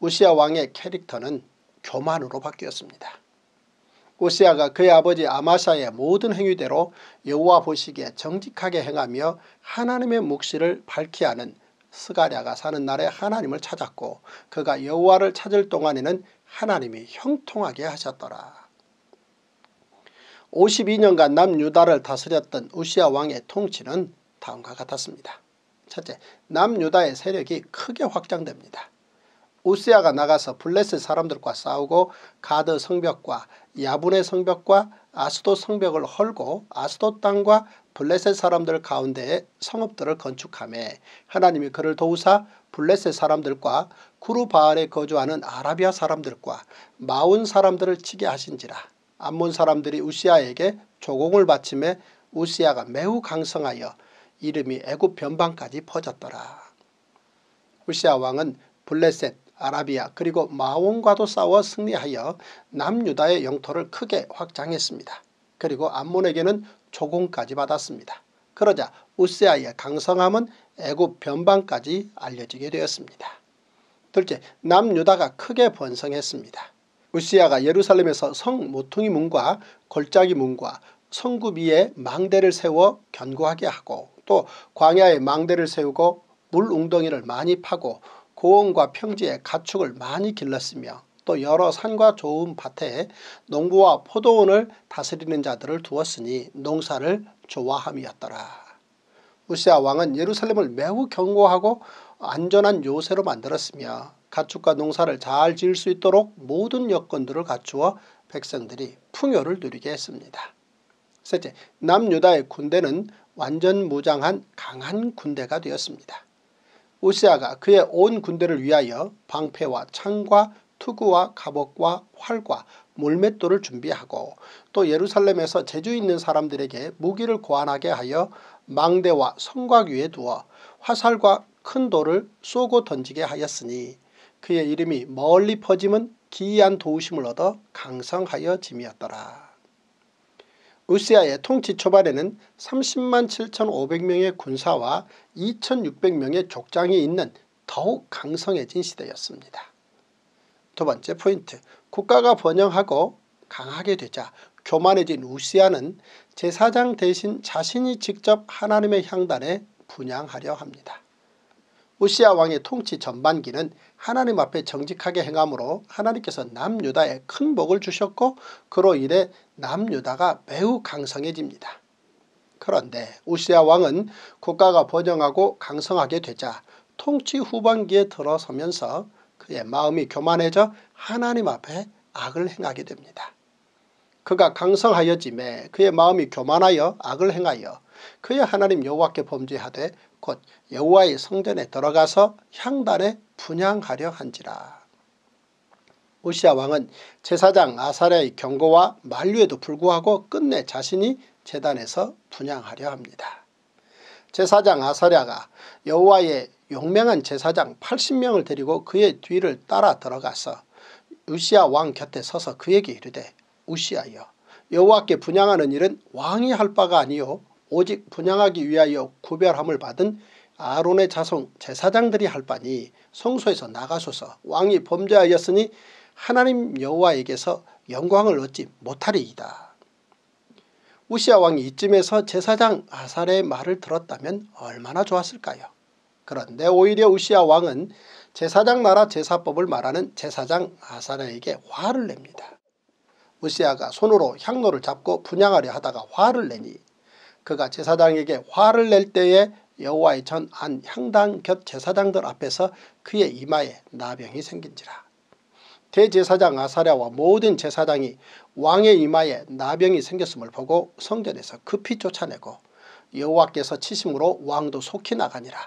웃시야 왕의 캐릭터는 교만으로 바뀌었습니다. 웃시야가 그의 아버지 아마샤의 모든 행위대로 여호와 보시기에 정직하게 행하며 하나님의 묵시를 밝히 하는 스가랴가 사는 날에 하나님을 찾았고 그가 여호와를 찾을 동안에는 하나님이 형통하게 하셨더라. 오십이 년간 남유다를 다스렸던 웃시야 왕의 통치는 다음과 같았습니다. 첫째, 남유다의 세력이 크게 확장됩니다. 웃시야가 나가서 블레셋 사람들과 싸우고 가드 성벽과 야분의 성벽과 아스도 성벽을 헐고 아스도 땅과 블레셋 사람들 가운데에 성읍들을 건축하매 하나님이 그를 도우사 블레셋 사람들과 구르바알에 거주하는 아라비아 사람들과 마온 사람들을 치게 하신지라. 암몬 사람들이 웃시야에게 조공을 바치매 웃시야가 매우 강성하여 이름이 애굽 변방까지 퍼졌더라. 웃시야 왕은 블레셋, 아라비아 그리고 마온과도 싸워 승리하여 남유다의 영토를 크게 확장했습니다. 그리고 암몬에게는 조공까지 받았습니다. 그러자 웃시야의 강성함은 애굽 변방까지 알려지게 되었습니다. 둘째, 남유다가 크게 번성했습니다. 웃시야가 예루살렘에서 성 모퉁이 문과 골짜기 문과 성굽 위에 망대를 세워 견고하게 하고 또 광야에 망대를 세우고 물웅덩이를 많이 파고 고원과 평지에 가축을 많이 길렀으며 또 여러 산과 좋은 밭에 농부와 포도원을 다스리는 자들을 두었으니 농사를 좋아함이었더라. 웃시야 왕은 예루살렘을 매우 견고하고 안전한 요새로 만들었으며 가축과 농사를 잘 지을 수 있도록 모든 여건들을 갖추어 백성들이 풍요를 누리게 했습니다. 셋째, 남유다의 군대는 완전 무장한 강한 군대가 되었습니다. 웃시야가 그의 온 군대를 위하여 방패와 창과 투구와 갑옷과 활과 몰맷돌을 준비하고 또 예루살렘에서 재주 있는 사람들에게 무기를 고안하게 하여 망대와 성곽 위에 두어 화살과 큰 돌을 쏘고 던지게 하였으니 그의 이름이 멀리 퍼짐은 기이한 도우심을 얻어 강성하여 짐이었더라. 웃시야의 통치 초반에는 삼십만 칠천오백 명의 군사와 이천육백 명의 족장이 있는 더욱 강성해진 시대였습니다. 두 번째 포인트, 국가가 번영하고 강하게 되자 교만해진 웃시야는 제사장 대신 자신이 직접 하나님의 향단에 분향하려 합니다. 웃시야 왕의 통치 전반기는 하나님 앞에 정직하게 행함으로 하나님께서 남유다에 큰 복을 주셨고 그로 인해 남유다가 매우 강성해집니다. 그런데 웃시야 왕은 국가가 번영하고 강성하게 되자 통치 후반기에 들어서면서 그의 마음이 교만해져 하나님 앞에 악을 행하게 됩니다. 그가 강성하여지매 그의 마음이 교만하여 악을 행하여 그의 하나님 여호와께 범죄하되 곧 여호와의 성전에 들어가서 향단에 분향하려 한지라. 웃시야 왕은 제사장 아사랴의 경고와 만류에도 불구하고 끝내 자신이 제단에서 분향하려 합니다. 제사장 아사랴가 여호와의 용맹한 제사장 팔십 명을 데리고 그의 뒤를 따라 들어가서 웃시야 왕 곁에 서서 그에게 이르되 웃시야여, 여호와께 분향하는 일은 왕이 할 바가 아니요 오직 분향하기 위하여 구별함을 받은 아론의 자손 제사장들이 할 바니 성소에서 나가소서. 왕이 범죄하였으니 하나님 여호와에게서 영광을 얻지 못하리이다. 웃시야 왕이 이쯤에서 제사장 아사랴의 말을 들었다면 얼마나 좋았을까요? 그런데 오히려 웃시야 왕은 제사장 나라 제사법을 말하는 제사장 아사랴에게 화를 냅니다. 웃시야가 손으로 향로를 잡고 분향하려 하다가 화를 내니 그가 제사장에게 화를 낼 때에 여호와의 전 안 향단 곁 제사장들 앞에서 그의 이마에 나병이 생긴지라. 대제사장 아사랴와 모든 제사장이 왕의 이마에 나병이 생겼음을 보고 성전에서 급히 쫓아내고 여호와께서 치심으로 왕도 속히 나가니라.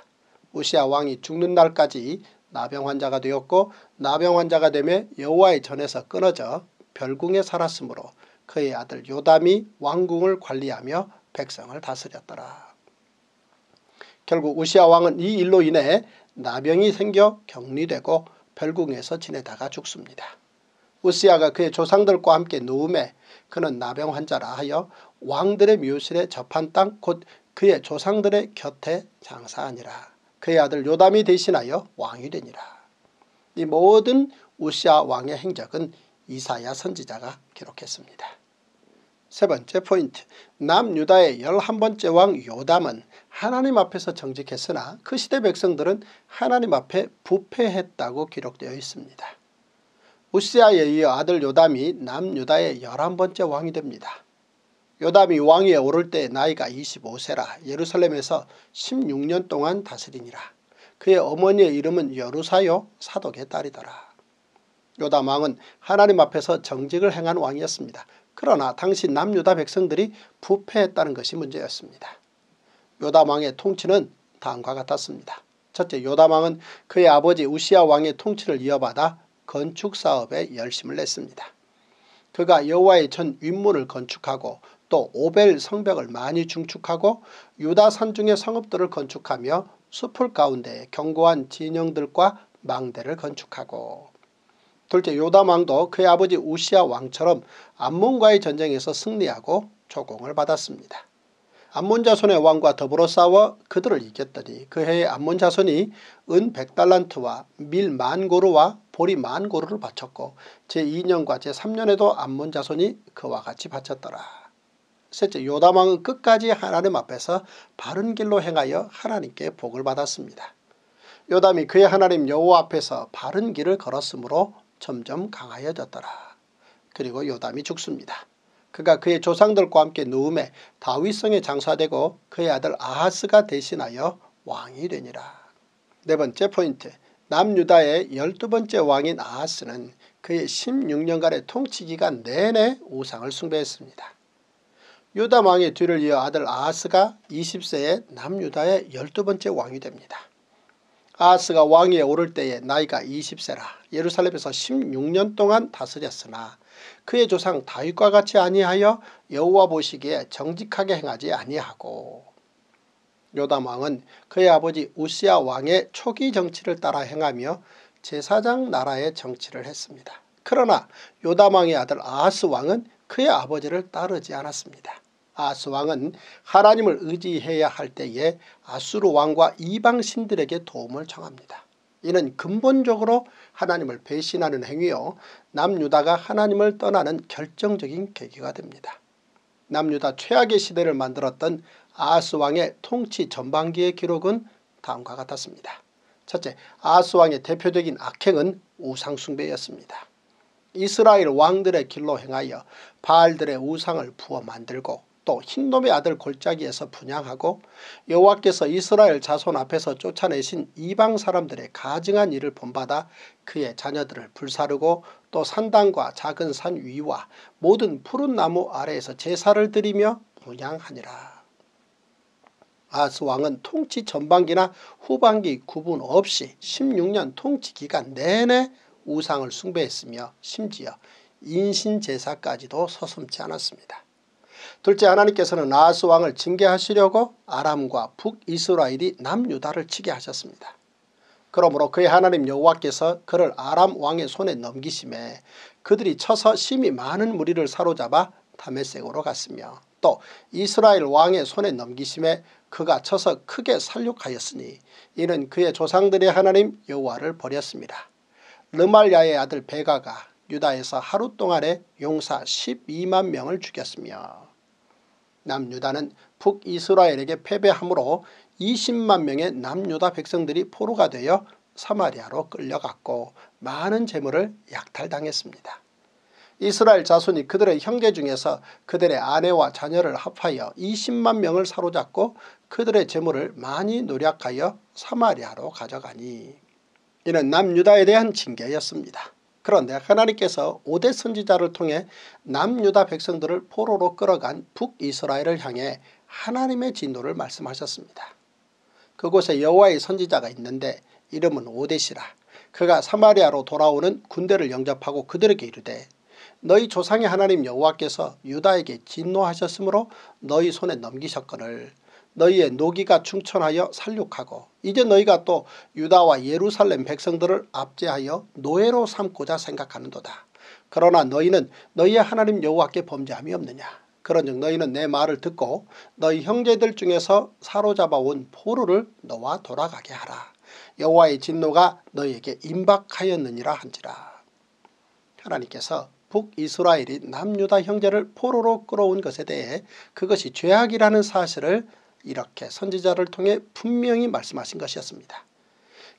웃시야 왕이 죽는 날까지 나병 환자가 되었고 나병 환자가 되매 여호와의 전에서 끊어져 별궁에 살았으므로 그의 아들 요담이 왕궁을 관리하며 백성을 다스렸더라. 결국 웃시야 왕은 이 일로 인해 나병이 생겨 격리되고 별궁에서 지내다가 죽습니다. 웃시야가 그의 조상들과 함께 누움에 그는 나병 환자라 하여 왕들의 묘실에 접한 땅 곧 그의 조상들의 곁에 장사하니라. 그의 아들 요담이 대신하여 왕이 되니라. 이 모든 웃시야 왕의 행적은 이사야 선지자가 기록했습니다. 세 번째 포인트, 남유다의 열한 번째 왕 요담은 하나님 앞에서 정직했으나 그 시대 백성들은 하나님 앞에 부패했다고 기록되어 있습니다. 웃시야에 이어 아들 요담이 남유다의 열한 번째 왕이 됩니다. 요담이 왕위에 오를 때 나이가 이십오 세라 예루살렘에서 십육 년 동안 다스리니라. 그의 어머니의 이름은 여루사요 사독의 딸이더라. 요담 왕은 하나님 앞에서 정직을 행한 왕이었습니다. 그러나 당시 남유다 백성들이 부패했다는 것이 문제였습니다. 요담 왕의 통치는 다음과 같았습니다. 첫째, 요담 왕은 그의 아버지 웃시야 왕의 통치를 이어받아 건축사업에 열심을 냈습니다. 그가 여호와의 전 윗문을 건축하고 또 오벨 성벽을 많이 중축하고 유다 산중의 성읍들을 건축하며 숲을 가운데에 견고한 진영들과 망대를 건축하고, 둘째, 요담 왕도 그의 아버지 웃시야 왕처럼 암몬과의 전쟁에서 승리하고 조공을 받았습니다. 암몬 자손의 왕과 더불어 싸워 그들을 이겼더니 그 해에 암몬 자손이 은 백 달란트와 밀 만 고루와 보리 만 고루를 바쳤고 제이 년과 제삼 년에도 암몬 자손이 그와 같이 바쳤더라. 셋째, 요담 왕은 끝까지 하나님 앞에서 바른 길로 행하여 하나님께 복을 받았습니다. 요담이 그의 하나님 여호와 앞에서 바른 길을 걸었으므로 점점 강하여졌더라. 그리고 요담이 죽습니다. 그가 그의 조상들과 함께 누움에 다윗성에 장사되고 그의 아들 아하스가 대신하여 왕이 되니라. 네 번째 포인트, 남유다의 열두 번째 왕인 아하스는 그의 십육 년간의 통치기간 내내 우상을 숭배했습니다. 요담 왕의 뒤를 이어 아들 아하스가 이십 세에 남유다의 열두 번째 왕이 됩니다. 아하스가 왕위에 오를 때에 나이가 이십 세라 예루살렘에서 십육 년 동안 다스렸으나 그의 조상 다윗과 같이 아니하여 여호와 보시기에 정직하게 행하지 아니하고, 요담 왕은 그의 아버지 웃시야 왕의 초기 정치를 따라 행하며 제사장 나라의 정치를 했습니다. 그러나 요담 왕의 아들 아하스 왕은 그의 아버지를 따르지 않았습니다. 아하스 왕은 하나님을 의지해야 할 때에 앗수르 왕과 이방 신들에게 도움을 청합니다. 이는 근본적으로 하나님을 배신하는 행위요 남유다가 하나님을 떠나는 결정적인 계기가 됩니다. 남유다 최악의 시대를 만들었던 아하스 왕의 통치 전반기의 기록은 다음과 같았습니다. 첫째, 아하스 왕의 대표적인 악행은 우상숭배였습니다. 이스라엘 왕들의 길로 행하여 바알들의 우상을 부어 만들고 또 흰놈의 아들 골짜기에서 분양하고 여호와께서 이스라엘 자손 앞에서 쫓아내신 이방 사람들의 가증한 일을 본받아 그의 자녀들을 불사르고 또 산당과 작은 산 위와 모든 푸른 나무 아래에서 제사를 드리며 분양하니라. 아하스 왕은 통치 전반기나 후반기 구분 없이 십육 년 통치 기간 내내 우상을 숭배했으며 심지어 인신제사까지도 서슴지 않았습니다. 둘째, 하나님께서는 아하스 왕을 징계하시려고 아람과 북이스라엘이 남유다를 치게 하셨습니다. 그러므로 그의 하나님 여호와께서 그를 아람 왕의 손에 넘기심에 그들이 쳐서 심히 많은 무리를 사로잡아 다메섹으로 갔으며 또 이스라엘 왕의 손에 넘기심에 그가 쳐서 크게 살육하였으니 이는 그의 조상들의 하나님 여호와를 버렸습니다. 르말야의 아들 베가가 유다에서 하루 동안에 용사 십이만 명을 죽였으며 남유다는 북이스라엘에게 패배함으로 이십만 명의 남유다 백성들이 포로가 되어 사마리아로 끌려갔고 많은 재물을 약탈당했습니다. 이스라엘 자손이 그들의 형제 중에서 그들의 아내와 자녀를 합하여 이십만 명을 사로잡고 그들의 재물을 많이 노략하여 사마리아로 가져가니 이는 남유다에 대한 징계였습니다. 그런데 하나님께서 오뎃 선지자를 통해 남유다 백성들을 포로로 끌어간 북이스라엘을 향해 하나님의 진노를 말씀하셨습니다. 그곳에 여호와의 선지자가 있는데 이름은 오뎃이라. 그가 사마리아로 돌아오는 군대를 영접하고 그들에게 이르되 너희 조상의 하나님 여호와께서 유다에게 진노하셨으므로 너희 손에 넘기셨거늘 너희의 노기가 충천하여 살육하고 이제 너희가 또 유다와 예루살렘 백성들을 압제하여 노예로 삼고자 생각하는도다. 그러나 너희는 너희의 하나님 여호와께 범죄함이 없느냐. 그런즉 너희는 내 말을 듣고 너희 형제들 중에서 사로잡아온 포로를 너와 돌아가게 하라. 여호와의 진노가 너희에게 임박하였느니라 한지라. 하나님께서 북이스라엘이 남유다 형제를 포로로 끌어온 것에 대해 그것이 죄악이라는 사실을 이렇게 선지자를 통해 분명히 말씀하신 것이었습니다.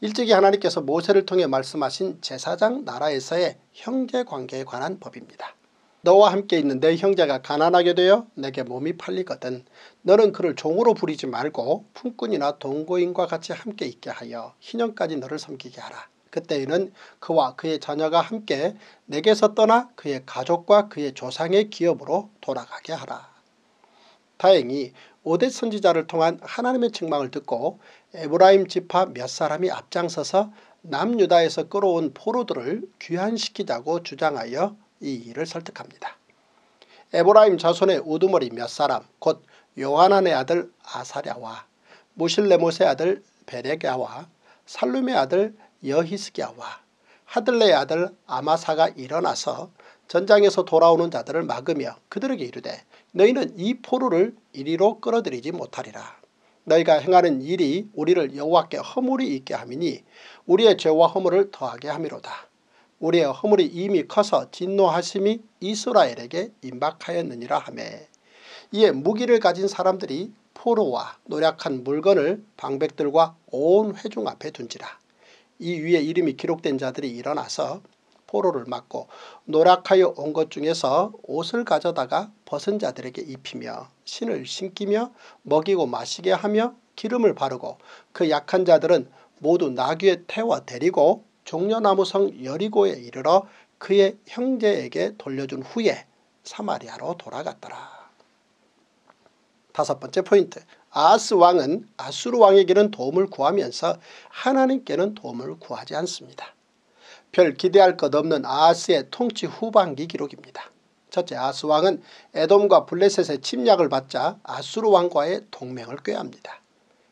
일찍이 하나님께서 모세를 통해 말씀하신 제사장 나라에서의 형제관계에 관한 법입니다. 너와 함께 있는 내 형제가 가난하게 되어 내게 몸이 팔리거든 너는 그를 종으로 부리지 말고 품꾼이나 동거인과 같이 함께 있게 하여 희년까지 너를 섬기게 하라. 그때에는 그와 그의 자녀가 함께 내게서 떠나 그의 가족과 그의 조상의 기업으로 돌아가게 하라. 다행히 오뎃 선지자를 통한 하나님의 책망을 듣고 에브라임 지파 몇 사람이 앞장서서 남유다에서 끌어온 포로들을 귀환시키자고 주장하여 이 일을 설득합니다. 에브라임 자손의 우두머리 몇 사람 곧 요하난의 아들 아사랴와 무실레못의 아들 베레게와 살룸의 아들 여히스기야와 하들레의 아들 아마사가 일어나서 전장에서 돌아오는 자들을 막으며 그들에게 이르되 너희는 이 포로를 이리로 끌어들이지 못하리라. 너희가 행하는 일이 우리를 여호와께 허물이 있게 함이니 우리의 죄와 허물을 더하게 함이로다. 우리의 허물이 이미 커서 진노하심이 이스라엘에게 임박하였느니라 하며 이에 무기를 가진 사람들이 포로와 노략한 물건을 방백들과 온 회중 앞에 둔지라. 이 위에 이름이 기록된 자들이 일어나서 포로를 맞고 노략하여 온 것 중에서 옷을 가져다가 벗은 자들에게 입히며 신을 신기며 먹이고 마시게 하며 기름을 바르고 그 약한 자들은 모두 나귀에 태워 데리고 종려나무성 여리고에 이르러 그의 형제에게 돌려준 후에 사마리아로 돌아갔더라. 다섯 번째 포인트. 아하스 왕은 앗수르 왕에게는 도움을 구하면서 하나님께는 도움을 구하지 않습니다. 별 기대할 것 없는 아하스의 통치 후반기 기록입니다. 첫째, 아하스 왕은 에돔과 블레셋의 침략을 받자 앗수르 왕과의 동맹을 꾀합니다.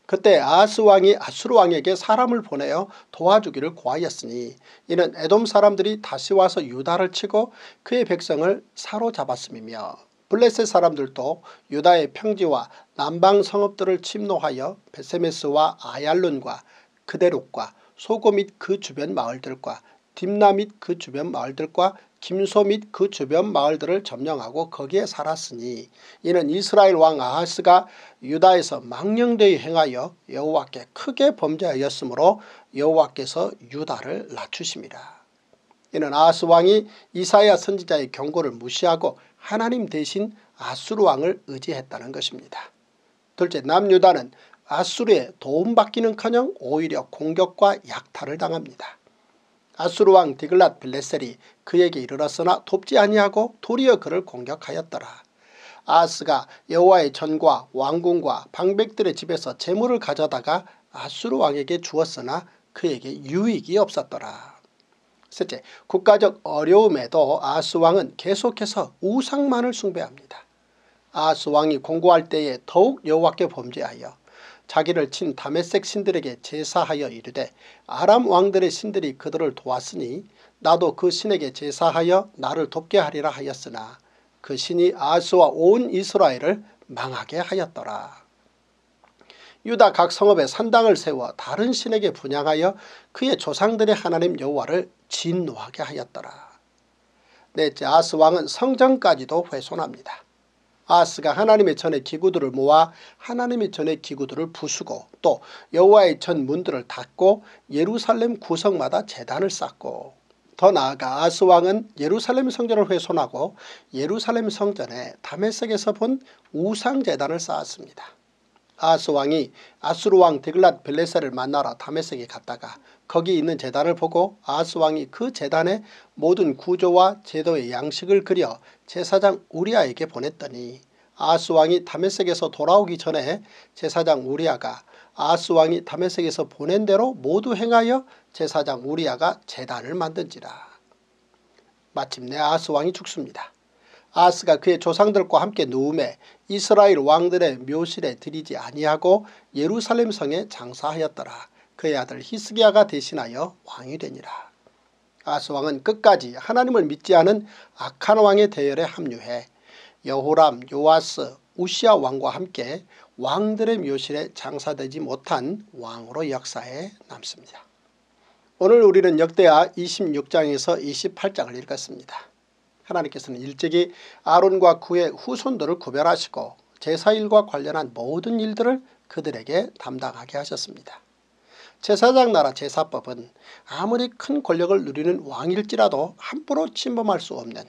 그때 아하스 왕이 앗수르 왕에게 사람을 보내어 도와주기를 고하였으니 이는 에돔 사람들이 다시 와서 유다를 치고 그의 백성을 사로잡았음이며 블레셋 사람들도 유다의 평지와 남방 성읍들을 침노하여 베세메스와 아얄론과 그대룩과 소고 및 그 주변 마을들과 딥나 및 그 주변 마을들과 김소 및 그 주변 마을들을 점령하고 거기에 살았으니 이는 이스라엘 왕 아하스가 유다에서 망령되이 행하여 여호와께 크게 범죄하였으므로 여호와께서 유다를 낮추심이라. 이는 아하스 왕이 이사야 선지자의 경고를 무시하고 하나님 대신 앗수르 왕을 의지했다는 것입니다. 둘째, 남유다는 앗수르에 도움받기는커녕 오히려 공격과 약탈을 당합니다. 앗수르 왕 디글랏 빌레셀이 그에게 이르렀으나 돕지 아니하고 도리어 그를 공격하였더라. 아하스가 여호와의 전과 왕궁과 방백들의 집에서 재물을 가져다가 앗수르 왕에게 주었으나 그에게 유익이 없었더라. 셋째, 국가적 어려움에도 아하스 왕은 계속해서 우상만을 숭배합니다. 아하스 왕이 공고할 때에 더욱 여호와께 범죄하여 자기를 친 다메섹 신들에게 제사하여 이르되 아람 왕들의 신들이 그들을 도왔으니 나도 그 신에게 제사하여 나를 돕게 하리라 하였으나 그 신이 아하스와 온 이스라엘을 망하게 하였더라. 유다 각 성읍에 산당을 세워 다른 신에게 분향하여 그의 조상들의 하나님 여호와를 진노하게 하였더라. 넷째, 아하스 왕은 성전까지도 훼손합니다. 아하스가 하나님의 전의 기구들을 모아 하나님의 전의 기구들을 부수고 또 여호와의 전 문들을 닫고 예루살렘 구석마다 제단을 쌓고 더 나아가 아하스 왕은 예루살렘 성전을 훼손하고 예루살렘 성전에 다메섹에서 본 우상 제단을 쌓았습니다. 아하스 왕이 앗수르 왕 디글랏 빌레셀을 만나러 다메섹에 갔다가 거기 있는 제단을 보고 아하스 왕이 그 제단의 모든 구조와 제도의 양식을 그려 제사장 우리아에게 보냈더니 아하스 왕이 다메섹에서 돌아오기 전에 제사장 우리아가 아하스 왕이 다메섹에서 보낸 대로 모두 행하여 제사장 우리아가 제단을 만든지라. 마침내 아하스 왕이 죽습니다. 아하스가 그의 조상들과 함께 누움에 이스라엘 왕들의 묘실에 들이지 아니하고 예루살렘 성에 장사하였더라. 그의 아들 히스기야가 대신하여 왕이 되니라. 아하스 왕은 끝까지 하나님을 믿지 않은 악한 왕의 대열에 합류해 여호람, 요아스, 웃시야 왕과 함께 왕들의 묘실에 장사되지 못한 왕으로 역사에 남습니다. 오늘 우리는 역대하 이십육 장에서 이십팔 장을 읽었습니다. 하나님께서는 일찍이 아론과 그의 후손들을 구별하시고 제사일과 관련한 모든 일들을 그들에게 담당하게 하셨습니다. 제사장 나라 제사법은 아무리 큰 권력을 누리는 왕일지라도 함부로 침범할 수 없는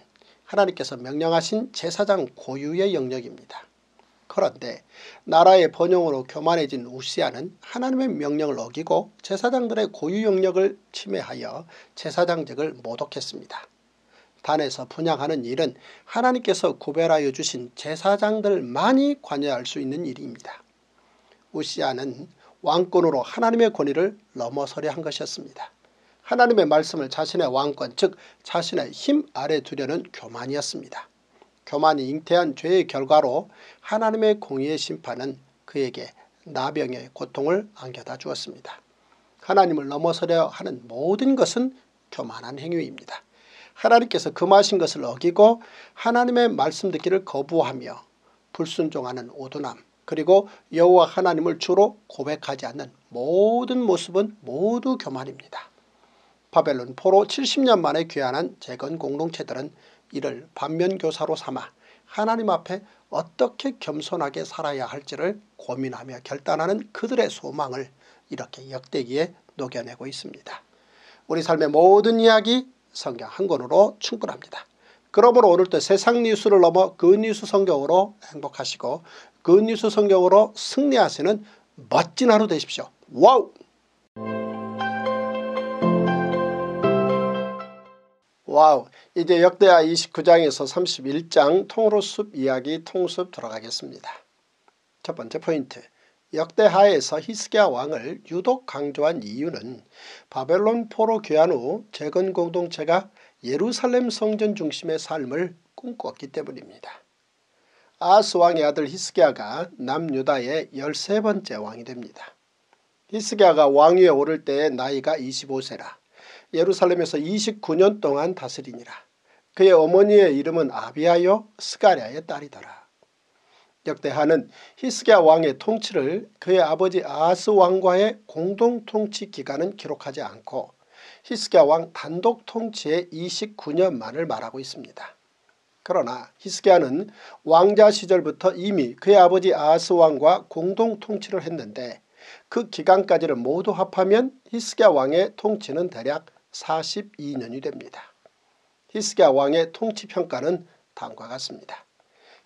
하나님께서 명령하신 제사장 고유의 영역입니다. 그런데 나라의 번영으로 교만해진 웃시야는 하나님의 명령을 어기고 제사장들의 고유 영역을 침해하여 제사장직을 모독했습니다. 단에서 분향하는 일은 하나님께서 구별하여 주신 제사장들만이 관여할 수 있는 일입니다. 웃시야는 왕권으로 하나님의 권위를 넘어서려 한 것이었습니다. 하나님의 말씀을 자신의 왕권, 즉 자신의 힘 아래 두려는 교만이었습니다. 교만이 잉태한 죄의 결과로 하나님의 공의의 심판은 그에게 나병의 고통을 안겨다 주었습니다. 하나님을 넘어서려 하는 모든 것은 교만한 행위입니다. 하나님께서 금하신 것을 어기고 하나님의 말씀 듣기를 거부하며 불순종하는 오둔함, 그리고 여호와 하나님을 주로 고백하지 않는 모든 모습은 모두 교만입니다. 바벨론 포로 칠십 년 만에 귀환한 재건 공동체들은 이를 반면교사로 삼아 하나님 앞에 어떻게 겸손하게 살아야 할지를 고민하며 결단하는 그들의 소망을 이렇게 역대기에 녹여내고 있습니다. 우리 삶의 모든 이야기 성경 한 권으로 충분합니다. 그러므로 오늘도 세상 뉴스를 넘어 굿뉴스 성경으로 행복하시고 굿뉴스 성경으로 승리하시는 멋진 하루 되십시오. 와우! 와우! 이제 역대하 이십구 장에서 삼십일 장 통로숲 이야기 통숲 들어가겠습니다. 첫 번째 포인트. 역대하에서 히스기야 왕을 유독 강조한 이유는 바벨론 포로 귀환 후 재건 공동체가 예루살렘 성전 중심의 삶을 꿈꿨기 때문입니다. 아하스 왕의 아들 히스기야가 남유다의 열세 번째 왕이 됩니다. 히스기야가 왕위에 오를 때의 나이가 이십오 세라 예루살렘에서 이십구 년 동안 다스리니라. 그의 어머니의 이름은 아비하여 스가랴의 딸이더라. 역대하는 히스기야 왕의 통치를 그의 아버지 아하스 왕과의 공동통치 기간은 기록하지 않고 히스기야 왕 단독 통치의 이십구 년만을 말하고 있습니다. 그러나 히스기야는 왕자 시절부터 이미 그의 아버지 아하스 왕과 공동통치를 했는데 그 기간까지를 모두 합하면 히스기야 왕의 통치는 대략 사십이 년이 됩니다. 히스기야 왕의 통치평가는 다음과 같습니다.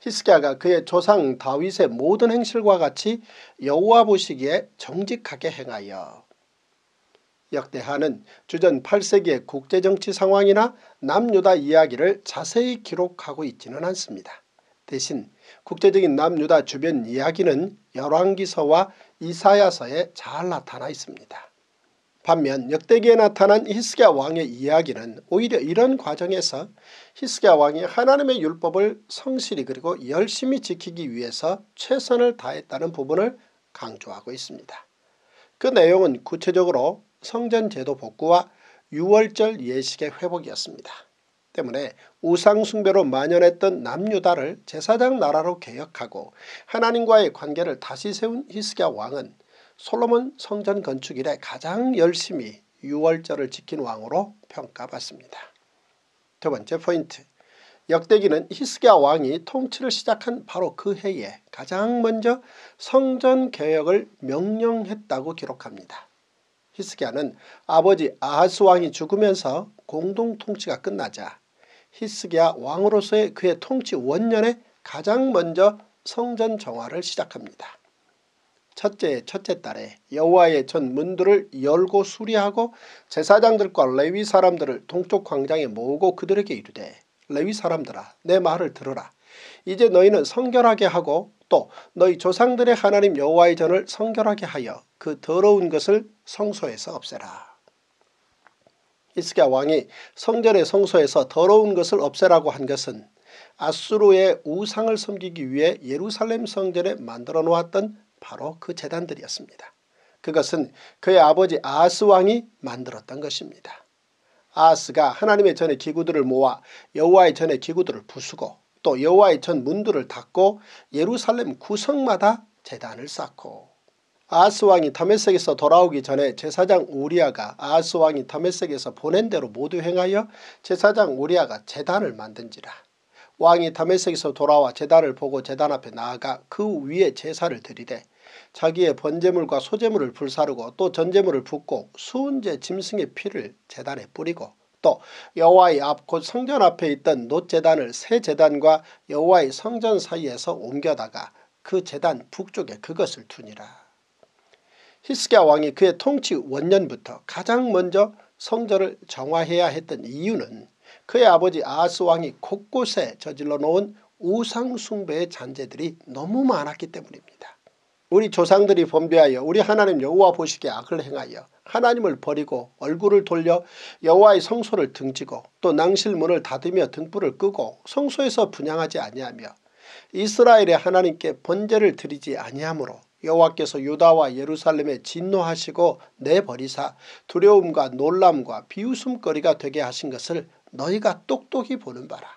히스기야가 그의 조상 다윗의 모든 행실과 같이 여호와 보시기에 정직하게 행하여 역대하는 주전 팔 세기의 국제정치 상황이나 남유다 이야기를 자세히 기록하고 있지는 않습니다. 대신 국제적인 남유다 주변 이야기는 열왕기서와 이사야서에 잘 나타나 있습니다. 반면 역대기에 나타난 히스기야 왕의 이야기는 오히려 이런 과정에서 히스기야 왕이 하나님의 율법을 성실히 그리고 열심히 지키기 위해서 최선을 다했다는 부분을 강조하고 있습니다. 그 내용은 구체적으로 성전 제도 복구와 유월절 예식의 회복이었습니다. 때문에 우상숭배로 만연했던 남유다를 제사장 나라로 개혁하고 하나님과의 관계를 다시 세운 히스기야 왕은 솔로몬 성전 건축 이래 가장 열심히 유월절을 지킨 왕으로 평가받습니다. 두 번째 포인트. 역대기는 히스기야 왕이 통치를 시작한 바로 그 해에 가장 먼저 성전 개혁을 명령했다고 기록합니다. 히스기야는 아버지 아하스 왕이 죽으면서 공동통치가 끝나자 히스기야 왕으로서의 그의 통치 원년에 가장 먼저 성전 정화를 시작합니다. 첫째 첫째 달에 여호와의 전 문들을 열고 수리하고 제사장들과 레위 사람들을 동쪽 광장에 모으고 그들에게 이르되 레위 사람들아 내 말을 들으라. 이제 너희는 성결하게 하고 또 너희 조상들의 하나님 여호와의 전을 성결하게 하여 그 더러운 것을 성소에서 없애라. 히스기야 왕이 성전의 성소에서 더러운 것을 없애라고 한 것은 앗수르의 우상을 섬기기 위해 예루살렘 성전에 만들어 놓았던 바로 그 제단들이었습니다. 그것은 그의 아버지 아하스 왕이 만들었던 것입니다. 아하스가 하나님의 전의 기구들을 모아 여호와의 전의 기구들을 부수고 또 여호와의 전 문들을 닫고 예루살렘 구성마다 제단을 쌓고 아하스 왕이 다메섹에서 돌아오기 전에 제사장 우리아가 아하스 왕이 다메섹에서 보낸 대로 모두 행하여 제사장 우리아가 제단을 만든지라. 왕이 다메섹에서 돌아와 제단을 보고 제단 앞에 나아가 그 위에 제사를 드리되 자기의 번제물과 소제물을 불사르고 또 전제물을 붓고 수은제 짐승의 피를 제단에 뿌리고 또 여호와의 앞 곧 성전 앞에 있던 놋제단을 새 제단과 여호와의 성전 사이에서 옮겨다가 그 제단 북쪽에 그것을 두니라. 히스기야 왕이 그의 통치 원년부터 가장 먼저 성전을 정화해야 했던 이유는 그의 아버지 아하스 왕이 곳곳에 저질러 놓은 우상 숭배의 잔재들이 너무 많았기 때문입니다. 우리 조상들이 범죄하여 우리 하나님 여호와 보시기에 악을 행하여 하나님을 버리고 얼굴을 돌려 여호와의 성소를 등지고 또 낭실문을 닫으며 등불을 끄고 성소에서 분향하지 아니하며 이스라엘의 하나님께 번제를 드리지 아니하므로 여호와께서 유다와 예루살렘에 진노하시고 내버리사 두려움과 놀람과 비웃음거리가 되게 하신 것을 너희가 똑똑히 보는 바라.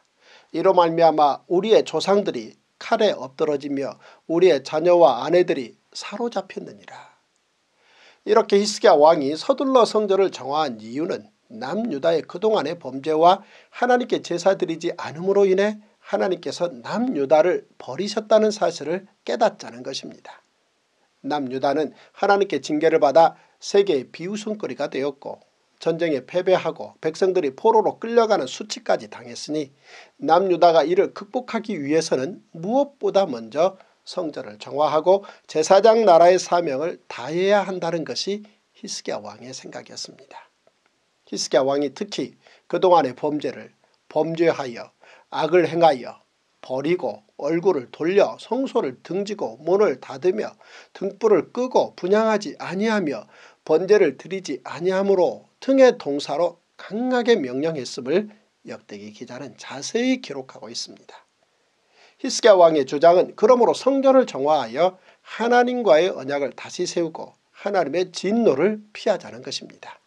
이로 말미암아 우리의 조상들이 칼에 엎드러지며 우리의 자녀와 아내들이 사로잡혔느니라. 이렇게 히스기야 왕이 서둘러 성전을 정화한 이유는 남유다의 그동안의 범죄와 하나님께 제사드리지 않음으로 인해 하나님께서 남유다를 버리셨다는 사실을 깨닫자는 것입니다. 남유다는 하나님께 징계를 받아 세계의 비웃음거리가 되었고 전쟁에 패배하고 백성들이 포로로 끌려가는 수치까지 당했으니 남유다가 이를 극복하기 위해서는 무엇보다 먼저 성전을 정화하고 제사장 나라의 사명을 다해야 한다는 것이 히스기야 왕의 생각이었습니다. 히스기야 왕이 특히 그동안의 범죄를 범죄하여 악을 행하여 버리고 얼굴을 돌려 성소를 등지고 문을 닫으며 등불을 끄고 분향하지 아니하며 번제를 드리지 아니하므로 등의 동사로 강하게 명령했음을 역대기 기자는 자세히 기록하고 있습니다. 히스기야 왕의 주장은 그러므로 성전을 정화하여 하나님과의 언약을 다시 세우고 하나님의 진노를 피하자는 것입니다.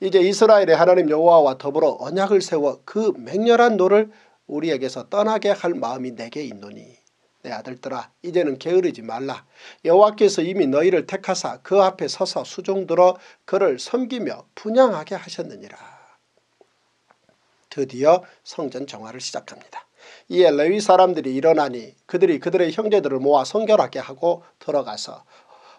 이제 이스라엘의 하나님 여호와와 더불어 언약을 세워 그 맹렬한 노를 우리에게서 떠나게 할 마음이 내게 있노니 내 아들들아 이제는 게으르지 말라. 여호와께서 이미 너희를 택하사 그 앞에 서서 수종들어 그를 섬기며 분향하게 하셨느니라. 드디어 성전 정화를 시작합니다. 이에 레위 사람들이 일어나니 그들이 그들의 형제들을 모아 성결하게 하고 들어가서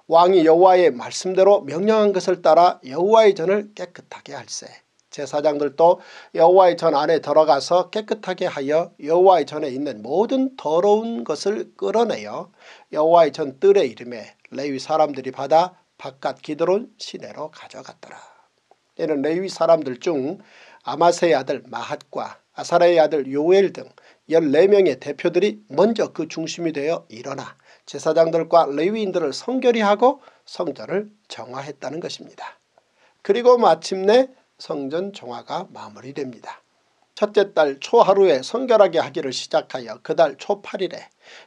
왕이 여호와의 말씀대로 명령한 것을 따라 여호와의 전을 깨끗하게 할세. 제사장들도 여호와의 전 안에 들어가서 깨끗하게 하여 여호와의 전에 있는 모든 더러운 것을 끌어내어 여호와의 전 뜰의 이름에 레위 사람들이 받아 바깥 기드론 시내로 가져갔더라. 이는 레위 사람들 중 아마세의 아들 마핫과 아사랴의 아들 요엘 등 열네 명의 대표들이 먼저 그 중심이 되어 일어나 제사장들과 레위인들을 성결히 하고 성전을 정화했다는 것입니다. 그리고 마침내 성전 정화가 마무리됩니다. 첫째 달 초하루에 성결하게 하기를 시작하여 그달 초 팔일에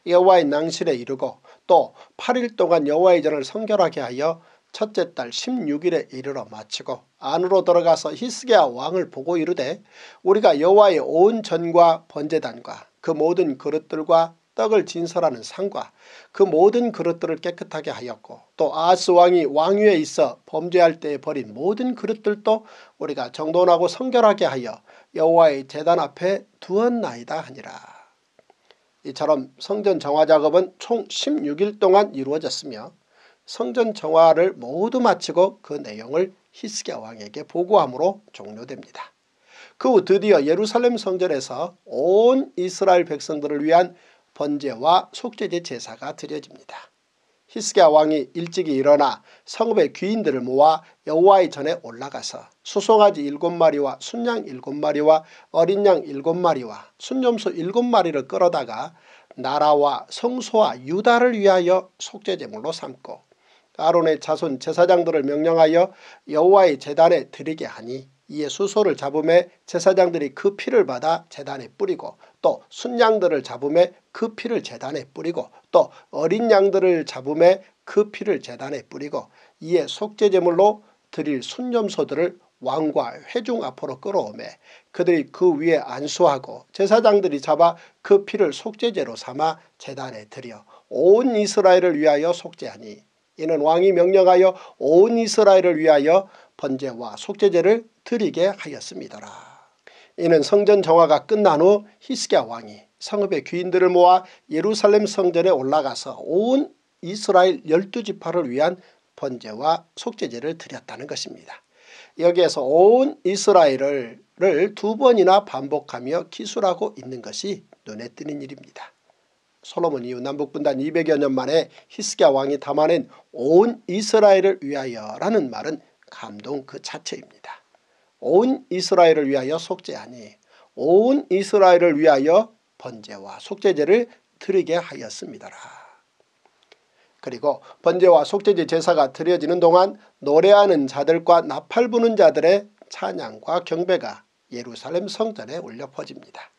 여호와의 낭실에 이르고 또 팔 일 동안 여호와의 전을 성결하게 하여 첫째 달 십육 일에 이르러 마치고 안으로 들어가서 히스기야 왕을 보고 이르되 우리가 여호와의 온 전과 번제단과 그 모든 그릇들과 떡을 진설하는 상과 그 모든 그릇들을 깨끗하게 하였고 또 아하스 왕이 왕위에 있어 범죄할 때에 버린 모든 그릇들도 우리가 정돈하고 성결하게 하여 여호와의 제단 앞에 두었나이다 하니라. 이처럼 성전 정화 작업은 총 십육 일 동안 이루어졌으며 성전 정화를 모두 마치고 그 내용을 히스기야 왕에게 보고함으로 종료됩니다. 그 후 드디어 예루살렘 성전에서 온 이스라엘 백성들을 위한 번제와 속죄제 제사가 드려집니다. 히스기야 왕이 일찍이 일어나 성읍의 귀인들을 모아 여호와의 전에 올라가서 수송아지 일곱 마리와 순양 일곱 마리와 어린 양 일곱 마리와 순염소 일곱 마리를 끌어다가 나라와 성소와 유다를 위하여 속죄제물로 삼고 아론의 자손 제사장들을 명령하여 여호와의 제단에 드리게 하니 이에 수소를 잡음에 제사장들이 그 피를 받아 제단에 뿌리고 또 순양들을 잡음에 그 피를 제단에 뿌리고 또 어린 양들을 잡음에 그 피를 제단에 뿌리고 이에 속죄제물로 드릴 순염소들을 왕과 회중 앞으로 끌어오매 그들이 그 위에 안수하고 제사장들이 잡아 그 피를 속죄제로 삼아 제단에 드려 온 이스라엘을 위하여 속죄하니 이는 왕이 명령하여 온 이스라엘을 위하여 번제와 속죄제를 드리게 하였습니다라. 이는 성전 정화가 끝난 후 히스기야 왕이 성읍의 귀인들을 모아 예루살렘 성전에 올라가서 온 이스라엘 열두 지파를 위한 번제와 속죄제를 드렸다는 것입니다. 여기에서 온 이스라엘을 두 번이나 반복하며 기술하고 있는 것이 눈에 띄는 일입니다. 솔로몬 이후 남북분단 이백여 년 만에 히스기야 왕이 담아낸 온 이스라엘을 위하여라는 말은 감동 그 자체입니다. 온 이스라엘을 위하여 속죄하니 온 이스라엘을 위하여 번제와 속죄제를 드리게 하였습니다라. 그리고 번제와 속죄제 제사가 드려지는 동안 노래하는 자들과 나팔 부는 자들의 찬양과 경배가 예루살렘 성전에 울려 퍼집니다.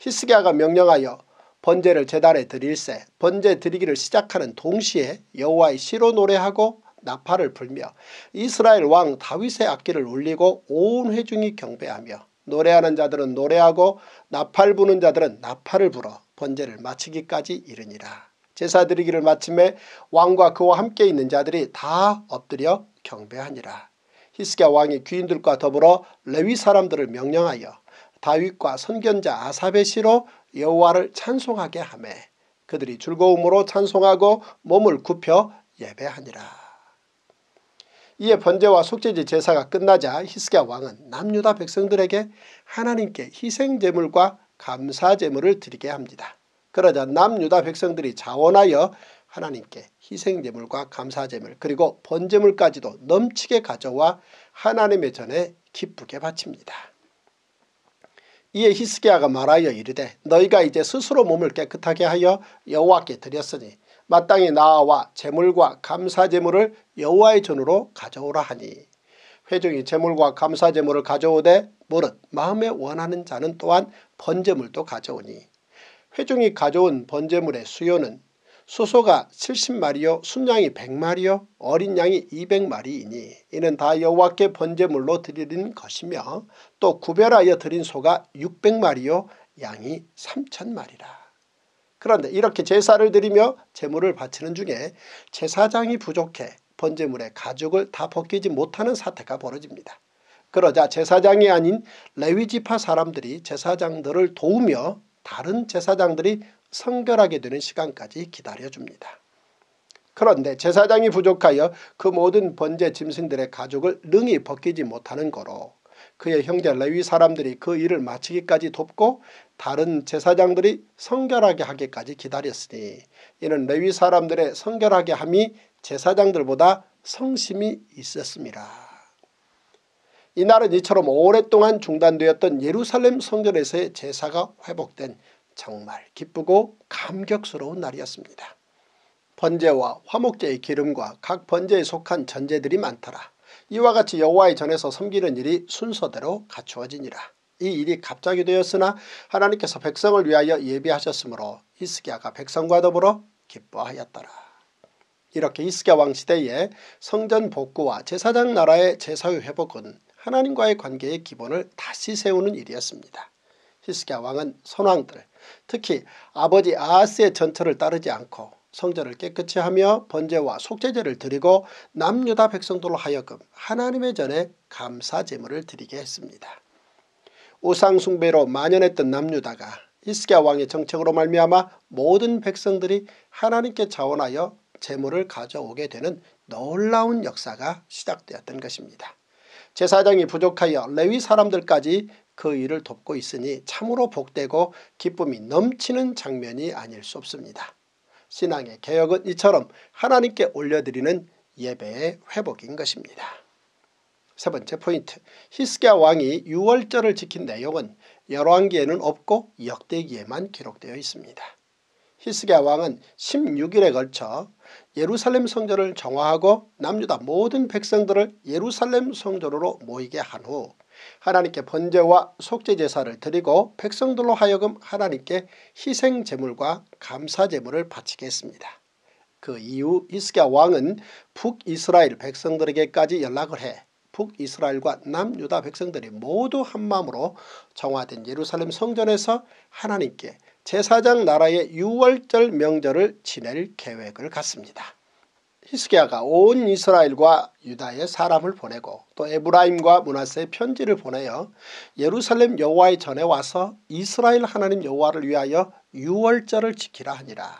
히스기야가 명령하여 번제를 제단에 드릴세 번제 드리기를 시작하는 동시에 여호와의 시로 노래하고 나팔을 불며 이스라엘 왕 다윗의 악기를 울리고 온 회중이 경배하며 노래하는 자들은 노래하고 나팔 부는 자들은 나팔을 불어 번제를 마치기까지 이르니라. 제사 드리기를 마침에 왕과 그와 함께 있는 자들이 다 엎드려 경배하니라. 히스기야 왕이 귀인들과 더불어 레위 사람들을 명령하여 다윗과 선견자 아삽의 시로 여호와를 찬송하게 하매 그들이 즐거움으로 찬송하고 몸을 굽혀 예배하니라. 이에 번제와 속죄제 제사가 끝나자 히스기야 왕은 남유다 백성들에게 하나님께 희생제물과 감사제물을 드리게 합니다. 그러자 남유다 백성들이 자원하여 하나님께 희생제물과 감사제물 그리고 번제물까지도 넘치게 가져와 하나님의 전에 기쁘게 바칩니다. 이에 히스기야가 말하여 이르되 너희가 이제 스스로 몸을 깨끗하게 하여 여호와께 드렸으니 마땅히 나와 제물과 감사제물을 여호와의 전으로 가져오라 하니 회중이 제물과 감사제물을 가져오되 무릇 마음에 원하는 자는 또한 번제물도 가져오니 회중이 가져온 번제물의 수요는 수소가 칠십 마리요 순양이 백 마리요 어린 양이 이백 마리이니 이는 다 여호와께 번제물로 드리는 것이며 또 구별하여 드린 소가 육백 마리요 양이 삼천 마리라. 그런데 이렇게 제사를 드리며 제물을 바치는 중에 제사장이 부족해 번제물의 가죽을 다 벗기지 못하는 사태가 벌어집니다. 그러자 제사장이 아닌 레위지파 사람들이 제사장들을 도우며 다른 제사장들이 성결하게 되는 시간까지 기다려줍니다. 그런데 제사장이 부족하여 그 모든 번제 짐승들의 가죽을 능히 벗기지 못하는 거로 그의 형제 레위 사람들이 그 일을 마치기까지 돕고 다른 제사장들이 성결하게 하기까지 기다렸으니 이는 레위 사람들의 성결하게 함이 제사장들보다 성심이 있었습니다. 이날은 이처럼 오랫동안 중단되었던 예루살렘 성전에서의 제사가 회복된 정말 기쁘고 감격스러운 날이었습니다. 번제와 화목제의 기름과 각 번제에 속한 전제들이 많더라. 이와 같이 여호와의 전에서 섬기는 일이 순서대로 갖추어지니라. 이 일이 갑자기 되었으나 하나님께서 백성을 위하여 예비하셨으므로 히스기야가 백성과 더불어 기뻐하였더라. 이렇게 히스기야 왕 시대의 성전 복구와 제사장 나라의 제사의 회복은 하나님과의 관계의 기본을 다시 세우는 일이었습니다. 히스기야 왕은 선왕들, 특히 아버지 아하스의 전처를 따르지 않고 성전을 깨끗이 하며 번제와 속죄제를 드리고 남유다 백성들로 하여금 하나님의 전에 감사제물을 드리게 했습니다. 우상숭배로 만연했던 남유다가 히스기야 왕의 정책으로 말미암아 모든 백성들이 하나님께 자원하여 제물을 가져오게 되는 놀라운 역사가 시작되었던 것입니다. 제사장이 부족하여 레위 사람들까지 그 일을 돕고 있으니 참으로 복되고 기쁨이 넘치는 장면이 아닐 수 없습니다. 신앙의 개혁은 이처럼 하나님께 올려드리는 예배의 회복인 것입니다. 세 번째 포인트, 히스기야 왕이 유월절을 지킨 내용은 열왕기에는 없고 역대기에만 기록되어 있습니다. 히스기야 왕은 십육 일에 걸쳐 예루살렘 성전을 정화하고 남유다 모든 백성들을 예루살렘 성전으로 모이게 한 후 하나님께 번제와 속죄 제사를 드리고 백성들로 하여금 하나님께 희생 제물과 감사 제물을 바치게 했습니다. 그 이후 히스기야 왕은 북이스라엘 백성들에게까지 연락을 해 북이스라엘과 남유다 백성들이 모두 한마음으로 정화된 예루살렘 성전에서 하나님께 제사장 나라의 유월절 명절을 지낼 계획을 갖습니다. 히스기야가 온 이스라엘과 유다에 사람을 보내고 또 에브라임과 므낫세에 편지를 보내어 예루살렘 여호와의 전에 와서 이스라엘 하나님 여호와를 위하여 유월절을 지키라 하니라.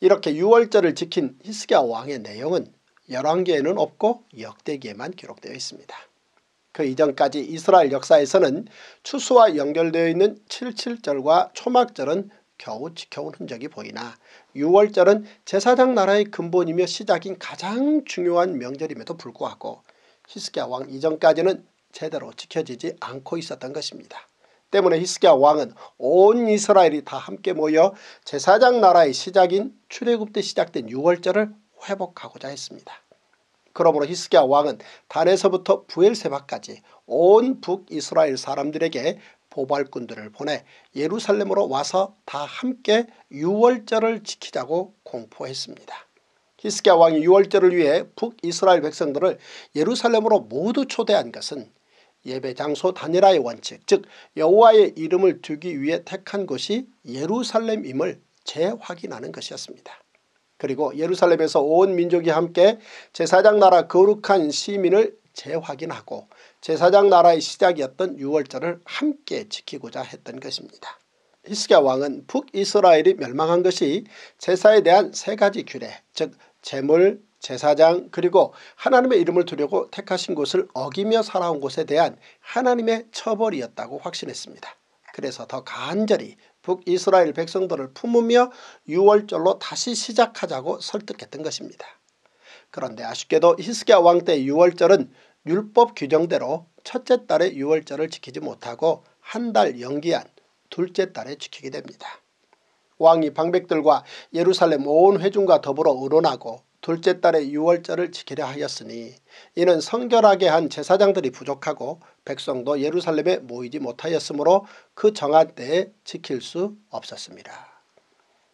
이렇게 유월절을 지킨 히스기야 왕의 내용은 열왕기에는 없고 역대기에만 기록되어 있습니다. 그 이전까지 이스라엘 역사에서는 추수와 연결되어 있는 칠칠절과 초막절은 겨우 지켜온 흔적이 보이나 유월절은 제사장 나라의 근본이며 시작인 가장 중요한 명절임에도 불구하고 히스기야 왕 이전까지는 제대로 지켜지지 않고 있었던 것입니다. 때문에 히스기야 왕은 온 이스라엘이 다 함께 모여 제사장 나라의 시작인 출애굽 때 시작된 유월절을 회복하고자 했습니다. 그러므로 히스기야 왕은 단에서부터 부엘세바까지 온 북이스라엘 사람들에게 보발꾼들을 보내 예루살렘으로 와서 다 함께 유월절을 지키자고 공포했습니다. 히스기야 왕이 유월절을 위해 북이스라엘 백성들을 예루살렘으로 모두 초대한 것은 예배장소 단일화의 원칙, 즉 여호와의 이름을 두기 위해 택한 곳이 예루살렘임을 재확인하는 것이었습니다. 그리고 예루살렘에서 온 민족이 함께 제사장 나라 거룩한 시민을 재확인하고 제사장 나라의 시작이었던 유월절을 함께 지키고자 했던 것입니다. 히스기야 왕은 북이스라엘이 멸망한 것이 제사에 대한 세 가지 규례, 즉 제물, 제사장 그리고 하나님의 이름을 두려고 택하신 곳을 어기며 살아온 곳에 대한 하나님의 처벌이었다고 확신했습니다. 그래서 더 간절히 북이스라엘 백성들을 품으며 유월절로 다시 시작하자고 설득했던 것입니다. 그런데 아쉽게도 히스기야 왕 때의 유월절은 율법 규정대로 첫째 달에 유월절을 지키지 못하고 한 달 연기한 둘째 달에 지키게 됩니다. 왕이 방백들과 예루살렘 온 회중과 더불어 의논하고 둘째 달에 유월절을 지키려 하였으니 이는 성결하게 한 제사장들이 부족하고 백성도 예루살렘에 모이지 못하였으므로 그 정한 때에 지킬 수 없었습니다.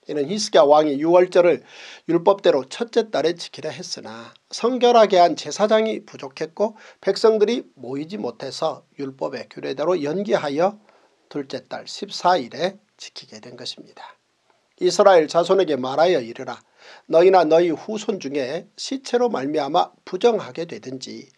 이는 히스기야 왕이 유월절을 율법대로 첫째 달에 지키려 했으나 성결하게 한 제사장이 부족했고 백성들이 모이지 못해서 율법의 규례대로 연기하여 둘째 달 십사 일에 지키게 된 것입니다. 이스라엘 자손에게 말하여 이르라. 너희나 너희 후손 중에 시체로 말미암아 부정하게 되든지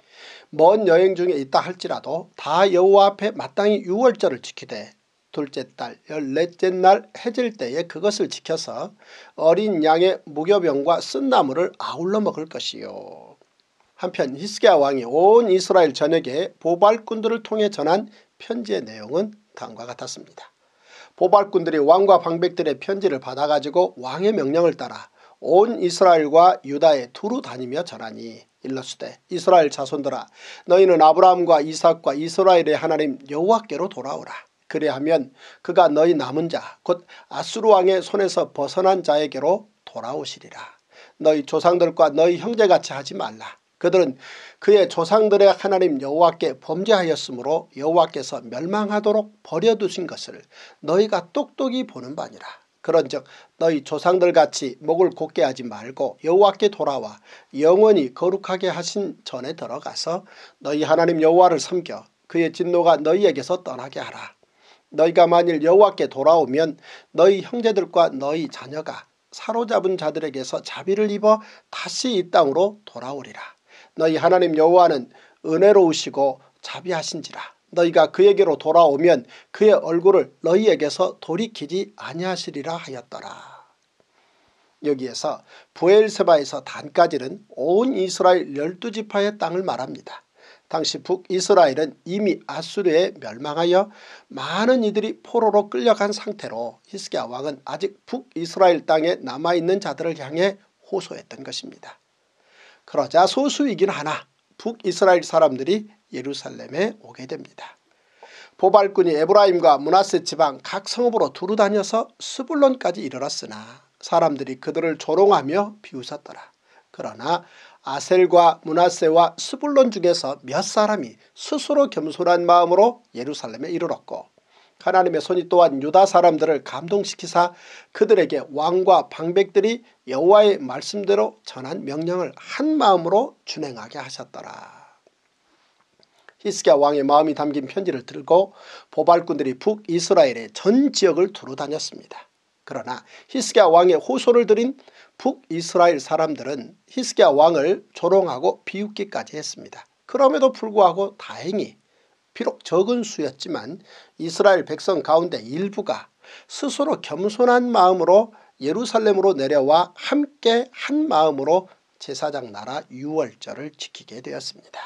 먼 여행 중에 있다 할지라도 다 여호와 앞에 마땅히 유월절을 지키되 둘째 달 열넷째 날 해질 때에 그것을 지켜서 어린 양의 무교병과 쓴나물을 아울러 먹을 것이요. 한편 히스기야 왕이 온 이스라엘 전역에 보발꾼들을 통해 전한 편지의 내용은 다음과 같았습니다. 보발꾼들이 왕과 방백들의 편지를 받아가지고 왕의 명령을 따라 온 이스라엘과 유다에 두루 다니며 전하니 일러스되 이스라엘 자손들아 너희는 아브라함과 이삭과 이스라엘의 하나님 여호와께로 돌아오라. 그리하면 그가 너희 남은 자 곧 앗수르 왕의 손에서 벗어난 자에게로 돌아오시리라. 너희 조상들과 너희 형제같이 하지 말라. 그들은 그의 조상들의 하나님 여호와께 범죄하였으므로 여호와께서 멸망하도록 버려두신 것을 너희가 똑똑히 보는 바니라. 그런즉 너희 조상들같이 목을 곧게 하지 말고 여호와께 돌아와 영원히 거룩하게 하신 전에 들어가서 너희 하나님 여호와를 섬겨 그의 진노가 너희에게서 떠나게 하라. 너희가 만일 여호와께 돌아오면 너희 형제들과 너희 자녀가 사로잡은 자들에게서 자비를 입어 다시 이 땅으로 돌아오리라. 너희 하나님 여호와는 은혜로우시고 자비하신지라. 너희가 그에게로 돌아오면 그의 얼굴을 너희에게서 돌이키지 아니하시리라 하였더라. 여기에서 부엘세바에서 단까지는 온 이스라엘 열두 지파의 땅을 말합니다. 당시 북이스라엘은 이미 앗수르에 멸망하여 많은 이들이 포로로 끌려간 상태로 히스기야 왕은 아직 북이스라엘 땅에 남아있는 자들을 향해 호소했던 것입니다. 그러자 소수이긴 하나 북이스라엘 사람들이 예루살렘에 오게 됩니다. 보발군이 에브라임과 므낫세 지방 각 성읍으로 두루 다녀서 스불론까지 이르렀으나 사람들이 그들을 조롱하며 비웃었더라. 그러나 아셀과 므낫세와 스불론 중에서 몇 사람이 스스로 겸손한 마음으로 예루살렘에 이르렀고 하나님의 손이 또한 유다 사람들을 감동시키사 그들에게 왕과 방백들이 여호와의 말씀대로 전한 명령을 한 마음으로 준행하게 하셨더라. 히스기야 왕의 마음이 담긴 편지를 들고 보발꾼들이 북이스라엘의 전 지역을 두루 다녔습니다. 그러나 히스기야 왕의 호소를 들인 북이스라엘 사람들은 히스기야 왕을 조롱하고 비웃기까지 했습니다. 그럼에도 불구하고 다행히 비록 적은 수였지만 이스라엘 백성 가운데 일부가 스스로 겸손한 마음으로 예루살렘으로 내려와 함께 한 마음으로 제사장 나라 유월절을 지키게 되었습니다.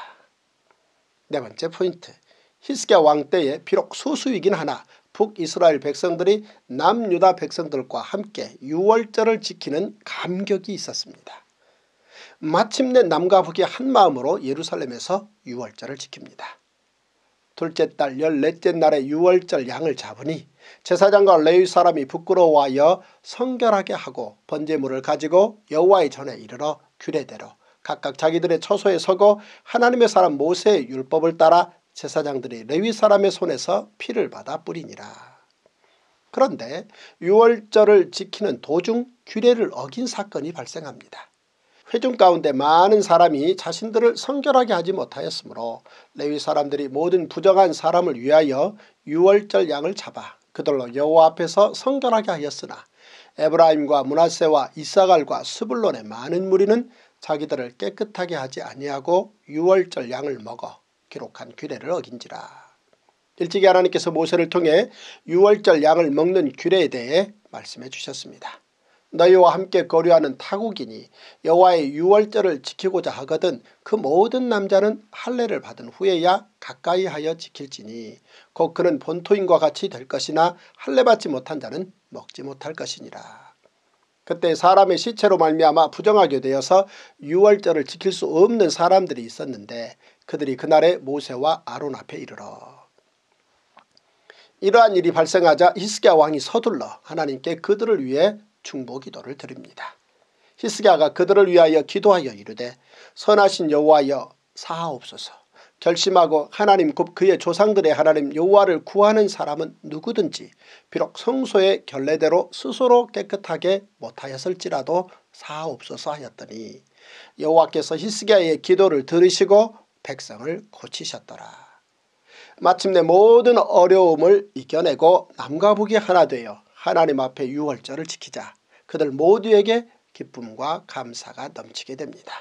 네 번째 포인트, 히스기야 왕 때에 비록 소수이긴 하나 북이스라엘 백성들이 남유다 백성들과 함께 유월절을 지키는 감격이 있었습니다. 마침내 남과 북이 한 마음으로 예루살렘에서 유월절을 지킵니다. 둘째 달 열넷째 날에 유월절 양을 잡으니 제사장과 레위 사람이 부끄러워하여 성결하게 하고 번제물을 가지고 여호와의 전에 이르러 규례대로 각각 자기들의 처소에 서고 하나님의 사람 모세의 율법을 따라 제사장들이 레위 사람의 손에서 피를 받아 뿌리니라. 그런데 유월절을 지키는 도중 규례를 어긴 사건이 발생합니다. 회중 가운데 많은 사람이 자신들을 성결하게 하지 못하였으므로 레위 사람들이 모든 부정한 사람을 위하여 유월절 양을 잡아 그들로 여호와 앞에서 성결하게 하였으나 에브라임과 므낫세와 이사갈과 스불론의 많은 무리는 자기들을 깨끗하게 하지 아니하고 유월절 양을 먹어 기록한 규례를 어긴지라. 일찍이 하나님께서 모세를 통해 유월절 양을 먹는 규례에 대해 말씀해 주셨습니다. 너희와 함께 거류하는 타국인이 여호와의 유월절을 지키고자 하거든 그 모든 남자는 할례를 받은 후에야 가까이 하여 지킬지니 곧 그는 본토인과 같이 될 것이나 할례받지 못한 자는 먹지 못할 것이니라. 그때 사람의 시체로 말미암아 부정하게 되어서 유월절을 지킬 수 없는 사람들이 있었는데 그들이 그날에 모세와 아론 앞에 이르러 이러한 일이 발생하자 히스기야 왕이 서둘러 하나님께 그들을 위해 중보기도를 드립니다. 히스기야가 그들을 위하여 기도하여 이르되 선하신 여호와여 사하옵소서. 결심하고 하나님 곧 그의 조상들의 하나님 여호와를 구하는 사람은 누구든지 비록 성소의 결례대로 스스로 깨끗하게 못하였을지라도 사하옵소서 하였더니 여호와께서 히스기야의 기도를 들으시고 백성을 고치셨더라. 마침내 모든 어려움을 이겨내고 남과 북이 하나 되어 하나님 앞에 유월절을 지키자 그들 모두에게 기쁨과 감사가 넘치게 됩니다.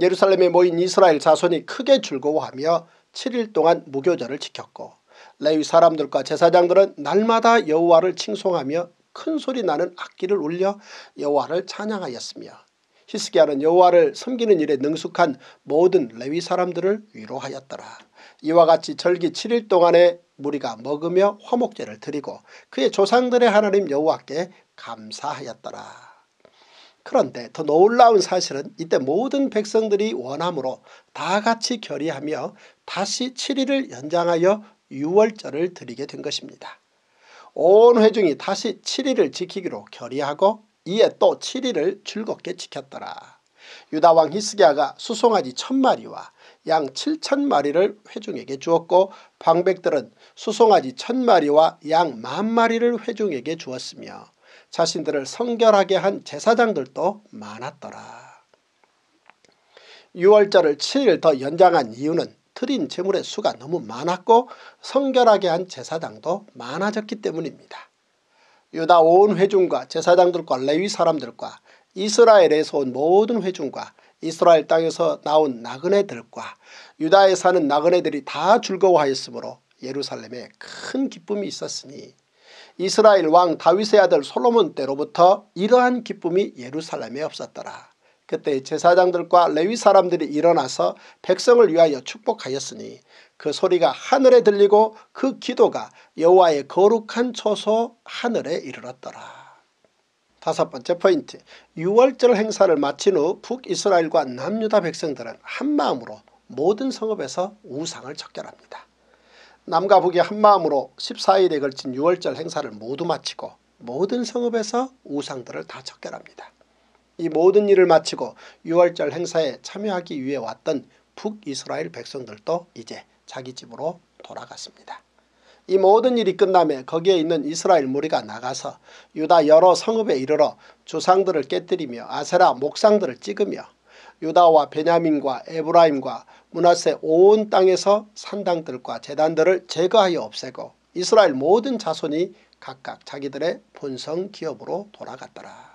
예루살렘에 모인 이스라엘 자손이 크게 즐거워하며 칠 일 동안 무교절을 지켰고 레위 사람들과 제사장들은 날마다 여호와를 칭송하며 큰 소리 나는 악기를 울려 여호와를 찬양하였으며 히스기야는 여호와를 섬기는 일에 능숙한 모든 레위 사람들을 위로하였더라. 이와 같이 절기 칠 일 동안에 무리가 먹으며 화목제를 드리고 그의 조상들의 하나님 여호와께 감사하였더라. 그런데 더 놀라운 사실은 이때 모든 백성들이 원함으로 다같이 결의하며 다시 칠 일을 연장하여 유월절을 드리게 된 것입니다. 온 회중이 다시 칠 일을 지키기로 결의하고 이에 또 칠 일을 즐겁게 지켰더라. 유다왕 히스기야가 수송아지 천 마리와 양 칠천 마리를 회중에게 주었고 방백들은 수송아지 천 마리와 양 만 마리를 회중에게 주었으며 자신들을 성결하게 한 제사장들도 많았더라. 유월절을 칠 일 더 연장한 이유는 드린 제물의 수가 너무 많았고 성결하게 한 제사장도 많아졌기 때문입니다. 유다 온 회중과 제사장들과 레위 사람들과 이스라엘에서 온 모든 회중과 이스라엘 땅에서 나온 나그네들과 유다에 사는 나그네들이 다 즐거워하였으므로 예루살렘에 큰 기쁨이 있었으니 이스라엘 왕 다윗의 아들 솔로몬 때로부터 이러한 기쁨이 예루살렘에 없었더라. 그때 제사장들과 레위 사람들이 일어나서 백성을 위하여 축복하였으니 그 소리가 하늘에 들리고 그 기도가 여호와의 거룩한 초소 하늘에 이르렀더라. 다섯 번째 포인트. 유월절 행사를 마친 후 북이스라엘과 남유다 백성들은 한마음으로 모든 성읍에서 우상을 척결합니다. 남과 북이 한마음으로 십사 일에 걸친 유월절 행사를 모두 마치고 모든 성읍에서 우상들을 다 척결합니다. 이 모든 일을 마치고 유월절 행사에 참여하기 위해 왔던 북이스라엘 백성들도 이제 자기 집으로 돌아갔습니다. 이 모든 일이 끝나매 거기에 있는 이스라엘 무리가 나가서 유다 여러 성읍에 이르러 주상들을 깨뜨리며 아세라 목상들을 찍으며 유다와 베냐민과 에브라임과 므낫세 온 땅에서 산당들과 제단들을 제거하여 없애고 이스라엘 모든 자손이 각각 자기들의 본성 기업으로 돌아갔더라.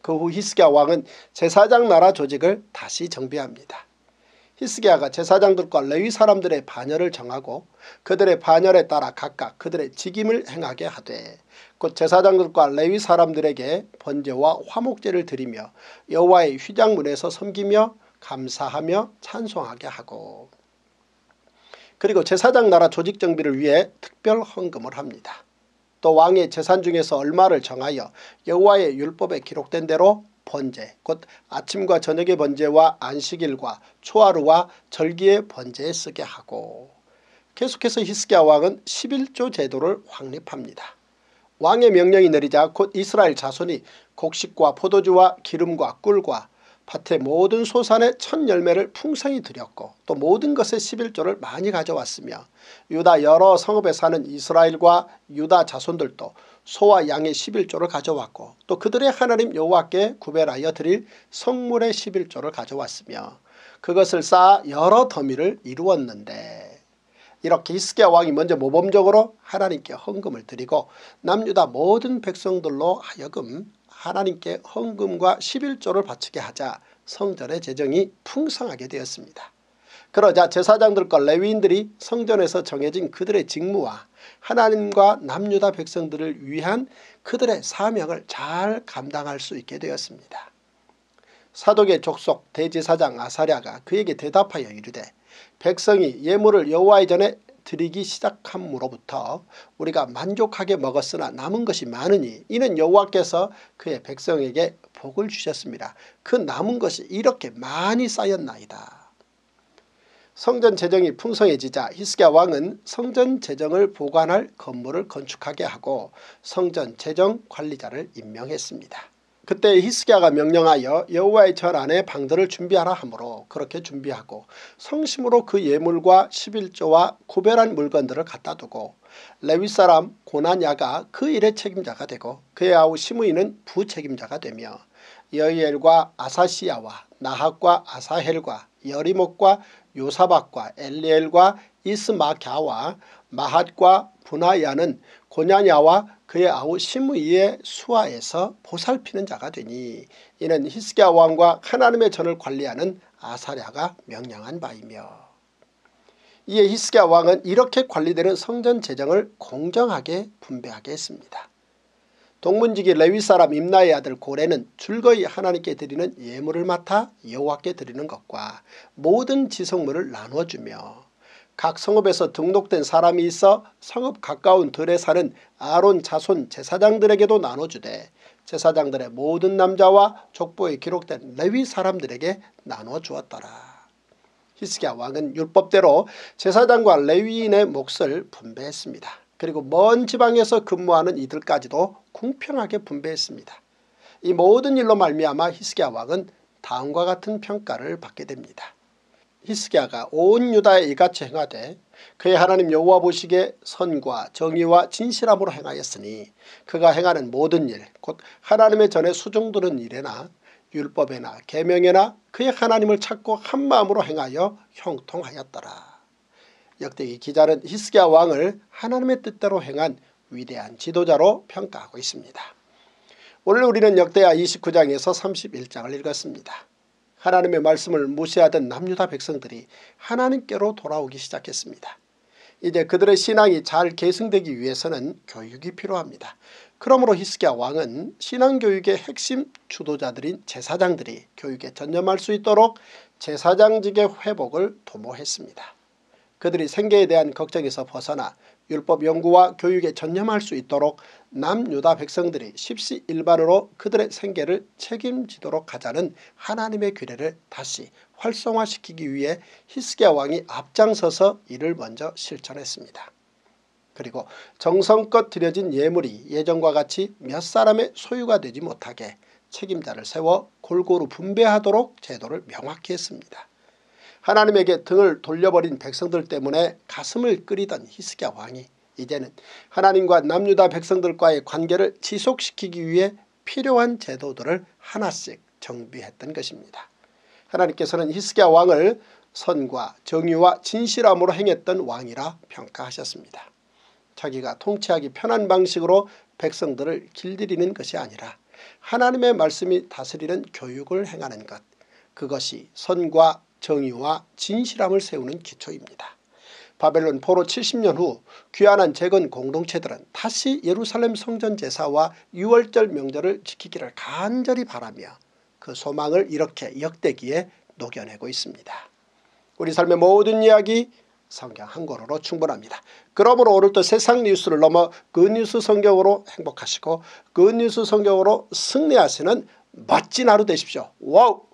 그 후 히스기야 왕은 제사장 나라 조직을 다시 정비합니다. 히스기야가 제사장들과 레위 사람들의 반열을 정하고 그들의 반열에 따라 각각 그들의 직임을 행하게 하되 곧 제사장들과 레위 사람들에게 번제와 화목제를 드리며 여호와의 휘장문에서 섬기며 감사하며 찬송하게 하고 그리고 제사장 나라 조직 정비를 위해 특별 헌금을 합니다. 또 왕의 재산 중에서 얼마를 정하여 여호와의 율법에 기록된 대로 번제 곧 아침과 저녁의 번제와 안식일과 초하루와 절기의 번제에 쓰게 하고 계속해서 히스기야 왕은 십일조 제도를 확립합니다. 왕의 명령이 내리자 곧 이스라엘 자손이 곡식과 포도주와 기름과 꿀과 밭의 모든 소산의 첫 열매를 풍성히 드렸고 또 모든 것의 십일조를 많이 가져왔으며 유다 여러 성읍에 사는 이스라엘과 유다 자손들도 소와 양의 십일조를 가져왔고 또 그들의 하나님 여호와께 구별하여 드릴 성물의 십일조를 가져왔으며 그것을 쌓아 여러 더미를 이루었는데 이렇게 히스기야 왕이 먼저 모범적으로 하나님께 헌금을 드리고 남유다 모든 백성들로 하여금 하나님께 헌금과 십일조를 바치게 하자 성전의 재정이 풍성하게 되었습니다. 그러자 제사장들과 레위인들이 성전에서 정해진 그들의 직무와 하나님과 남유다 백성들을 위한 그들의 사명을 잘 감당할 수 있게 되었습니다. 사독의 족속 대제사장 아사랴가 그에게 대답하여 이르되 백성이 예물을 여호와의 전에 드리기 시작함으로부터 우리가 만족하게 먹었으나 남은 것이 많으니 이는 여호와께서 그의 백성에게 복을 주셨습니다. 그 남은 것이 이렇게 많이 쌓였나이다. 성전 재정이 풍성해지자 히스기야 왕은 성전 재정을 보관할 건물을 건축하게 하고 성전 재정 관리자를 임명했습니다. 그때 히스기야가 명령하여 여호와의 전 안에 방들을 준비하라 하므로 그렇게 준비하고 성심으로 그 예물과 십일조와 구별한 물건들을 갖다 두고 레위사람 고난야가 그 일의 책임자가 되고 그의 아우 시므이는 부책임자가 되며 여이엘과 아사시야와 나핫과 아사헬과 여리목과 요사밧과 엘리엘과 이스마갸와 마핫과 분하야는 고난야와 그의 아우 시므이의 수하에서 보살피는 자가 되니 이는 히스기야 왕과 하나님의 전을 관리하는 아사랴가 명령한 바이며 이에 히스기야 왕은 이렇게 관리되는 성전 재정을 공정하게 분배하게 했습니다. 동문지기 레위사람 임나의 아들 고레는 즐거이 하나님께 드리는 예물을 맡아 여호와께 드리는 것과 모든 지성물을 나눠주며 각 성읍에서 등록된 사람이 있어 성읍 가까운 들에 사는 아론 자손 제사장들에게도 나눠주되 제사장들의 모든 남자와 족보에 기록된 레위 사람들에게 나눠주었더라. 히스기야 왕은 율법대로 제사장과 레위인의 몫을 분배했습니다. 그리고 먼 지방에서 근무하는 이들까지도 공평하게 분배했습니다. 이 모든 일로 말미암아 히스기야 왕은 다음과 같은 평가를 받게 됩니다. 히스기야가 온 유다에 이같이 행하되 그의 하나님 여호와 보시기에 선과 정의와 진실함으로 행하였으니 그가 행하는 모든 일 곧 하나님의 전에 수종드는 일에나 율법에나 계명에나 그의 하나님을 찾고 한마음으로 행하여 형통하였더라. 역대기 기자는 히스기야 왕을 하나님의 뜻대로 행한 위대한 지도자로 평가하고 있습니다. 오늘 우리는 역대하 이십구 장에서 삼십일 장을 읽었습니다. 하나님의 말씀을 무시하던 남유다 백성들이 하나님께로 돌아오기 시작했습니다. 이제 그들의 신앙이 잘 계승되기 위해서는 교육이 필요합니다. 그러므로 히스기야 왕은 신앙교육의 핵심 주도자들인 제사장들이 교육에 전념할 수 있도록 제사장직의 회복을 도모했습니다. 그들이 생계에 대한 걱정에서 벗어나 율법 연구와 교육에 전념할 수 있도록 남유다 백성들이 십시일반으로 그들의 생계를 책임지도록 하자는 하나님의 규례를 다시 활성화시키기 위해 히스기야 왕이 앞장서서 이를 먼저 실천했습니다. 그리고 정성껏 들여진 예물이 예전과 같이 몇 사람의 소유가 되지 못하게 책임자를 세워 골고루 분배하도록 제도를 명확히 했습니다. 하나님에게 등을 돌려버린 백성들 때문에 가슴을 끓이던 히스기야 왕이 이제는 하나님과 남유다 백성들과의 관계를 지속시키기 위해 필요한 제도들을 하나씩 정비했던 것입니다. 하나님께서는 히스기야 왕을 선과 정의와 진실함으로 행했던 왕이라 평가하셨습니다. 자기가 통치하기 편한 방식으로 백성들을 길들이는 것이 아니라 하나님의 말씀이 다스리는 교육을 행하는 것, 그것이 선과 정의와 진실함을 세우는 기초입니다. 바벨론 포로 칠십 년 후 귀환한 재건 공동체들은 다시 예루살렘 성전 제사와 유월절 명절을 지키기를 간절히 바라며 그 소망을 이렇게 역대기에 녹여내고 있습니다. 우리 삶의 모든 이야기 성경 한 권으로 충분합니다. 그러므로 오늘도 세상 뉴스를 넘어 굿뉴스 성경으로 행복하시고 굿뉴스 성경으로 승리하시는 멋진 하루 되십시오. 와우!